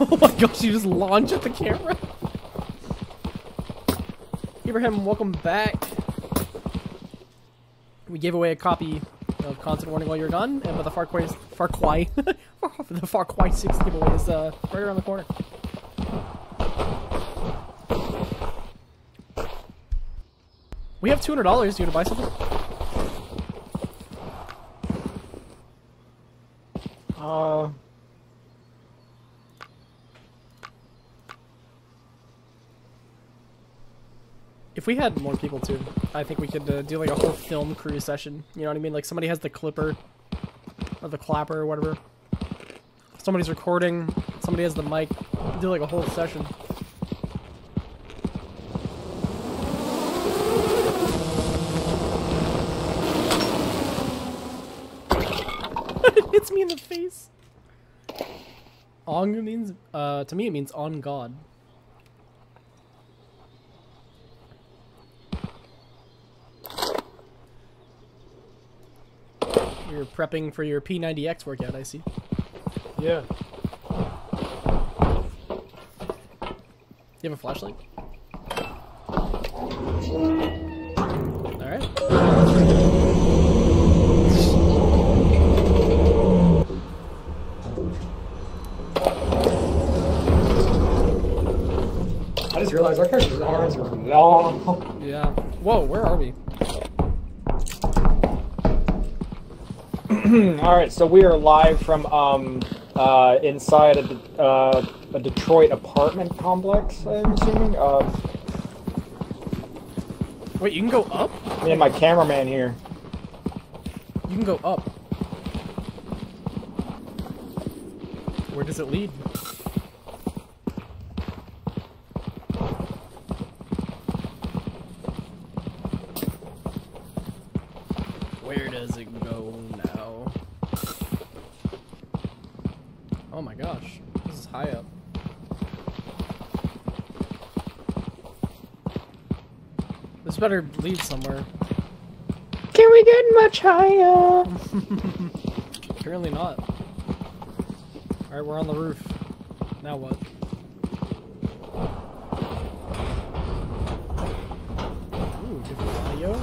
Oh my gosh, you just launched at the camera? Abraham, welcome back. We gave away a copy of Content Warning while you were gone, and but the Far Cry, the Far Cry 6 giveaway is right around the corner. We have $200. Do you want to buy something? If we had more people too, I think we could do like a whole film crew session. You know what I mean? Like somebody has the clipper or the clapper or whatever. Somebody's recording, somebody has the mic. Do like a whole session. It hits me in the face. Ong means, to me it means on God. You're prepping for your P90X workout, I see. Yeah. You have a flashlight? Alright. I just realized our character's arms are long. Yeah. Whoa, where are we? Alright, so we are live from inside a Detroit apartment complex, I'm assuming. Wait, you can go up? Me and my cameraman here. You can go up. Where does it lead? Where does it go now? Oh my gosh, this is high up. This better lead somewhere. Can we get much higher? Apparently not. Alright, we're on the roof. Now what? Ooh, different audio.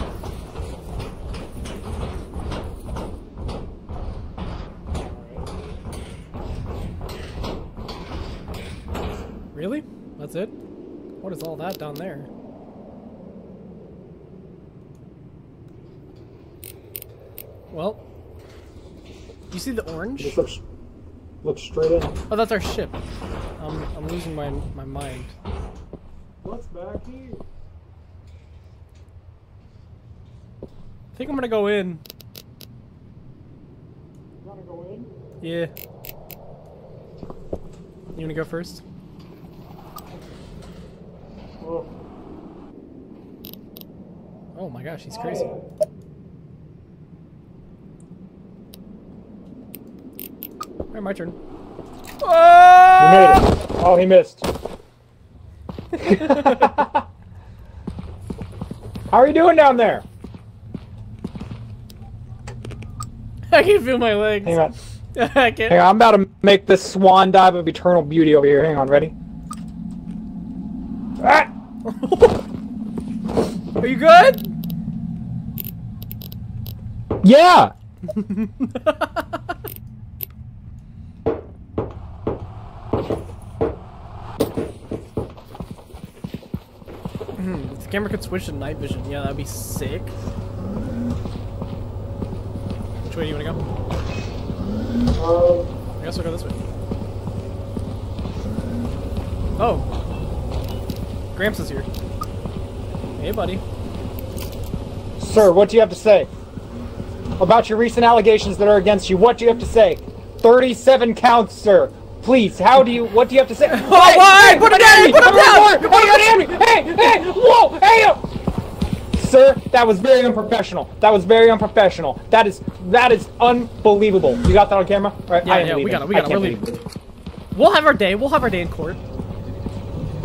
Really? That's it? What is all that down there? Well, you see the orange? It looks straight in. Oh, that's our ship. I'm losing my mind. What's back here? I think I'm gonna go in. You wanna go in? Yeah. You wanna go first? Whoa. Oh my gosh, he's crazy. Hey. All right, my turn. Oh! You made it. Oh, he missed. How are you doing down there? I can feel my legs. Hang on. I can't. Hang on, I'm about to make this swan dive of eternal beauty over here. Hang on, ready? Ah! Are you good? Yeah! If the camera could switch to night vision, yeah, that'd be sick. Which way do you want to go? I guess we'll go this way. Oh! Gramps is here. Hey, buddy. Sir, what do you have to say? About your recent allegations that are against you, what do you have to say? 37 counts, sir. Please, what do you have to say? Oh, why? Hey, put him down! Put him down! You're putting him down! Hey, hey! Whoa! Hey! Sir, that was very unprofessional. That was very unprofessional. That is unbelievable. You got that on camera? All right, yeah, we got it. We're leaving. We'll have our day. We'll have our day in court.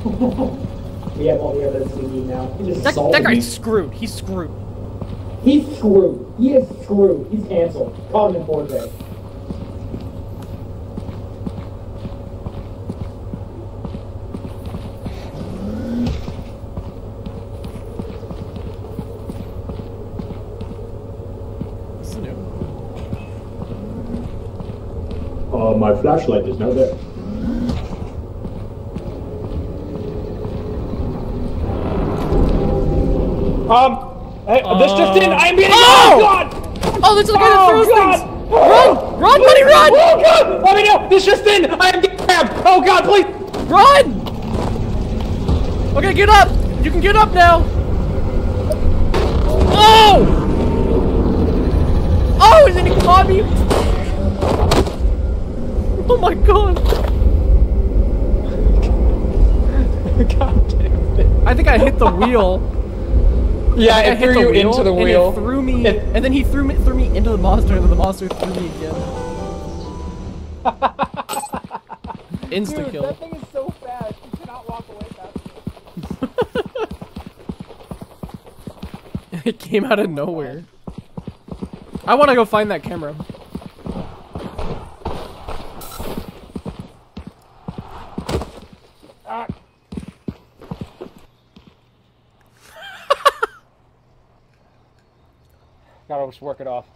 We have all the other TV now. That guy's screwed. He's screwed. He's screwed. He is screwed. He's canceled. Call him in for a day. My flashlight is now there. Hey, this just in. I'm getting. Oh God! Oh, this is the guy that throws things. Run, run, buddy, run! Oh God! Let me know. This just in. I am getting grabbed. Oh God, please, run! Okay, get up. You can get up now. Oh! Oh, and then he caught me. Oh my God! God damn it! I think I hit the wheel. Yeah, it threw you into the wheel. And it threw me, and then he threw me into the monster, and then the monster threw me again. Insta kill. Dude, that thing is so fast. You cannot walk away fast. It came out of nowhere. I want to go find that camera. Gotta just work it off.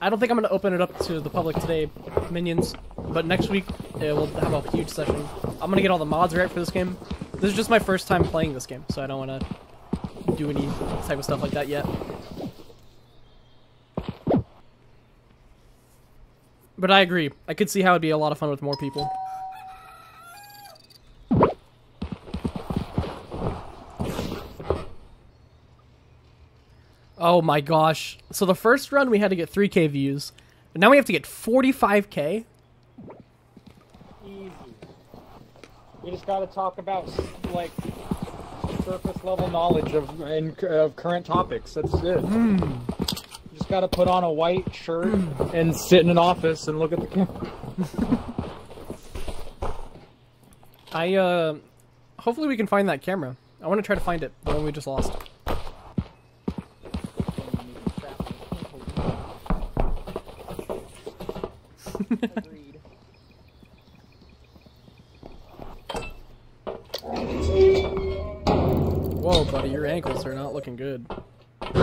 I don't think I'm gonna open it up to the public today, minions, but next week we'll have a huge session. I'm gonna get all the mods right for this game. This is just my first time playing this game, so I don't wanna do any type of stuff like that yet. But I agree. I could see how it'd be a lot of fun with more people. Oh my gosh. So the first run we had to get 3K views. But now we have to get 45K. Easy. We just got to talk about, like, surface level knowledge of current topics. That's it. Mm. You just got to put on a white shirt and sit in an office and look at the camera. Hopefully we can find that camera. I want to try to find it, the one we just lost. Agreed. Whoa, buddy, your ankles are not looking good. Alright,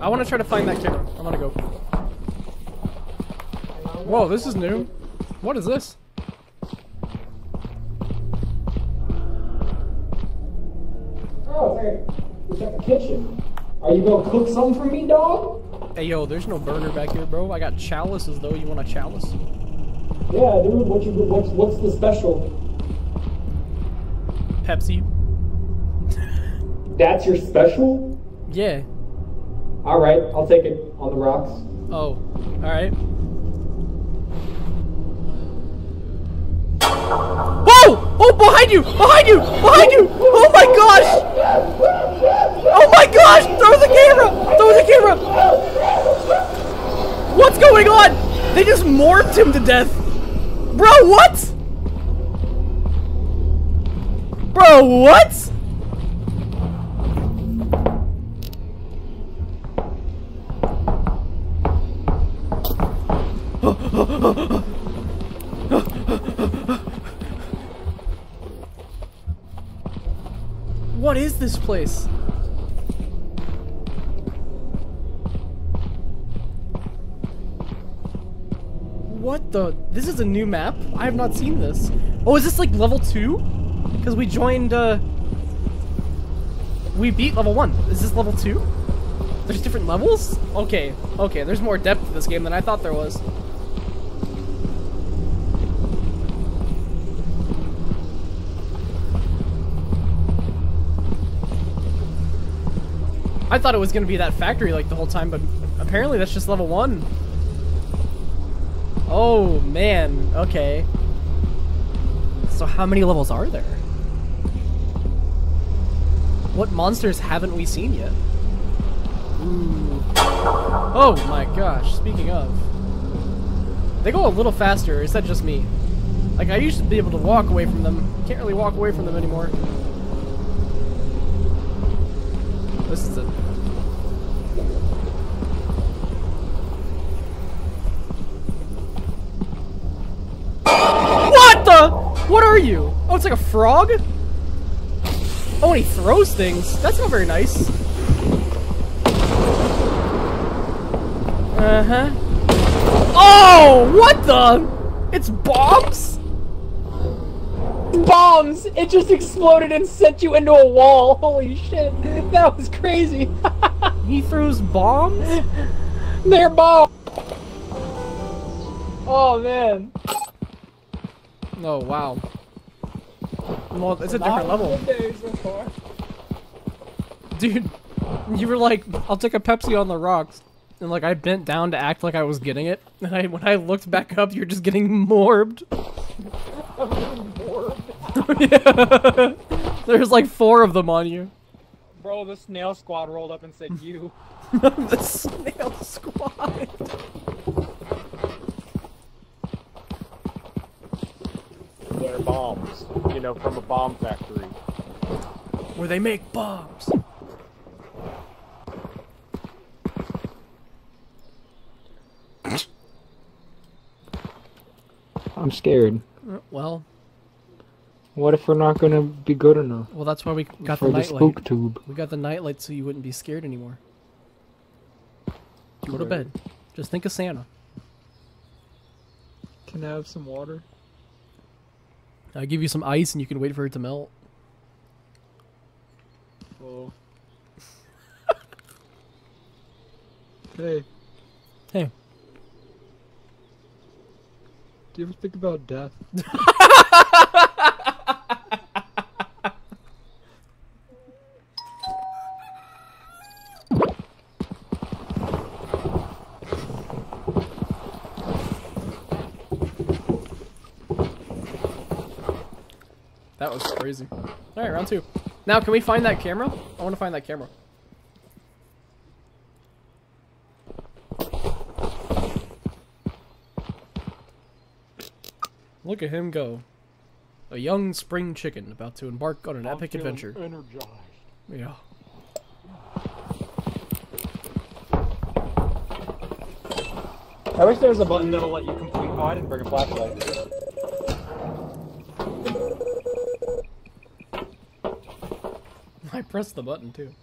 I want to try to find that camera. I'm gonna go. Whoa, this is new. What is this? Oh, hey. It's at the kitchen. Are you gonna cook something for me, dog? Hey, yo, there's no burner back here, bro. I got chalices, though. You want a chalice? Yeah, dude. What's the special? Pepsi. That's your special? Yeah. Alright, I'll take it. On the rocks. Oh, alright. Whoa! Oh, behind you! Behind you! Behind you! Oh my gosh! Oh my gosh! Throw the camera! Throw the camera! What's going on? They just morphed him to death. Bro, what? Bro, what? What is this place? What the? This is a new map? I have not seen this. Oh, is this like level 2? Because we joined, we beat level 1. Is this level 2? There's different levels? Okay, okay, there's more depth to this game than I thought there was. I thought it was going to be that factory like the whole time, but apparently that's just level 1. Oh, man. Okay. So how many levels are there? What monsters haven't we seen yet? Ooh. Oh my gosh, speaking of. They go a little faster, or is that just me? Like, I used to be able to walk away from them. Can't really walk away from them anymore. This is it. What the? What are you? Oh, it's like a frog? Oh, and he throws things. That's not very nice. Uh-huh. Oh, what the? It's bombs? Bombs! It just exploded and sent you into a wall. Holy shit. That was crazy. He throws bombs? They're bombs. Oh, man. Oh, wow. Well, it's a different level. Dude, you were like, I'll take a Pepsi on the rocks. And like, I bent down to act like I was getting it. And when I looked back up, you're just getting morbed. Yeah. There's like 4 of them on you. Bro, the snail squad rolled up and said you. The snail squad. They're bombs, you know, from a bomb factory. Where they make bombs. I'm scared. Well. What if we're not gonna be good enough? Well, that's why we got the nightlight. For the SpookTube. We got the nightlight so you wouldn't be scared anymore. Go to bed. Just think of Santa. Can I have some water? I'll give you some ice and you can wait for it to melt. Whoa. Hey. Hey. Do you ever think about death? That was crazy. Alright, round two. Now, can we find that camera? I want to find that camera. Look at him go. A young spring chicken about to embark on an epic adventure. Energized. Yeah. I wish there was a button that'll let you complete. Oh, I didn't bring a flashlight. I pressed the button too.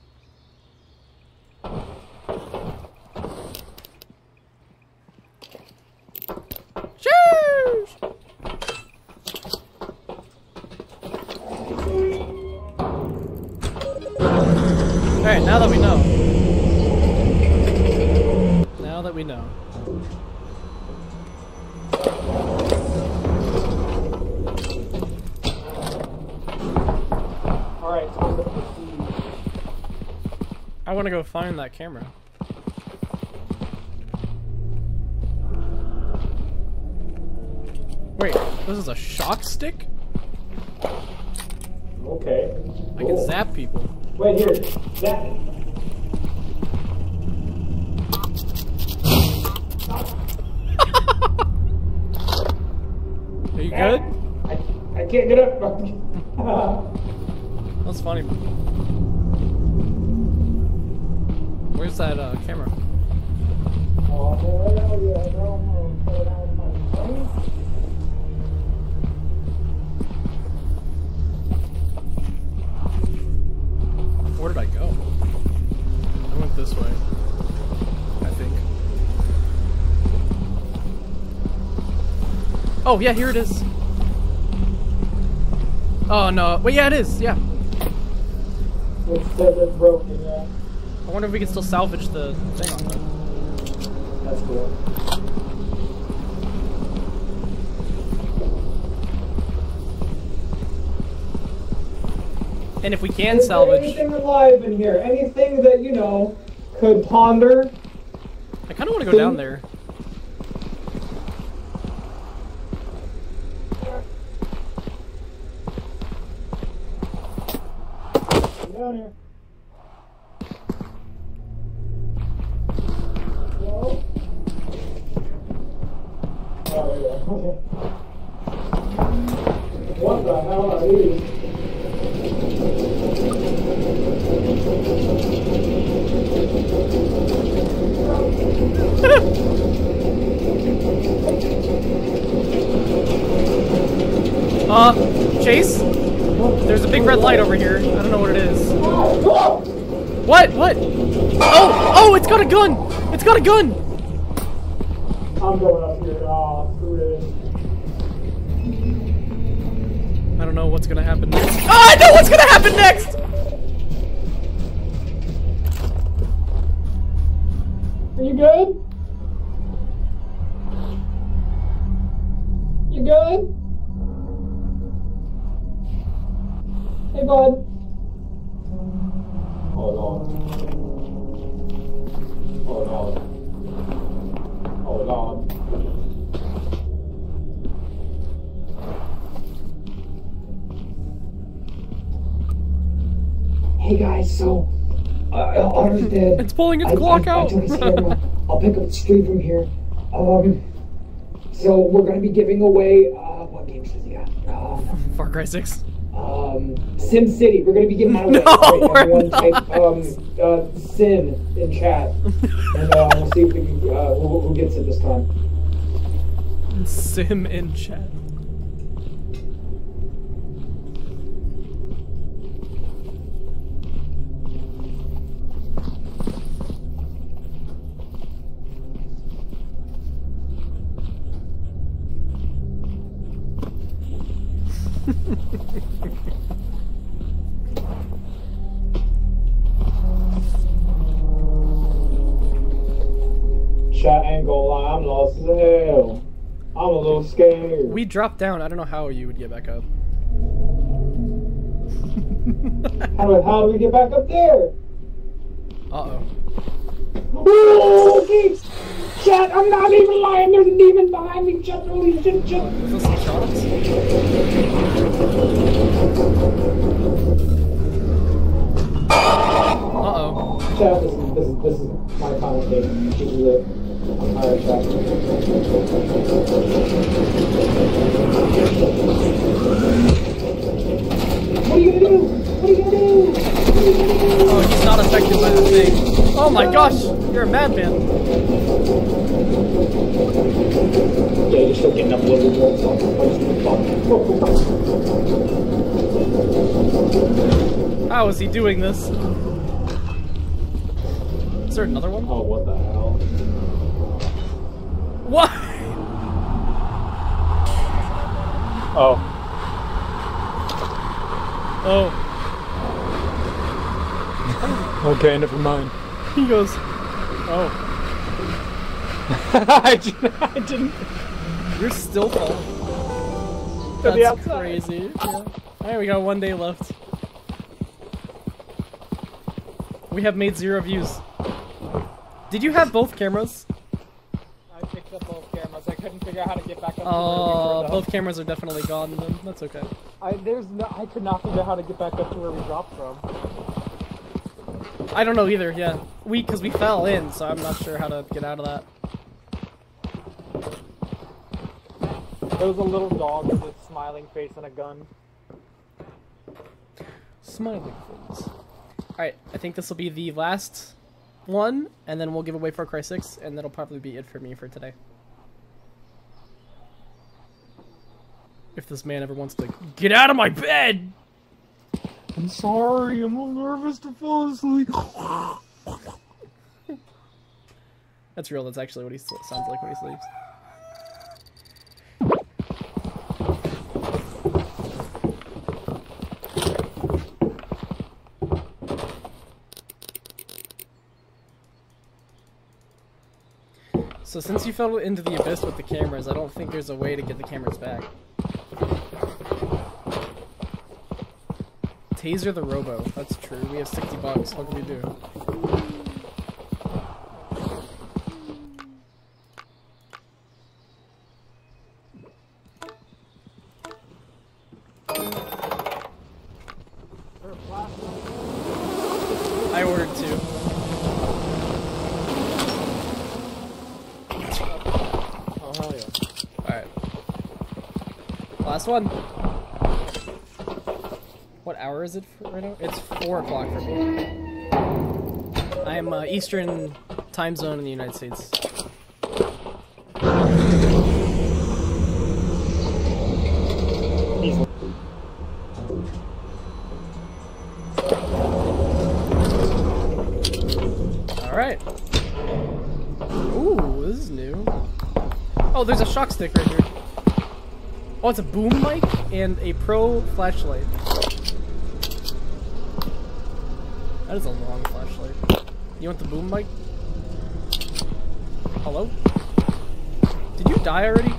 Cheers! Alright, now that we know. Now that we know. I want to go find that camera. Wait, this is a shock stick? Okay. Cool. I can zap people. Wait, here. Zap. Are you good? I can't get up. That's funny. Where's that camera? Where did I go? I went this way, I think. Oh yeah, here it is. Oh no, well yeah it is, yeah. It's broken, yeah. I wonder if we can still salvage the thing on them. That's cool. And if we can salvage... anything alive in here? Anything that, you know, could ponder? I kind of want to go down there. Get down here. What the hell are these? Chase? There's a big red light over here. I don't know what it is. What? What? Oh! Oh, it's got a gun! It's got a gun! I'm going up here. Oh, screw it. I don't know what's gonna happen next. Oh, I know what's gonna happen next! Are you good? You good? Hey, bud. Hold on. Hold on. Hold on. Hey guys, so Otter's dead. It's pulling its Glock out. I'll pick up the street from here. So we're gonna be giving away what games does he got? Far Cry 6. Sim City. We're gonna be giving out everyone type Sim in chat, and we'll see if we can, who gets it this time. Sim in chat. I'm lost now. I'm a little scared. We dropped down. I don't know how you would get back up. How do we get back up there? Uh-oh. Oh, okay. Chat, I'm not even lying. There's a demon behind me. Chat, holy shit, chat. Is this shots? Uh-oh. Chat, this is my final game. This is it. I'm tired, chat. What are you gonna do? What are you gonna do? Oh, he's not affected by the thing. Oh my gosh, you're a madman. Yeah, you're still getting up a little bit more. How is he doing this? Is there another one? Oh, what the hell? What? Oh. Oh. Okay, never mind. He goes, oh. I didn't. You're still falling. That's crazy. Yeah. Alright, we got one day left. We have made 0 views. Did you have both cameras? I picked up both cameras. I couldn't figure out how to get back up. Oh, both cameras are definitely gone then. That's okay. I could not figure out how to get back up to where we dropped from. I don't know either, yeah. Because we fell in, so I'm not sure how to get out of that. There was a little dog with a smiling face and a gun. Smiling face. Alright, I think this will be the last one, and then we'll give away Far Cry 6, and that'll probably be it for me for today. If this man ever wants to get out of my bed! I'm sorry, I'm all nervous to fall asleep. That's real, that's actually what he sounds like when he sleeps. So since you fell into the abyss with the cameras, I don't think there's a way to get the cameras back. Taser the Robo. That's true. We have 60 bucks. What can we do? I ordered 2. Oh, hell yeah. Alright. Last one. Hour is it for right now? It's 4 o'clock for me. I am Eastern time zone in the United States. Alright. Ooh, this is new. Oh, there's a shock stick right here. Oh, it's a boom mic and a pro flashlight. That is a long flashlight. You want the boom mic? Hello? Did you die already?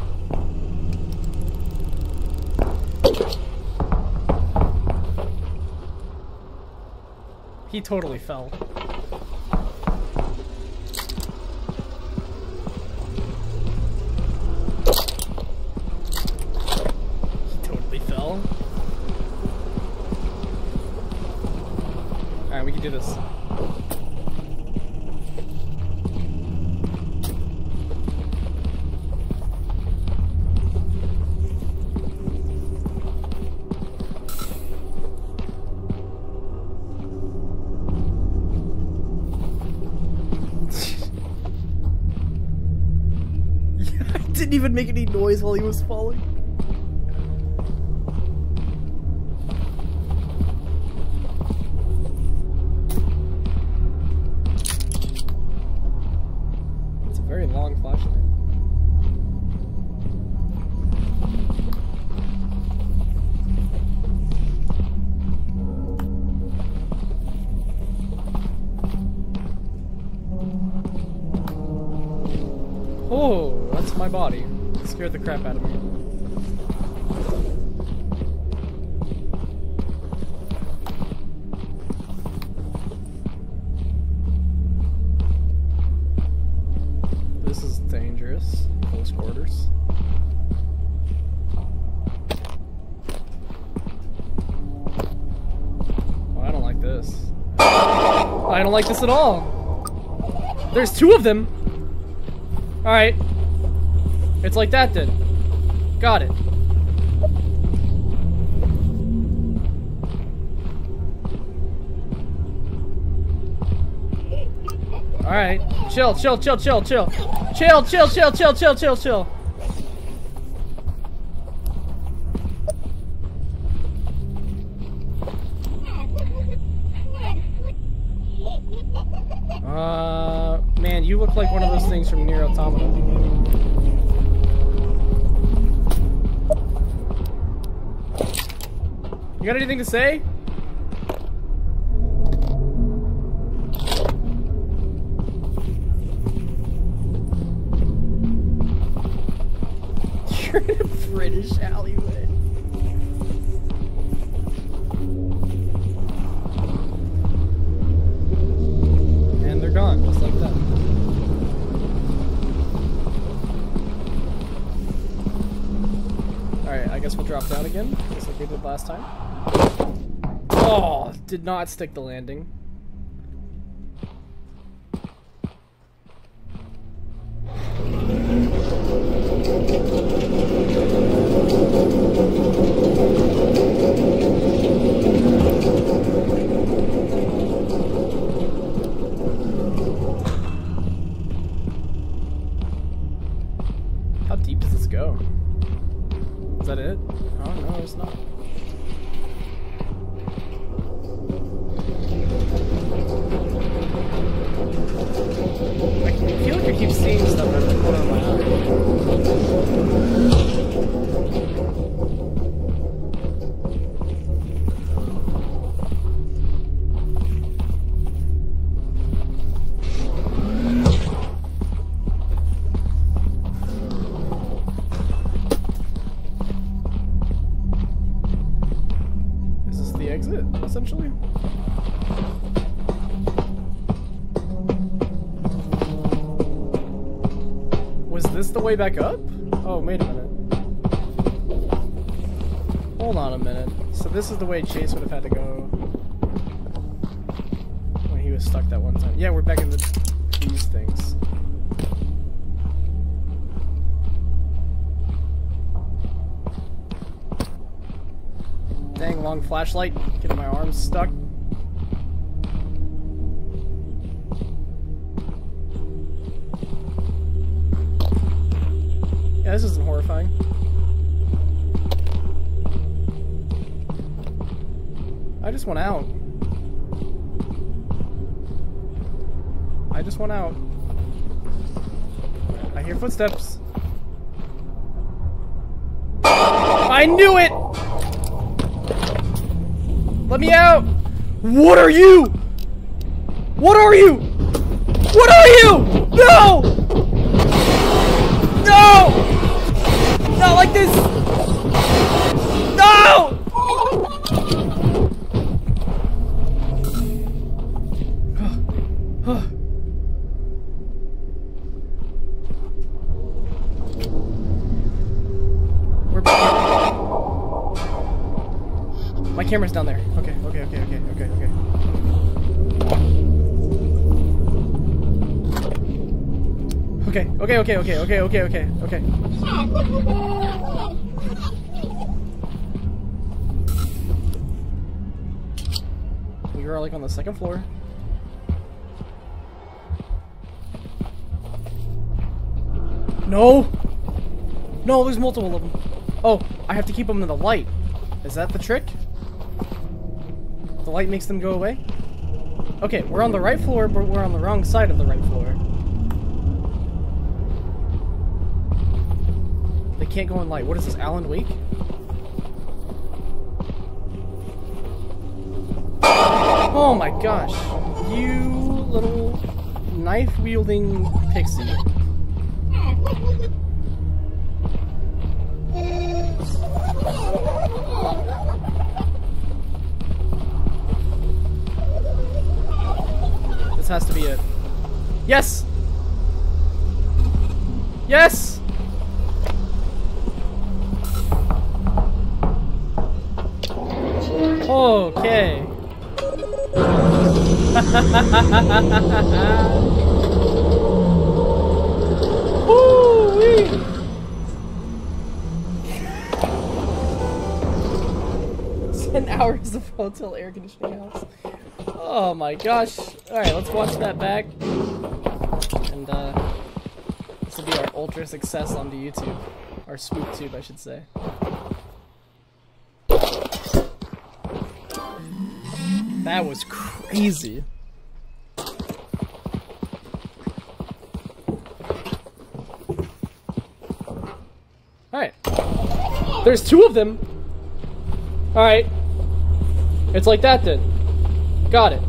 He totally fell. This. I didn't even make any noise while he was falling. Oh! my body. It scared the crap out of me. This is dangerous. Close quarters. Oh, I don't like this. I don't like this at all. There's two of them. All right. It's like that then. Got it. All right. Chill, chill, chill, chill, chill. Chill, chill, chill, chill, chill, chill, chill. Man, you look like one of those things from Nier Automata. You got anything to say? You're in a British alleyway. And they're gone, just like that. Alright, I guess we'll drop down again, just like we did last time. Oh, did not stick the landing. Way back up? Oh, wait a minute. Hold on a minute. So this is the way Chase would have had to go when he was stuck that one time. Yeah, we're back in these things. Dang, long flashlight. Getting my arms stuck. Yeah, this isn't horrifying. I just want out. I just want out. I hear footsteps. I knew it! Let me out! What are you? What are you? What are you? No! No! Not like this! No! We're back. My camera's down there. Okay, okay, okay, okay, okay, okay. Okay, okay, okay, okay, okay, okay, okay, okay. We were like on the second floor. No! No, there's multiple of them. Oh, I have to keep them in the light. Is that the trick? The light makes them go away? Okay, we're on the right floor, but we're on the wrong side of the right floor. Can't go in light. What is this, Alan Wake? Oh my gosh. You little knife-wielding pixie. Yes! Yes! Okay. Woo-wee. Send hours of hotel air conditioning house. Oh my gosh. Alright, let's watch that back. And this will be our ultra success onto YouTube. Our SpookTube, I should say. That was crazy. Alright. There's two of them. Alright. It's like that then. Got it.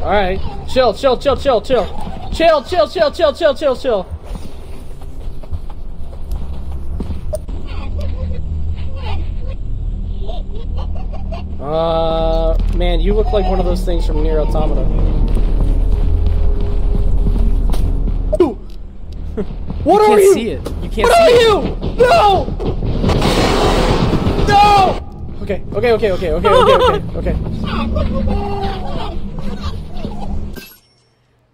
Alright. Chill, chill, chill, chill, chill. Chill, chill, chill, chill, chill, chill, chill. Man, you look like one of those things from Nier Automata. What are you? You can't see it. You can't see it. No! No! Okay, okay, okay, okay, okay, okay, okay, okay.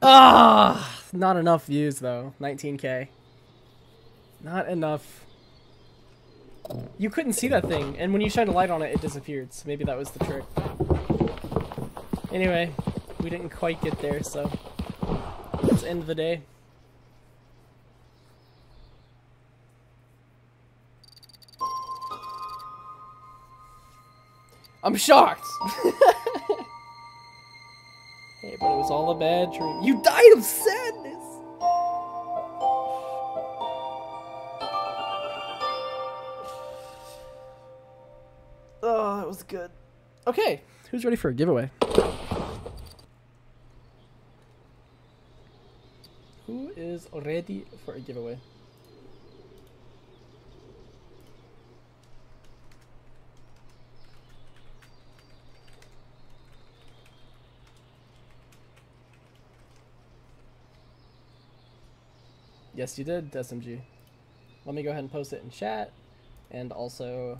Ah, not enough views though. 19K. Not enough. You couldn't see that thing, and when you shined a light on it, it disappeared, so maybe that was the trick. Anyway, we didn't quite get there, so let's end the day. I'm shocked! Hey, but it was all a bad dream. You died of sadness! Oh, that was good. Okay, who's ready for a giveaway? Who is ready for a giveaway? Yes, you did, SMG. Let me go ahead and post it in chat, and also...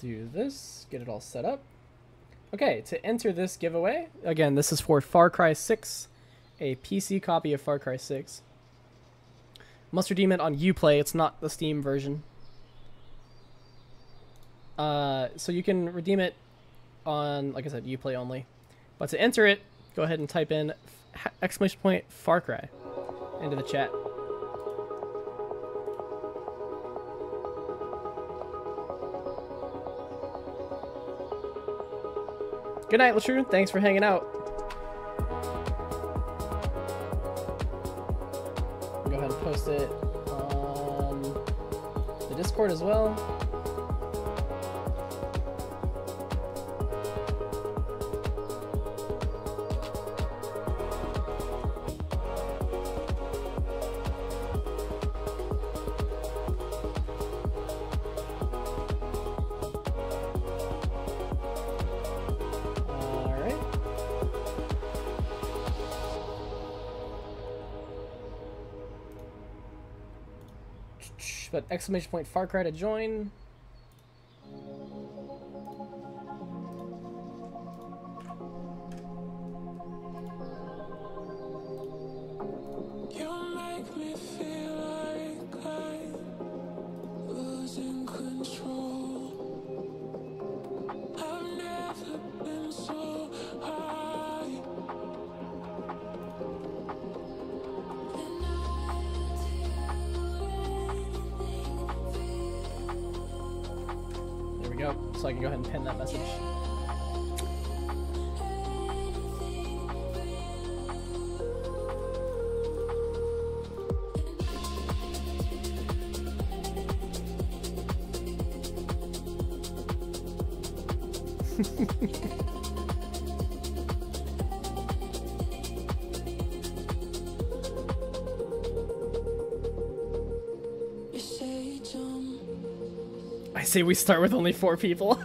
do this, get it all set up. Okay, to enter this giveaway, again, this is for Far Cry 6, a PC copy of Far Cry 6. Must redeem it on Uplay, it's not the Steam version. So you can redeem it on, like I said, Uplay only. But to enter it, go ahead and type in !! Far Cry into the chat. Good night, Lashoon. Thanks for hanging out. Go ahead and post it on the Discord as well. But !! Far Cry to join. So I can go ahead and pin that message. I say we start with only 4 people.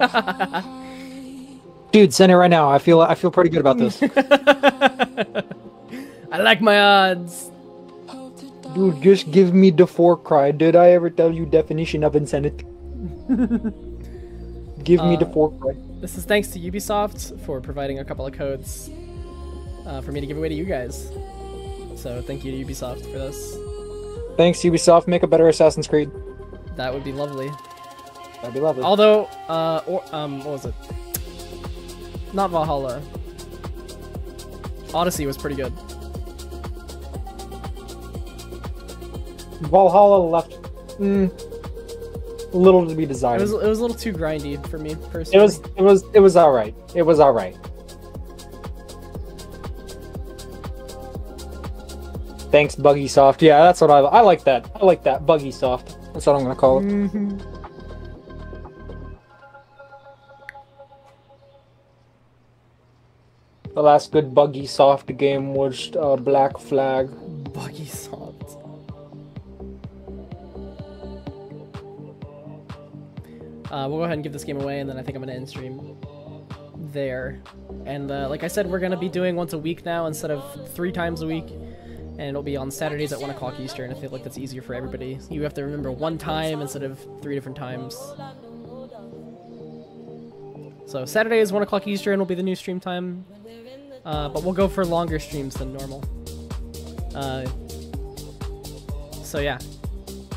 Dude, send it right now. I feel pretty good about this. I like my odds. Dude, just give me the Far Cry. Did I ever tell you definition of insanity? Give me the Far Cry. This is thanks to Ubisoft for providing a couple of codes for me to give away to you guys. So thank you to Ubisoft for this. Thanks, Ubisoft. Make a better Assassin's Creed. That would be lovely. That'd be lovely. Although, what was it? Not Valhalla. Odyssey was pretty good. Valhalla left little to be desired. It was a little too grindy for me personally. It was all right. It was all right. Thanks, Buggy Soft. Yeah, that's what I like that. I like that, Buggy Soft. That's what I'm gonna call it. Mm-hmm. The last good Buggy Soft game was Black Flag. Buggy Soft. We'll go ahead and give this game away, and then I think I'm going to end stream there. And like I said, we're going to be doing once a week now instead of 3 times a week. And it'll be on Saturdays at 1 o'clock Eastern. I feel like that's easier for everybody. You have to remember 1 time instead of 3 different times. So Saturday is 1 o'clock Eastern will be the new stream time. But we'll go for longer streams than normal. So yeah,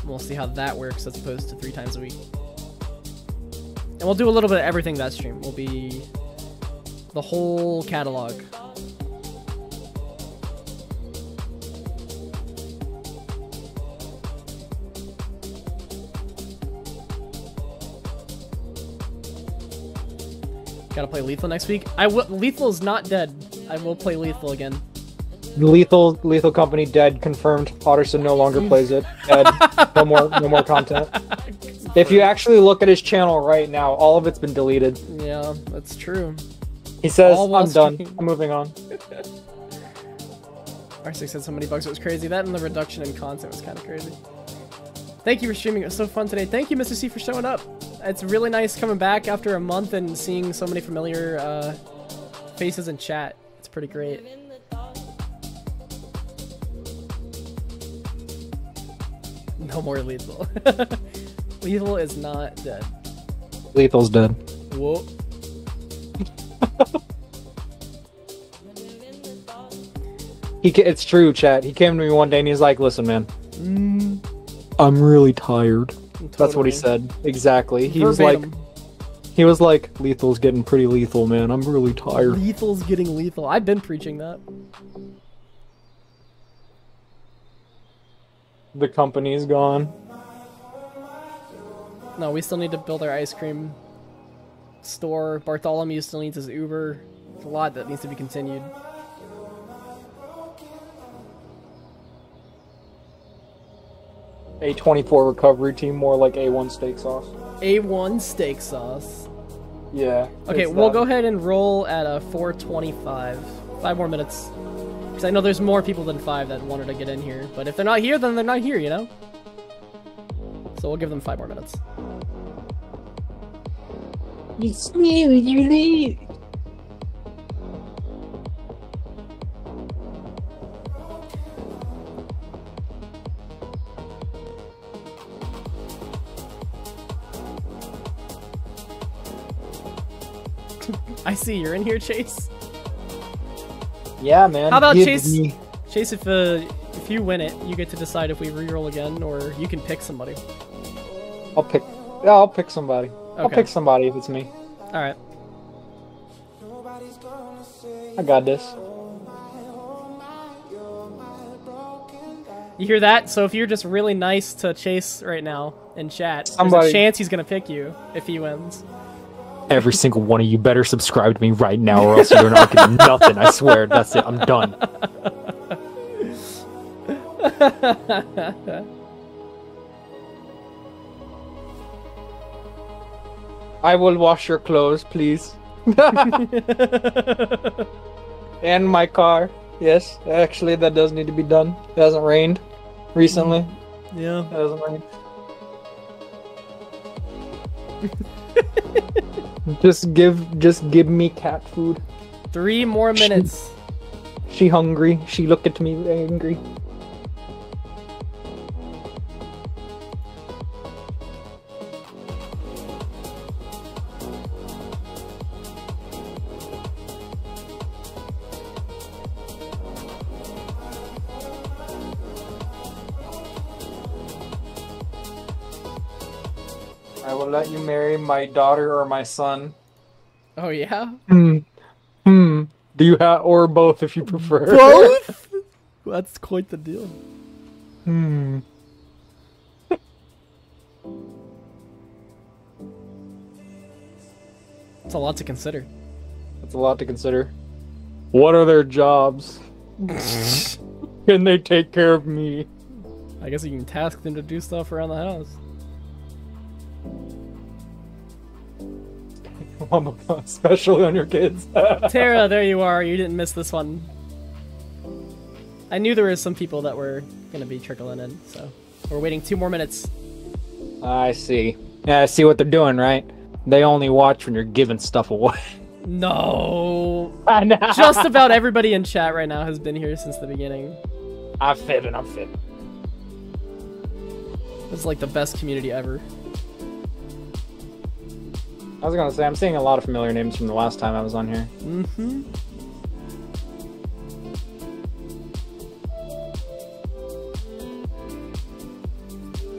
we'll see how that works as opposed to 3 times a week. And we'll do a little bit of everything that stream. We'll be the whole catalog. Gotta play Lethal next week. Lethal's not dead. I will play Lethal again. Lethal Company dead, confirmed. Otterson no longer plays it. Dead. No more content. If you actually look at his channel right now, all of it's been deleted. Yeah, that's true. He says, I'm done. I'm moving on. R6 had so many bugs, it was crazy. That and the reduction in content was kind of crazy. Thank you for streaming. It was so fun today. Thank you, Mr. C, for showing up. It's really nice coming back after a month and seeing so many familiar faces in chat. It's pretty great. No more Lethal. Lethal is not dead. Lethal's dead. Whoa. It's true, chat. He came to me one day and he's like, listen, man. I'm really tired. Totally. That's what he said. Exactly. He Verbatim. He was like, Lethal's getting pretty lethal, man. I'm really tired. Lethal's getting lethal. I've been preaching that. The company's gone. No, we still need to build our ice cream store. Bartholomew still needs his Uber. There's a lot that needs to be continued. A24 recovery team, more like A1 steak sauce. A1 steak sauce. Yeah. Okay, we'll go ahead and roll at a 4:25. 5 more minutes. Because I know there's more people than 5 that wanted to get in here. But if they're not here, then they're not here, you know? So we'll give them 5 more minutes. It's me when you leave. I see you're in here, Chase. Yeah, man. How about Chase? If you win it, you get to decide if we reroll again, or you can pick somebody. I'll pick somebody. Okay. I'll pick somebody if it's me. All right. I got this. You hear that? So if you're just really nice to Chase right now in chat, there's a chance he's gonna pick you if he wins. Every single one of you better subscribe to me right now, or else you're not getting nothing. I swear, that's it. I'm done. I will wash your clothes, please. And my car. Yes, actually, that does need to be done. It hasn't rained recently. Yeah. It hasn't rained. Just give me cat food. 3 more minutes. She hungry. She looked at me angry. I will let you marry my daughter or my son. Oh, yeah? Hmm. Hmm. Do you have, or both if you prefer. Both? That's quite the deal. Hmm. It's a lot to consider. That's a lot to consider. What are their jobs? Can they take care of me? I guess you can task them to do stuff around the house. Especially on your kids. Tara, there you are. You didn't miss this one. I knew there was some people that were going to be trickling in, so we're waiting 2 more minutes. I see. Yeah, I see what they're doing, right? They only watch when you're giving stuff away. No. I know. Just about everybody in chat right now has been here since the beginning. I'm fibbing. I'm fibbing. This is like the best community ever. I was gonna say, I'm seeing a lot of familiar names from the last time I was on here. Mm-hmm.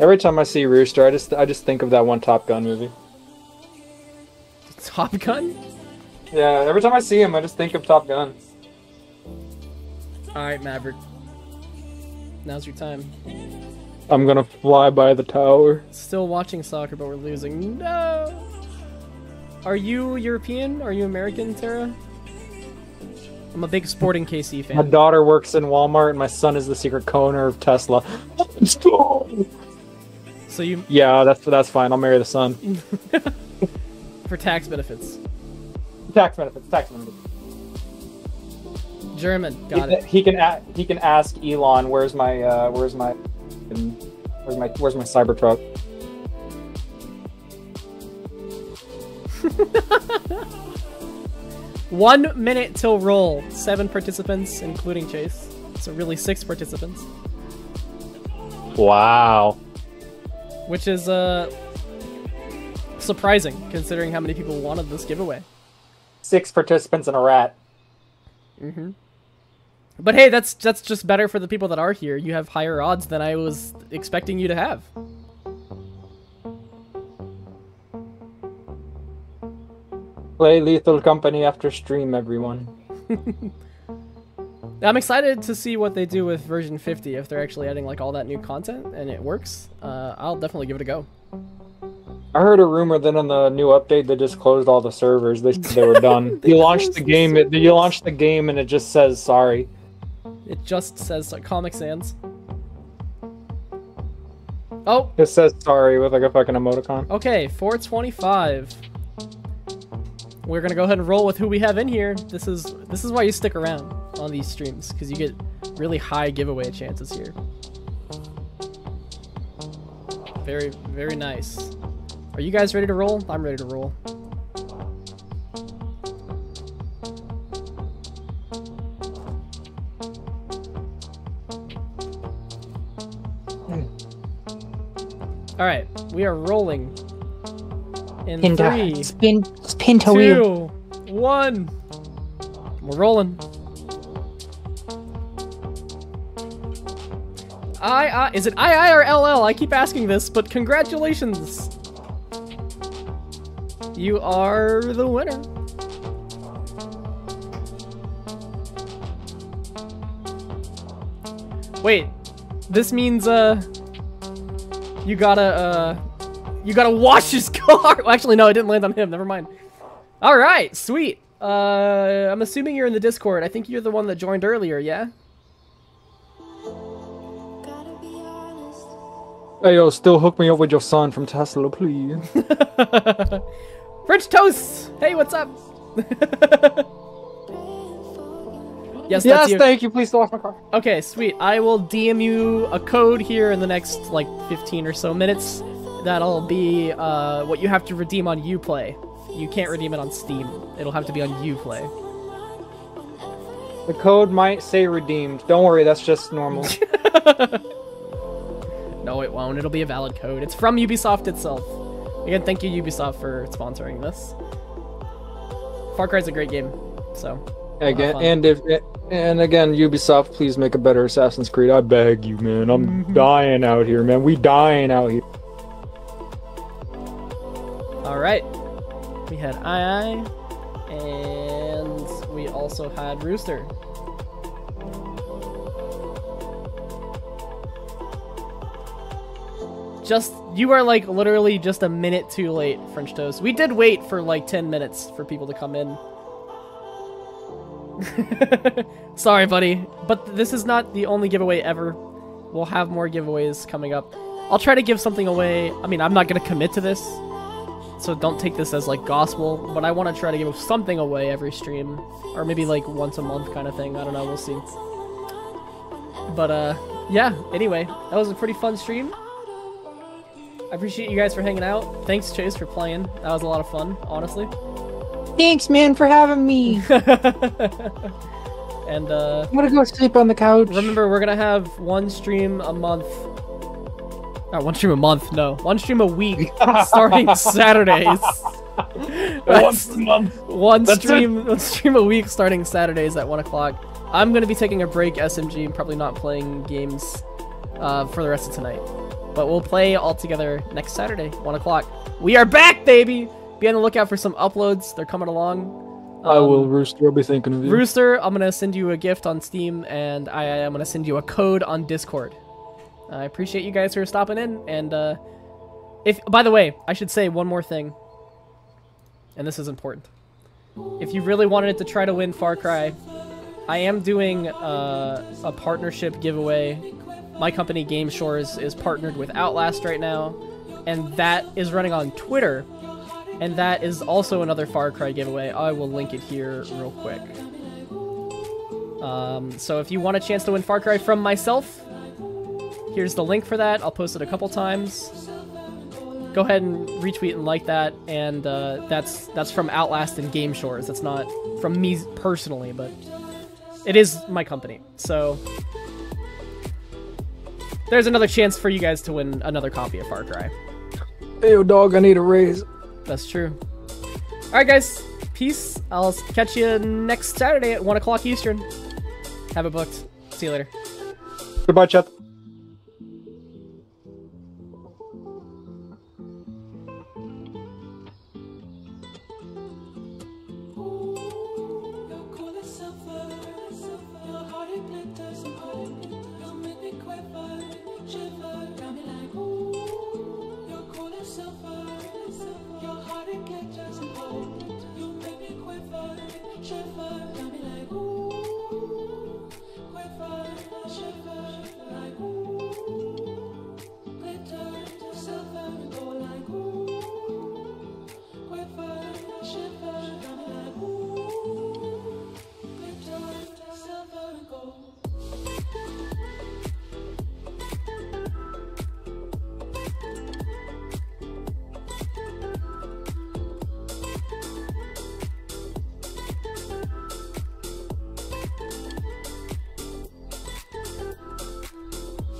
Every time I see Rooster, I just think of that one Top Gun movie. Top Gun? Yeah, every time I see him, I just think of Top Gun. Alright, Maverick. Now's your time. I'm gonna fly by the tower. Still watching soccer, but we're losing. No! Are you European? Are you American, Tara? I'm a big Sporting KC fan. My daughter works in Walmart, and my son is the secret co-owner of Tesla. So you? Yeah, that's fine. I'll marry the son. For tax benefits. Tax benefits. Tax benefits. German. Got it. He can ask Elon, where's my Cybertruck? One 1 minute till roll. 7 participants, including Chase. So really 6 participants. Wow. Which is surprising, considering how many people wanted this giveaway. 6 participants and a rat. Mm-hmm. But hey, that's just better for the people that are here. You have higher odds than I was expecting you to have. Play Lethal Company after stream, everyone. I'm excited to see what they do with version 50, if they're actually adding like all that new content and it works. I'll definitely give it a go. I heard a rumor that in the new update they just closed all the servers. They said they were done. You launched the game. You launched the game and it just says sorry. It just says like, Comic Sans. Oh. It says sorry with like a fucking emoticon. Okay, 425. We're gonna go ahead and roll with who we have in here. This is why you stick around on these streams, because you get really high giveaway chances here. Very, very nice. Are you guys ready to roll? I'm ready to roll. All right, we are rolling. In 3, spin to 2, 1. We're rolling. Is it I or LL? I keep asking this, but congratulations. You are the winner. Wait, this means, you gotta wash his car! Well, actually, no, it didn't land on him. Never mind. Alright, sweet. I'm assuming you're in the Discord. I think you're the one that joined earlier, yeah? Hey, yo, still hook me up with your son from Tesla, please. French toast! Hey, what's up? Yes, that's you. Thank you. Please still wash my car. Okay, sweet. I will DM you a code here in the next, like, 15 or so minutes. that'll be what you have to redeem on Uplay. You can't redeem it on Steam. It'll have to be on Uplay. The code might say redeemed. Don't worry, that's just normal. No, it won't. It'll be a valid code. It's from Ubisoft itself. Again, thank you, Ubisoft, for sponsoring this. Far Cry's a great game, so... Again, and again, Ubisoft, please make a better Assassin's Creed. I beg you, man. I'm dying out here, man. We dying out here. All right. We had II, and we also had Rooster. Just, you are like literally just a minute too late, French Toast. We did wait for like 10 minutes for people to come in. Sorry, buddy. But this is not the only giveaway ever. We'll have more giveaways coming up. I'll try to give something away. I mean, I'm not going to commit to this, so don't take this as like gospel, but I want to try to give something away every stream, or maybe like once a month kind of thing. I don't know. We'll see. But yeah, anyway, that was a pretty fun stream. I appreciate you guys for hanging out. Thanks, Chase, for playing. That was a lot of fun, honestly. Thanks, man, for having me. And I'm gonna go sleep on the couch. Remember, we're gonna have one stream a month. Not one stream a month, no. One stream a week, starting Saturdays. Once a month. One stream a week, starting Saturdays at 1 o'clock. I'm gonna be taking a break, SMG, and probably not playing games for the rest of tonight. But we'll play all together next Saturday, 1 o'clock. We are back, baby! Be on the lookout for some uploads. They're coming along. I will, Rooster. I'll be thinking of you. Rooster, I'm going to send you a gift on Steam, and I am going to send you a code on Discord. I appreciate you guys for stopping in. And if, by the way, I should say one more thing. And this is important. If you really wanted to try to win Far Cry, I am doing a partnership giveaway. My company, Game Shores, is partnered with Outlast right now, and that is running on Twitter, and that is also another Far Cry giveaway. I will link it here real quick. So if you want a chance to win Far Cry from myself, here's the link for that. I'll post it a couple times. Go ahead and retweet and like that, and that's from Outlast and Game Shores. That's not from me personally, but it is my company, so... There's another chance for you guys to win another copy of Far Cry. Ew, dog, I need a raise. That's true. All right, guys. Peace. I'll catch you next Saturday at 1 o'clock Eastern. Have it booked. See you later. Goodbye, chat.